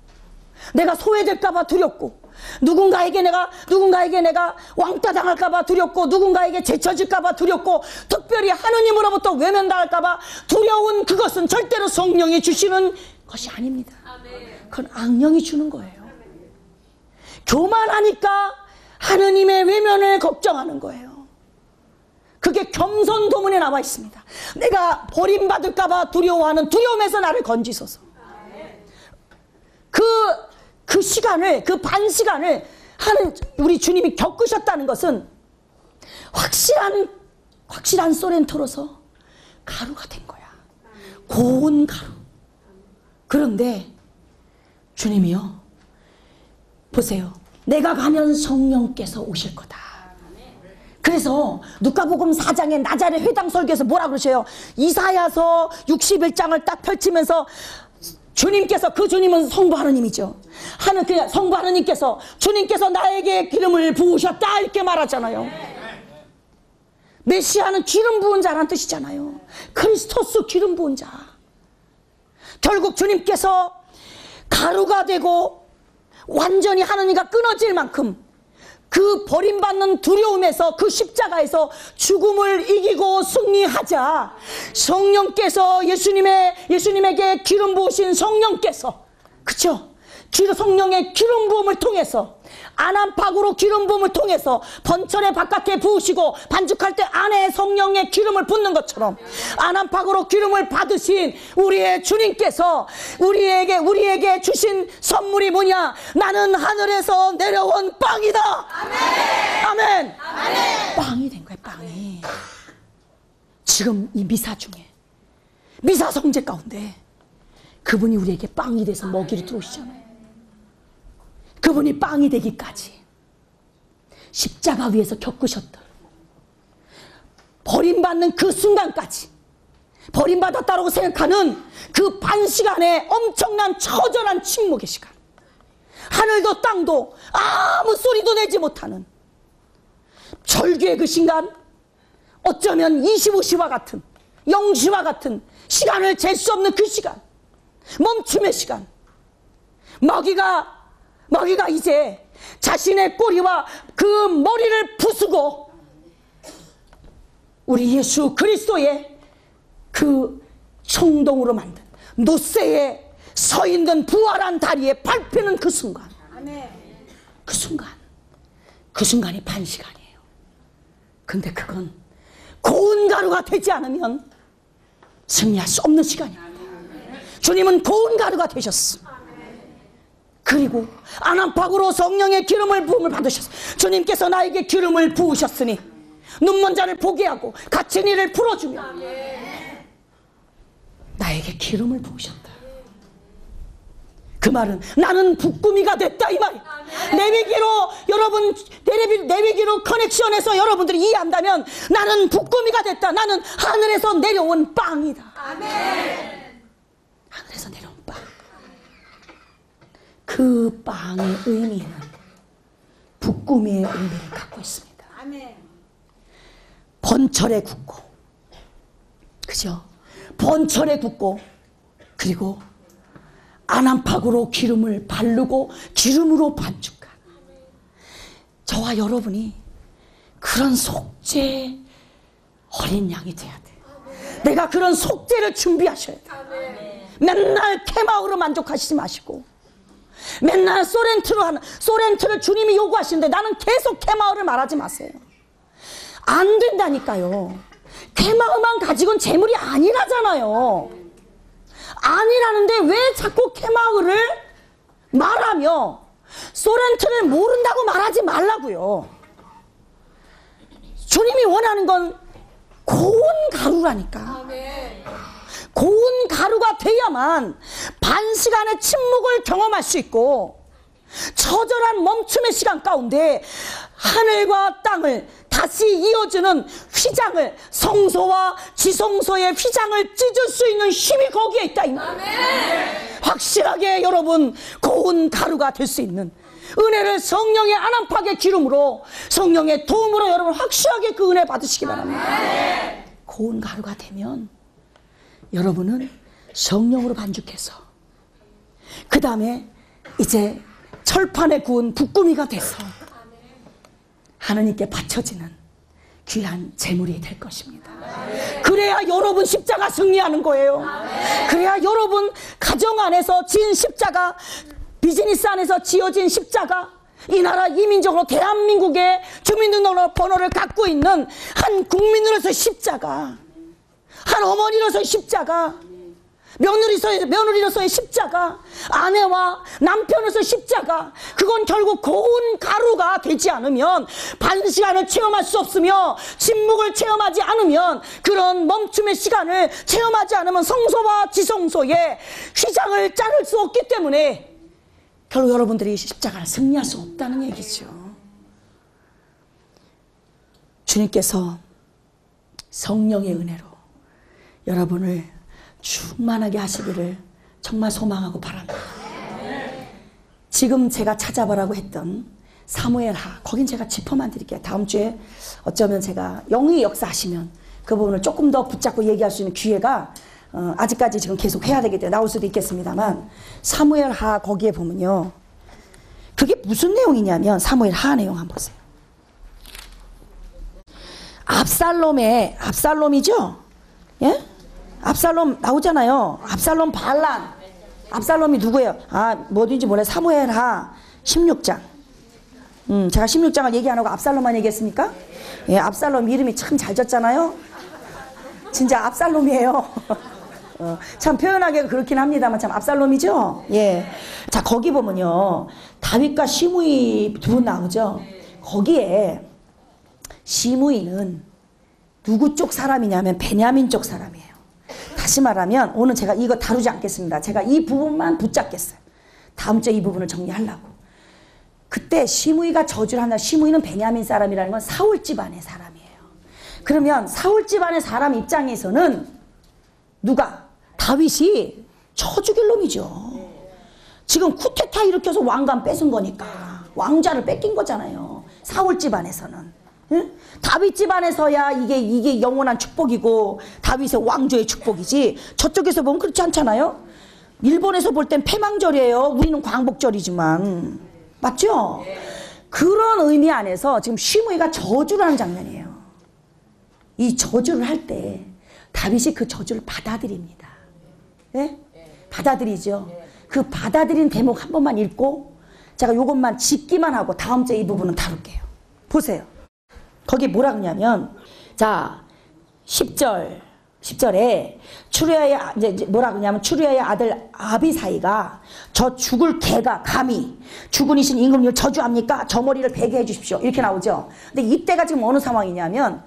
내가 소외될까봐 두렵고, 누군가에게 내가, 누군가에게 내가 왕따당할까봐 두렵고, 누군가에게 제쳐질까봐 두렵고, 특별히 하느님으로부터 외면당할까봐 두려운 그것은 절대로 성령이 주시는 것이 아닙니다. 그건 악령이 주는 거예요. 교만하니까 하느님의 외면을 걱정하는 거예요. 그게 겸손 도문에 나와 있습니다. 내가 버림받을까봐 두려워하는 두려움에서 나를 건지소서. 그, 그 시간을, 그 반 시간을 하는 우리 주님이 겪으셨다는 것은 확실한, 확실한 쏘렌토로서 가루가 된 거야. 고운 가루. 그런데 주님이요, 보세요. 내가 가면 성령께서 오실 거다. 그래서 누가복음 사 장에 나자렛 회당 설교에서 뭐라 그러셔요? 이사야서 육십일 장을 딱 펼치면서 주님께서, 그 주님은 성부 하느님이죠. 하는 그냥 성부 하느님께서 주님께서 나에게 기름을 부으셨다 이렇게 말하잖아요. 메시아는 기름 부은 자란 뜻이잖아요. 크리스토스 기름 부은 자. 결국 주님께서 가루가 되고 완전히 하느님과 끊어질 만큼 그 버림받는 두려움에서, 그 십자가에서 죽음을 이기고 승리하자 성령께서, 예수님의, 예수님에게 기름 부으신 성령께서, 그쵸? 성령의 기름 부음을 통해서, 안안팍으로 기름 부음을 통해서 번철의 바깥에 부으시고 반죽할 때 안에 성령의 기름을 붓는 것처럼 안안팍으로 기름을 받으신 우리의 주님께서 우리에게 우리에게 주신 선물이 뭐냐? 나는 하늘에서 내려온 빵이다. 아멘. 아멘. 아멘. 빵이 된 거예요. 빵이. 아멘. 지금 이 미사 중에, 미사 성제 가운데 그분이 우리에게 빵이 돼서 먹이를 들어오시잖아요. 그분이 빵이 되기까지 십자가 위에서 겪으셨던, 버림받는 그 순간까지, 버림받았다고 생각하는 그 반 시간에 엄청난 처절한 침묵의 시간, 하늘도 땅도 아무 소리도 내지 못하는 절규의 그 순간, 어쩌면 이십오 시와 같은, 영 시와 같은 시간을 잴 수 없는 그 시간, 멈춤의 시간, 마귀가 마귀가 이제 자신의 꼬리와 그 머리를 부수고 우리 예수 그리스도의 그 청동으로 만든 노새에 서 있는 부활한 다리에 밟히는 그 순간, 그 순간, 그 순간이 반 시간이에요. 근데 그건 고운 가루가 되지 않으면 승리할 수 없는 시간입니다. 주님은 고운 가루가 되셨어. 그리고 안안팍으로 성령의 기름을 부음을 받으셨어. 주님께서 나에게 기름을 부으셨으니 눈먼 자를 보게 하고 갇힌 이를 풀어주며 나에게 기름을 부으셨다. 그 말은 나는 북구미가 됐다 이 말이야. 레위기로 여러분, 레위기로 커넥션해서 여러분들이 이해한다면 나는 북구미가 됐다. 나는 하늘에서 내려온 빵이다. 아멘. 하늘에서 내려온 빵. 그 빵의 의미는 북구미의 의미를 갖고 있습니다. 아멘. 번철에 굽고, 그죠? 번철에 굽고, 그리고 안안팍으로 기름을 바르고 기름으로 반죽한 저와 여러분이 그런 속죄 어린 양이 돼야 돼. 아멘. 내가 그런 속죄를 준비하셔야 돼. 아멘. 맨날 케마으로 만족하시지 마시고, 맨날 쏘레트로 하는, 쏘레트를 주님이 요구하시는데 나는 계속 케마흐를 말하지 마세요. 안 된다니까요. 케마흐만 가지고는 재물이 아니라잖아요. 아니라는데 왜 자꾸 케마흐를 말하며 쏘레트를 모른다고 말하지 말라고요. 주님이 원하는 건 고운 가루라니까. 고운 가루가 돼야만 반 시간의 침묵을 경험할 수 있고, 처절한 멈춤의 시간 가운데 하늘과 땅을 다시 이어주는 휘장을, 성소와 지성소의 휘장을 찢을 수 있는 힘이 거기에 있다. 아멘. 확실하게 여러분 고운 가루가 될 수 있는 은혜를 성령의 안안팍의 기름으로, 성령의 도움으로 여러분 확실하게 그 은혜 받으시기 바랍니다. 아멘. 고운 가루가 되면 여러분은 성령으로 반죽해서 그 다음에 이제 철판에 구운 북구미가 돼서 하느님께 바쳐지는 귀한 재물이 될 것입니다. 그래야 여러분 십자가 승리하는 거예요. 그래야 여러분 가정 안에서 진 십자가, 비즈니스 안에서 지어진 십자가, 이 나라 이민족으로 대한민국의 주민등록번호를 갖고 있는 한 국민으로서 십자가, 한 어머니로서의 십자가, 며느리로서의, 며느리로서의 십자가, 아내와 남편으로서의 십자가, 그건 결국 고운 가루가 되지 않으면, 반 시간을 체험할 수 없으며 침묵을 체험하지 않으면, 그런 멈춤의 시간을 체험하지 않으면 성소와 지성소의 휘장을 자를 수 없기 때문에 결국 여러분들이 십자가를 승리할 수 없다는 얘기죠. 주님께서 성령의 은혜로 여러분을 충만하게 하시기를 정말 소망하고 바랍니다. 지금 제가 찾아보라고 했던 사무엘하, 거긴 제가 짚어만 드릴게요. 다음 주에 어쩌면 제가 영의 역사하시면 그 부분을 조금 더 붙잡고 얘기할 수 있는 기회가 어, 아직까지 지금 계속 해야 되기 때문에 나올 수도 있겠습니다만, 사무엘하 거기에 보면요, 그게 무슨 내용이냐면 사무엘하 내용 한번 보세요. 압살롬의, 압살롬이죠? 예? 압살롬 나오잖아요. 압살롬 반란. 압살롬이 누구예요? 아, 뭐든지 몰라요. 사무엘하 십육 장. 음, 제가 십육 장을 얘기 안 하고 압살롬만 얘기했습니까? 예, 압살롬 이름이 참 잘 졌잖아요. 진짜 압살롬이에요. 어, 참 표현하기가 그렇긴 합니다만 참 압살롬이죠? 예. 자, 거기 보면요, 다윗과 시므이 두 분 나오죠? 거기에 시므이는 누구 쪽 사람이냐면 베냐민 쪽 사람이에요. 다시 말하면 오늘 제가 이거 다루지 않겠습니다. 제가 이 부분만 붙잡겠어요. 다음 주에 이 부분을 정리하려고. 그때 시므이가 저주를 한다. 시므이는 베냐민 사람이라는 건 사울 집안의 사람이에요. 그러면 사울 집안의 사람 입장에서는 누가? 다윗이 쳐 죽일 놈이죠. 지금 쿠데타 일으켜서 왕관 뺏은 거니까, 왕자를 뺏긴 거잖아요. 사울 집안에서는. 응? 다윗 집안에서야 이게 이게 영원한 축복이고 다윗의 왕조의 축복이지, 저쪽에서 보면 그렇지 않잖아요. 일본에서 볼 땐 패망절이에요. 우리는 광복절이지만, 맞죠? 그런 의미 안에서 지금 시므이가 저주를 하는 장면이에요. 이 저주를 할 때 다윗이 그 저주를 받아들입니다. 네? 받아들이죠. 그 받아들인 대목 한 번만 읽고 제가 이것만 짚기만 하고 다음 주에 이 부분은 다룰게요. 보세요. 거기 뭐라 그러냐면, 자, 십 절, 십 절에 추루야의, 이제 뭐라 그러냐면, 추루야의 아들 아비사이가 저 죽을 개가 감히 죽은 이신 임금님을 저주합니까? 저 머리를 베게 해주십시오. 이렇게 나오죠. 근데 이때가 지금 어느 상황이냐면,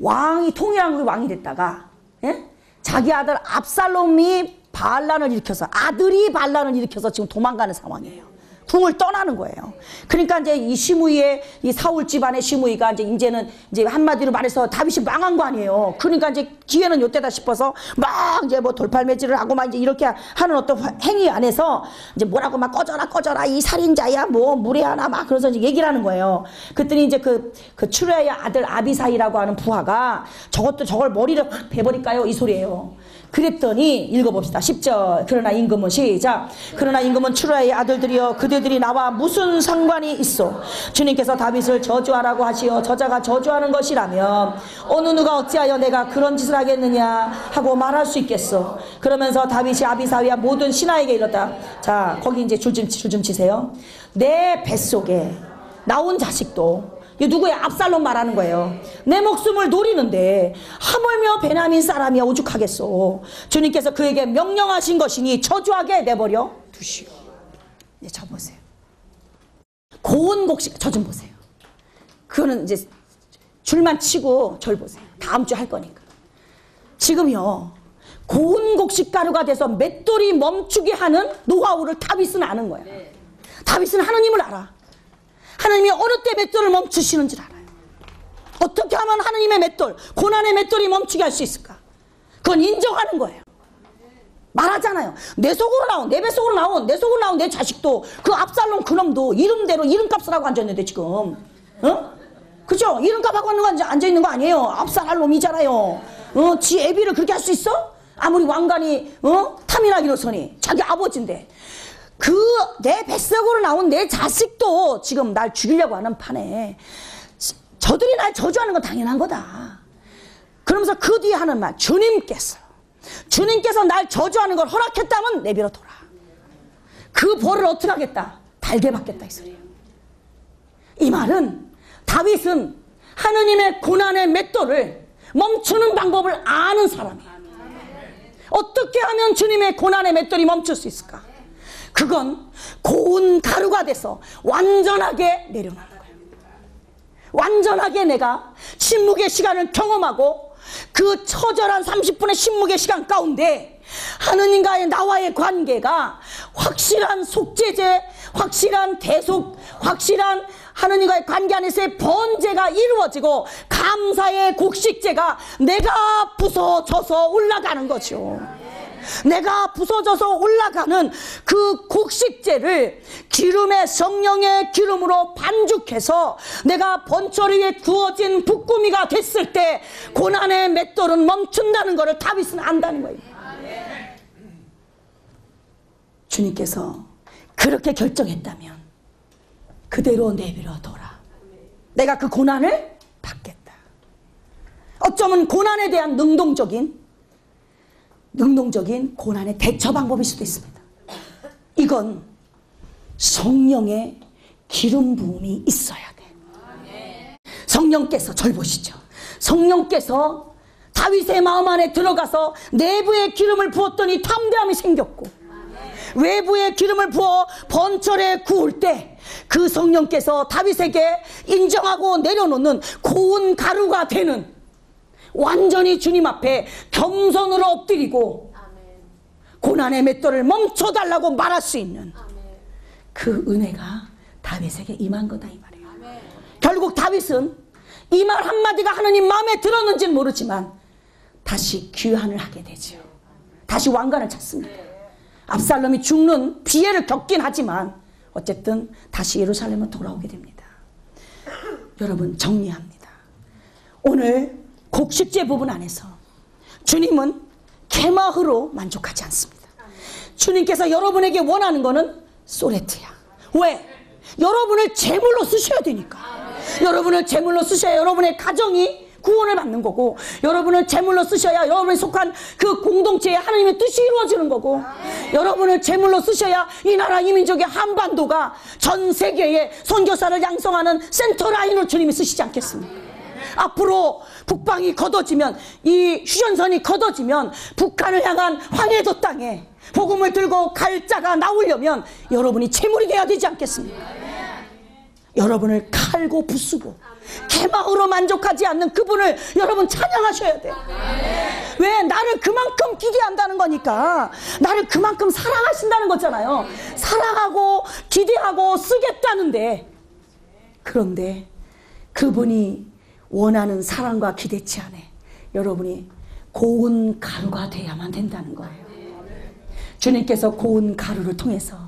왕이, 통일왕국의 왕이 됐다가, 예? 자기 아들 압살롬이 반란을 일으켜서, 아들이 반란을 일으켜서 지금 도망가는 상황이에요. 궁을 떠나는 거예요. 그러니까 이제 이 시므이의, 이 사울 집안의 시므이가 이제 이제는 이제 한마디로 말해서 다윗이 망한 거 아니에요. 그러니까 이제 기회는 요때다 싶어서 막 이제 뭐 돌팔매질을 하고 막 이제 이렇게 하는 어떤 행위 안에서 이제 뭐라고 막 꺼져라 꺼져라 이 살인자야 뭐 무례하나 막 그래서 이제 얘기를 하는 거예요. 그랬더니 이제 그, 그 추레아의 아들 아비사이라고 하는 부하가 저것도 저걸 머리를 확 베버릴까요? 이 소리예요. 그랬더니 읽어봅시다. 십 절. 그러나 임금은, 시작. 그러나 임금은 추루야의 아들들이여 그대들이 나와 무슨 상관이 있소? 주님께서 다윗을 저주하라고 하시어 저자가 저주하는 것이라면 어느 누가 어찌하여 내가 그런 짓을 하겠느냐 하고 말할 수 있겠소? 그러면서 다윗이 아비사위와 모든 신하에게 이렀다. 자, 거기 이제 줄 좀 줄 좀 치세요. 내 뱃속에 나온 자식도, 이 누구야? 압살롬 말하는 거예요. 내 목숨을 노리는데 하물며 베냐민 사람이야 오죽하겠소? 주님께서 그에게 명령하신 것이니 저주하게 내버려 두시오. 네, 저 보세요. 고운 곡식, 저 좀 보세요. 그거는 이제 줄만 치고 절 보세요. 다음 주 할 거니까. 지금요, 고운 곡식 가루가 돼서 맷돌이 멈추게 하는 노하우를 다윗은 아는 거야. 다윗은 하느님을 알아. 하나님이 어느 때 맷돌을 멈추시는 줄 알아요. 어떻게 하면 하나님의 맷돌, 고난의 맷돌이 멈추게 할 수 있을까? 그건 인정하는 거예요. 말하잖아요. 내 속으로 나온, 내 뱃속으로 나온, 내 속으로 나온 내 자식도, 그 압살롬 그놈도 이름대로 이름값을 하고 앉았는데 지금, 어? 그죠? 이름값 하고 앉아있는 거 아니에요. 압살롬이잖아요. 어? 지 애비를 그렇게 할 수 있어? 아무리 왕관이, 어? 탐이나기로서니 자기 아버지인데. 그 내 뱃속으로 나온 내 자식도 지금 날 죽이려고 하는 판에 저들이 날 저주하는 건 당연한 거다. 그러면서 그 뒤에 하는 말, 주님께서 주님께서 날 저주하는 걸 허락했다면 내버려 둬라. 그 벌을 어떻게 하겠다? 달게 받겠다, 이 소리예요. 이 말은 다윗은 하느님의 고난의 맷돌을 멈추는 방법을 아는 사람이에요. 어떻게 하면 주님의 고난의 맷돌이 멈출 수 있을까? 그건 고운 가루가 돼서 완전하게 내려가는 거예요. 완전하게 내가 침묵의 시간을 경험하고 그 처절한 삼십 분의 침묵의 시간 가운데 하느님과의 나와의 관계가 확실한 속죄제, 확실한 대속, 확실한 하느님과의 관계 안에서의 번제가 이루어지고 감사의 곡식제가 내가 부서져서 올라가는 거죠. 내가 부서져서 올라가는 그 곡식제를 기름의 성령의 기름으로 반죽해서 내가 번처리에 구워진 북구미가 됐을 때 고난의 맷돌은 멈춘다는 것을 다윗은 안다는 거예요. 주님께서 그렇게 결정했다면 그대로 내버려둬라. 내가 그 고난을 받겠다. 어쩌면 고난에 대한 능동적인 능동적인 고난의 대처 방법일 수도 있습니다. 이건 성령의 기름 부음이 있어야 돼. 성령께서 절 보시죠. 성령께서 다윗의 마음 안에 들어가서 내부에 기름을 부었더니 담대함이 생겼고, 외부에 기름을 부어 번철에 구울 때 그 성령께서 다윗에게 인정하고 내려놓는 고운 가루가 되는, 완전히 주님 앞에 겸손으로 엎드리고 고난의 맷돌을 멈춰달라고 말할 수 있는 그 은혜가 다윗에게 임한 거다, 이 말이에요. 결국 다윗은 이 말 한마디가 하느님 마음에 들었는지는 모르지만 다시 귀환을 하게 되죠. 다시 왕관을 찾습니다. 압살롬이 죽는 피해를 겪긴 하지만 어쨌든 다시 예루살렘으로 돌아오게 됩니다. 여러분, 정리합니다. 오늘 곡식제 부분 안에서 주님은 개마흐로 만족하지 않습니다. 주님께서 여러분에게 원하는 거는 쏘레트야. 왜? 여러분을 제물로 쓰셔야 되니까. 여러분을 제물로 쓰셔야 여러분의 가정이 구원을 받는 거고, 여러분을 제물로 쓰셔야 여러분이 속한 그 공동체에 하나님의 뜻이 이루어지는 거고, 여러분을 제물로 쓰셔야 이 나라 이민족의 한반도가 전 세계에 선교사를 양성하는 센터라인으로 주님이 쓰시지 않겠습니까? 앞으로 북방이 걷어지면, 이 휴전선이 걷어지면 북한을 향한 황해도 땅에 복음을 들고 갈 자가 나오려면 여러분이 제물이 돼야 되지 않겠습니까? 여러분을 칼고 부수고 개마으로 만족하지 않는 그분을 여러분 찬양하셔야 돼요. 왜? 나를 그만큼 기대한다는 거니까. 나를 그만큼 사랑하신다는 거잖아요. 사랑하고 기대하고 쓰겠다는데, 그런데 그분이 원하는 사랑과 기대치 안에 여러분이 고운 가루가 되어야만 된다는 거예요. 주님께서 고운 가루를 통해서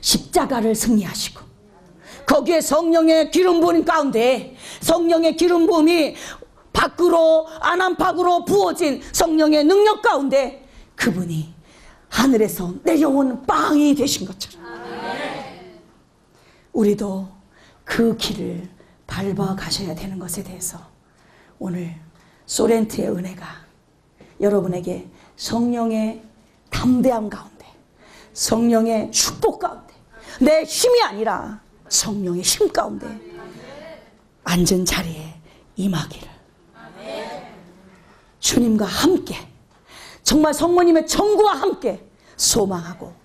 십자가를 승리하시고, 거기에 성령의 기름 부음 가운데 성령의 기름 부음이 밖으로 안팎으로 부어진 성령의 능력 가운데 그분이 하늘에서 내려온 빵이 되신 것처럼 우리도 그 길을 밟아 가셔야 되는 것에 대해서 오늘 쏘레트의 은혜가 여러분에게 성령의 담대함 가운데, 성령의 축복 가운데, 내 힘이 아니라 성령의 힘 가운데 앉은 자리에 임하기를, 주님과 함께 정말 성모님의 정구와 함께 소망하고